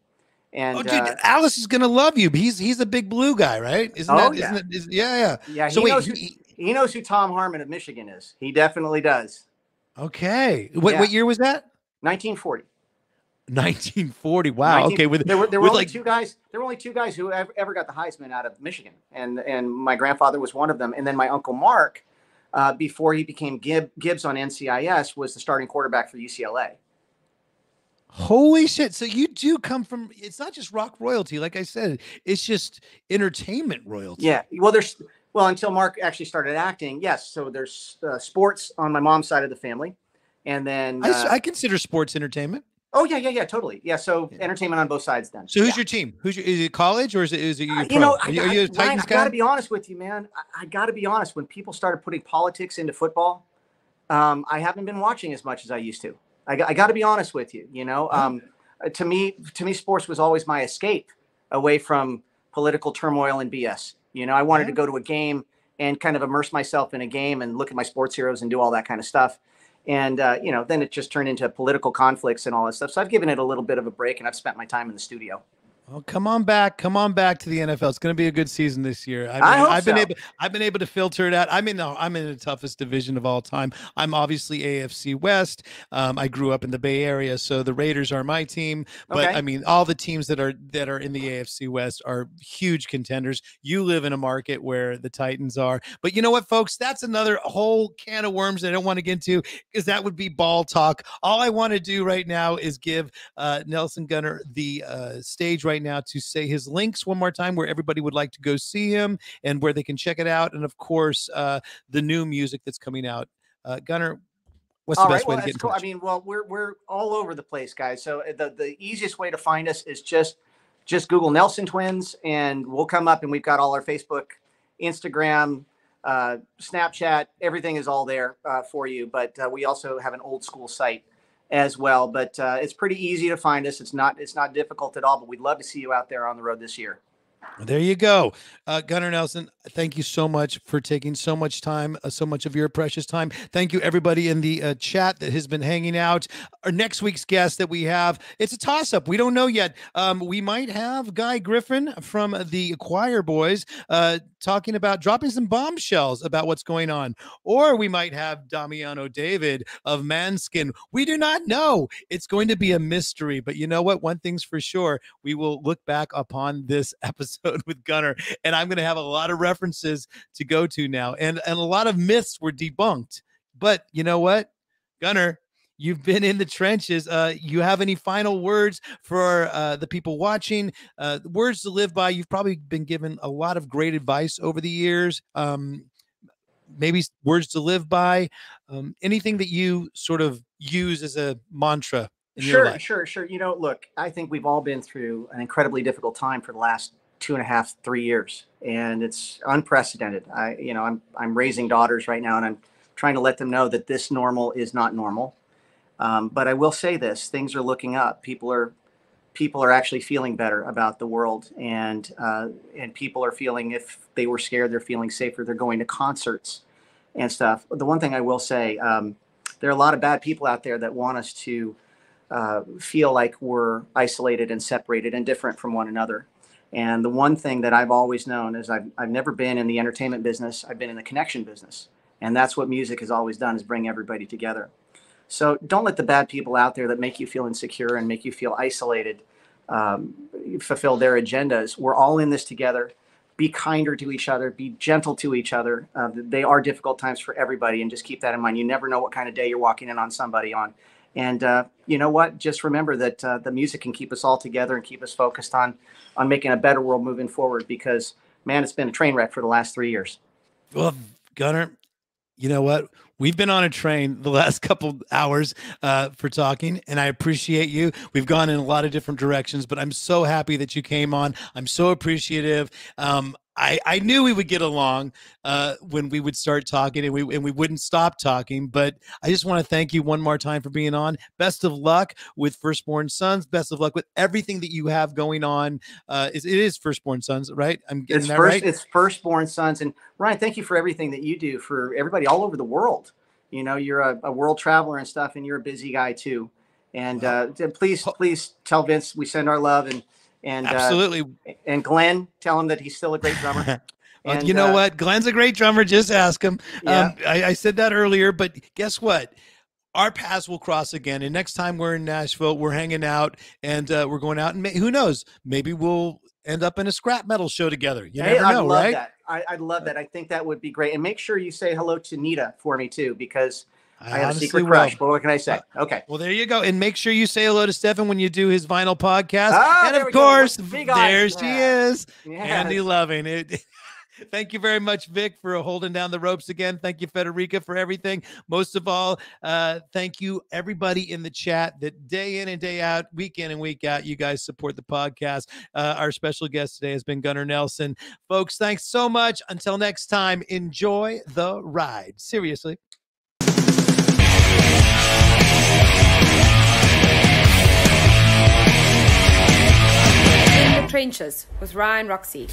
And oh, dude, uh, Alice is gonna love you. He's he's a big blue guy, right? Isn't oh, that? Yeah. Isn't it, is, yeah, yeah, yeah. So he wait. Knows who, he, He knows who Tom Harmon of Michigan is. He definitely does. Okay. What yeah. what year was that? nineteen forty. nineteen forty. Wow. nineteen, okay. With there were there were only like, two guys. There were only two guys who ever, ever got the Heisman out of Michigan, and and my grandfather was one of them. And then my uncle Mark, uh, before he became Gib, Gibbs on N C I S, was the starting quarterback for U C L A. Holy shit. So you do come from, it's not just rock royalty. Like I said, it's just entertainment royalty. Yeah. Well, there's. Well, until Mark actually started acting, yes. So there's uh, sports on my mom's side of the family, and then uh, I, I consider sports entertainment. Oh yeah, yeah, yeah, totally. Yeah, so yeah. entertainment on both sides then. So who's yeah. your team? Who's your, is it college or is it is it your? Uh, you know, I, are you, are you a Titans Ryan, I got to be honest with you, man. I, I got to be honest. When people started putting politics into football, um, I haven't been watching as much as I used to. I, I got to be honest with you. You know, um, to me, to me, sports was always my escape away from political turmoil and B S. You know, I wanted to go to a game and kind of immerse myself in a game and look at my sports heroes and do all that kind of stuff. And, uh, you know, then it just turned into political conflicts and all that stuff. So I've given it a little bit of a break, and I've spent my time in the studio. Well, come on back. Come on back to the N F L. It's going to be a good season this year. I mean, I hope I've so. been able I've been able to filter it out. I'm in the I'm in the toughest division of all time. I'm obviously A F C West. Um, I grew up in the Bay Area, so the Raiders are my team. But okay. I mean, all the teams that are that are in the A F C West are huge contenders. You live in a market where the Titans are. But you know what, folks? That's another whole can of worms that I don't want to get into, because that would be ball talk. All I want to do right now is give uh, Nelson Gunnar the uh, stage right now to say his links one more time, where everybody would like to go see him and where they can check it out, and of course uh the new music that's coming out. uh Gunnar, what's all the best right, way well, to get cool. I mean, well, we're we're all over the place, guys, so the the easiest way to find us is just just Google Nelson Twins, and we'll come up, and we've got all our Facebook, Instagram, uh Snapchat, everything is all there uh for you. But uh, we also have an old school site as well, but uh, it's pretty easy to find us. It's not it's not difficult at all, but we'd love to see you out there on the road this year. There you go. Uh, Gunnar Nelson, thank you so much for taking so much time, uh, so much of your precious time. Thank you, everybody in the uh, chat that has been hanging out. Our next week's guest that we have, it's a toss-up. We don't know yet. Um, we might have Guy Griffin from the Choir Boys uh, talking about dropping some bombshells about what's going on. Or we might have Damiano David of Manskin. We do not know. It's going to be a mystery. But you know what? One thing's for sure. We will look back upon this episode with Gunnar, and I'm going to have a lot of references to go to now, and and a lot of myths were debunked. But you know what, Gunnar, You've been in the trenches. Uh, you have any final words for uh, the people watching? Uh, words to live by. You've probably been given a lot of great advice over the years. Um, maybe words to live by. Um, anything that you sort of use as a mantra in your life? Sure, sure, sure. You know, look, I think we've all been through an incredibly difficult time for the last two and a half, three years, and it's unprecedented. I, you know, I'm I'm raising daughters right now, and I'm trying to let them know that this normal is not normal. Um, but I will say this, things are looking up. People are, people are actually feeling better about the world, and, uh, and people are feeling, if they were scared, they're feeling safer. They're going to concerts and stuff. The one thing I will say, um, there are a lot of bad people out there that want us to, uh, feel like we're isolated and separated and different from one another. And the one thing that I've always known is I've, I've never been in the entertainment business. I've been in the connection business. And that's what music has always done, is bring everybody together. So don't let the bad people out there that make you feel insecure and make you feel isolated um, fulfill their agendas. We're all in this together. Be kinder to each other. Be gentle to each other. Uh, they are difficult times for everybody, and just keep that in mind. You never know what kind of day you're walking in on somebody on. And uh, you know what? Just remember that uh, the music can keep us all together and keep us focused on, on making a better world moving forward, because, man, it's been a train wreck for the last three years. Well, Gunnar, you know what? We've been on a train the last couple hours uh, for talking, and I appreciate you. We've gone in a lot of different directions, but I'm so happy that you came on. I'm so appreciative. Um, I, I knew we would get along uh, when we would start talking, and we, and we wouldn't stop talking, but I just want to thank you one more time for being on. Best of luck with Firstborn Sons. Best of luck with everything that you have going on. Uh, it, it is Firstborn Sons, right? I'm getting it's that first, right? It's Firstborn Sons. And Ryan, thank you for everything that you do for everybody all over the world. You know, you're a, a world traveler and stuff, and you're a busy guy too. And uh, please, please tell Vince we send our love, and and absolutely. Uh, and Glenn, tell him that he's still a great drummer. And, you know uh, what? Glenn's a great drummer. Just ask him. Yeah. Um, I, I said that earlier, but guess what? Our paths will cross again. And next time we're in Nashville, we're hanging out, and uh, we're going out, and who knows? Maybe we'll end up in a scrap metal show together. You never know, right? That. I, I love that. I think that would be great. And make sure you say hello to Nita for me too, because I, I have a secret crush. But what can I say? Okay. Well, there you go. And make sure you say hello to Stefan when you do his vinyl podcast. Oh, and of course, there she is, Andy Loving. It. Thank you very much, Vic, for holding down the ropes again. Thank you, Federica, for everything. Most of all, uh, thank you, everybody in the chat that day in and day out, week in and week out, you guys support the podcast. Uh, our special guest today has been Gunnar Nelson. Folks, thanks so much. Until next time, enjoy the ride. Seriously. The Trenches with Ryan Roxy.